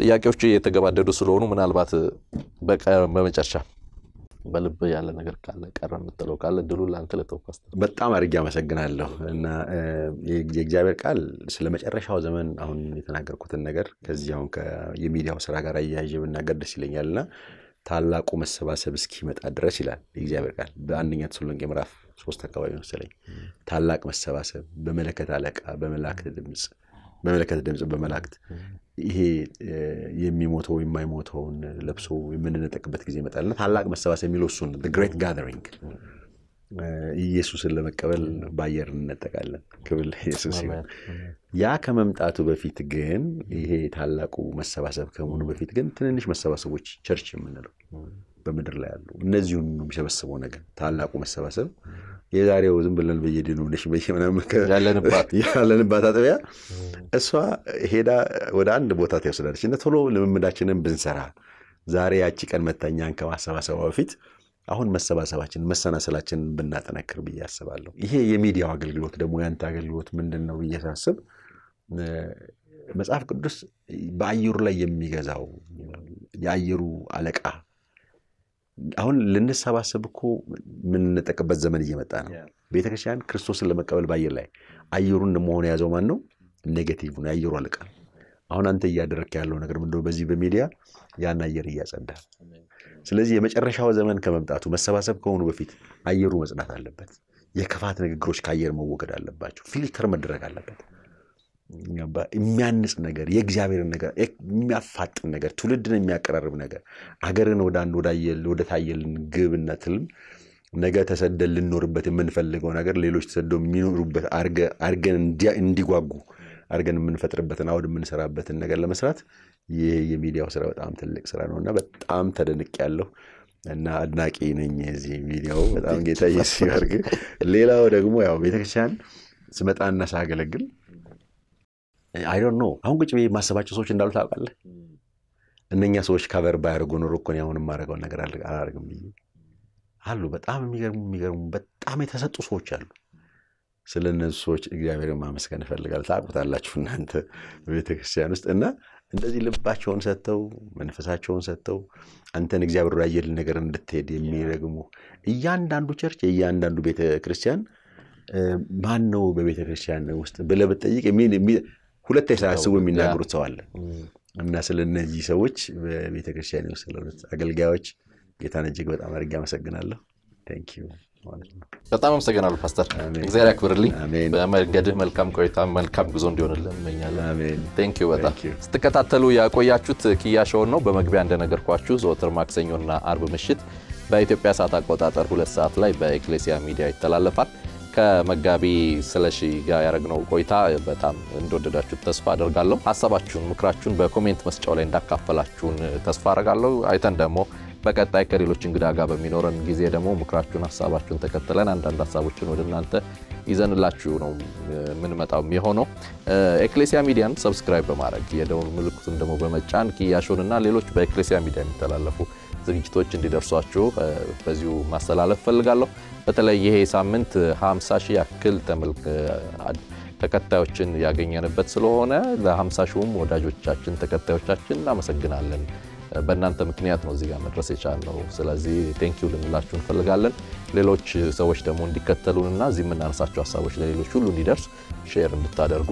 ጥያቄዎቹ የተገባደዱ ስለሆኑ ምናልባት በቃ በመጨረሻ በልብ ያለ ነገር ካለ ቀረም ተለው ካለ ድሉል አንተ ለተውፋስተ በጣም አርግ ያመሰግናለሁ እና የእግዚአብሔር ቃል ስለመጨረሻው ዘመን አሁን የተናገርኩትን ነገር ከዚያው ከየሚዲያው ስራ ጋር ያያይብና ገድስ ይለኛልና ታላቁ መሰባሰብ እስኪ መጣ ድረስ ይላል የእግዚአብሔር ቃል በአንደኛ ተሰሎንቄ ምዕራፍ 3 አካባቢ ነው ስለኝ ታላቅ መሰባሰብ በመለከት አለቃ በመላእክት ድምጽ በመላእክት ይሄ የሚሞተው የማይሞተው ለብሶ የምንነጠቅበት ጊዜ ይመጣልና ታላቅ መሰባሰብ የሚለው እሱ ነው the great gathering ኢየሱስን ለመቀበል ባየር እንነጠቃለን ክብል ኢየሱስ ይሁን ያ ከመምጣቱ በፊት ግን ይሄ ታላቁ መሰባሰብ ከመሆኑ በፊት ግን ትንንሽ መሰባሰቦች ቸርች የምንለው በመድር ላይ ያለው እነዚህን ነው የሚሰበስበው ነገር ታላቁ መሰባሰብ የዛሬው ዝም ብለን በየዲኑ ልሽ በየመናመከ ያለንባት አጥቢያ እሷ ሄዳ ወደ አንድ ቦታ ተያስደርሽ እና ቶሎ ለምምዳችንን ብንሰራ ዛሬ ያቺ ቀን መታኛን ከማሰባሰባው በፊት አሁን መሰባሰባችን መሰናሰላችን ብናጠነክር በያስባለሁ ይሄ የሚዲያው አገልግሎት ደግሞ ያንተ አገልግሎት ምንድነው በየሳስብ መጽሐፍ ቅዱስ በአየሩ ላይ የሚገዛው ያየሩ አለቃ አሁን ለነሳባሰብኩ ምን ተቀበል ዘመን እየመጣ ነው ቤተክርስቲያን ክርስቶስን ለመቀበል ባየር ላይ አይሩን መሆን ያዘው ማን ነው ኔጌቲቭ ነው አይሩ አለቃ አሁን አንተ ያደረክ ያለው ነገር ምንድነው በዚህ በሚዲያ ያን አይር ያጸዳ ስለዚህ የመጨረሻው ዘመን ከመምጣቱ መሰባሰብ ከሆኑ በፊት አይሩ መጽናት አለበት የከፋት ንግግሮች ካየር መወገድ አለባቸው ፊልተር መደረግ አለበት ያባ የሚያንጽ ነገር የእግዚአብሔር ነገር የሚያፋጥን ነገር ትውልድን የሚያቀራርብ ነገር አገርን ወደ አንድ ወደ ታየልን ግብና ትልም ነገ ተሰደል ልንኖርበት የምንፈልገው ነገር ሌሎች ተሰደው የሚኖሩበት አርገን እንዲጓጉ አርገን የምንፈጥርበትን አውድ የምንሰራበትን ነገር ለመስራት የሚዲያው ስራ በጣም ትልቅ ስራ ነውና በጣም ተደንቄያለሁ እና አድናቂ ነኝ እዚህ ሚዲያው በጣም ጌታ ኢየሱስ ያርግ ሌላው ደግሞ ያው ቤተክርስቲያን ስመጣና ሳገለግል I don't know አሁን ግጭ በማሰባቸው ሰዎች እንዳሉ ታውቃለህ እነኛ ሰዎች ካቨር ባያርጉ ነው እኮ ነው አሁንም ማረጋው ነገር አላርግም አሉ በጣም የሚገርሙ በጣም የተሰጡ ሰዎች አሉ ስለነዚህ ሰዎች እግዚአብሔርን ማመስገን ፈልጋለሁ ታውቁታላችሁ እናንተ በቤተክርስቲያን ውስጥ እና እንደዚህ ልባቸውን ሰጥተው መንፈሳቸውን ሰጥተው አንተን እግዚአብሔር ራየልን ነገር እንድትሄድ የሚረግሙ እያንዳንዱ ቸርች እያንዳንዱ ቤተክርስቲያን ማን ነው በቤተክርስቲያን ውስጥ በለብጠይቅ ሁለት ተሳስቦ የሚናገሩት ሰው አለ እና ስለነዚህ ሰዎች በቤተክርስቲያን ስለሉት አገልጋዮች የታነጀግ በጣም አርጋ መሰግናለሁ ቴንክ ዩ በጣም መሰግናለሁ ፓስተር እግዚአብሔር ያክብርልኝ በመገደህ መልካም ቆይታ መልካም ጉዞ እንዲሆንልን እመኛለሁ አሜን ቴንክ ዩ በጣም ስትከታተሉ ያቆያችሁት ኪያሾን ነው በመግቢያ እንደነገርኳችሁ ዘወትር ማክሰኞና አርብ ምሽት በኢትዮጵያ ሰዓት አቆጣጠር 2 ሰዓት ላይ በኤክሌሲያ ሚዲያ ይተላለፋል كمجابي سلاشي جاي رجنو كويتا بتام ندود داشتو تصفى درجالو حساباتشون مكراتشون بكومنت مسجولين دك كفلاتشون تصفى رجالو أيضا دمو بقت تايكري لوشين غداقة بمنورن جزيرة دمو مكراتشون حساباتشون تكتلن عندنا حساباتشون ودنا أنت إذا نلاشونو من متاو ميهونو إكليسيا ميديان سبسكرايب بمارك يدور ملكتون دمو بمجان كي يشوننا ليلوش بإكليسيا ميديان تلالفو ዝግጅቶች እንዲደርሷችሁ በዚሁ ማስተላለፍ ፈልጋለሁ በተለይ ይሄ ሳምንት 50 ሺህ ያክል ተከታዮችን ያገኘንበት ስለሆነ ለ50 ሺህም ወዳጆቻችን ተከታዮቻችን እናመሰግናለን በእናንተ ምክንያት ነው እዚህ ጋር መድረስ የቻልነው ስለዚህ ቴንክ ዩ ልንላችሁ እንፈልጋለን ሌሎች ሰዎች ደግሞ እንዲከተሉንና እዚህ የምናነሳቸው ሐሳቦች ለሌሎች ሁሉ እንዲደርስ ሼር እንድታደርጉ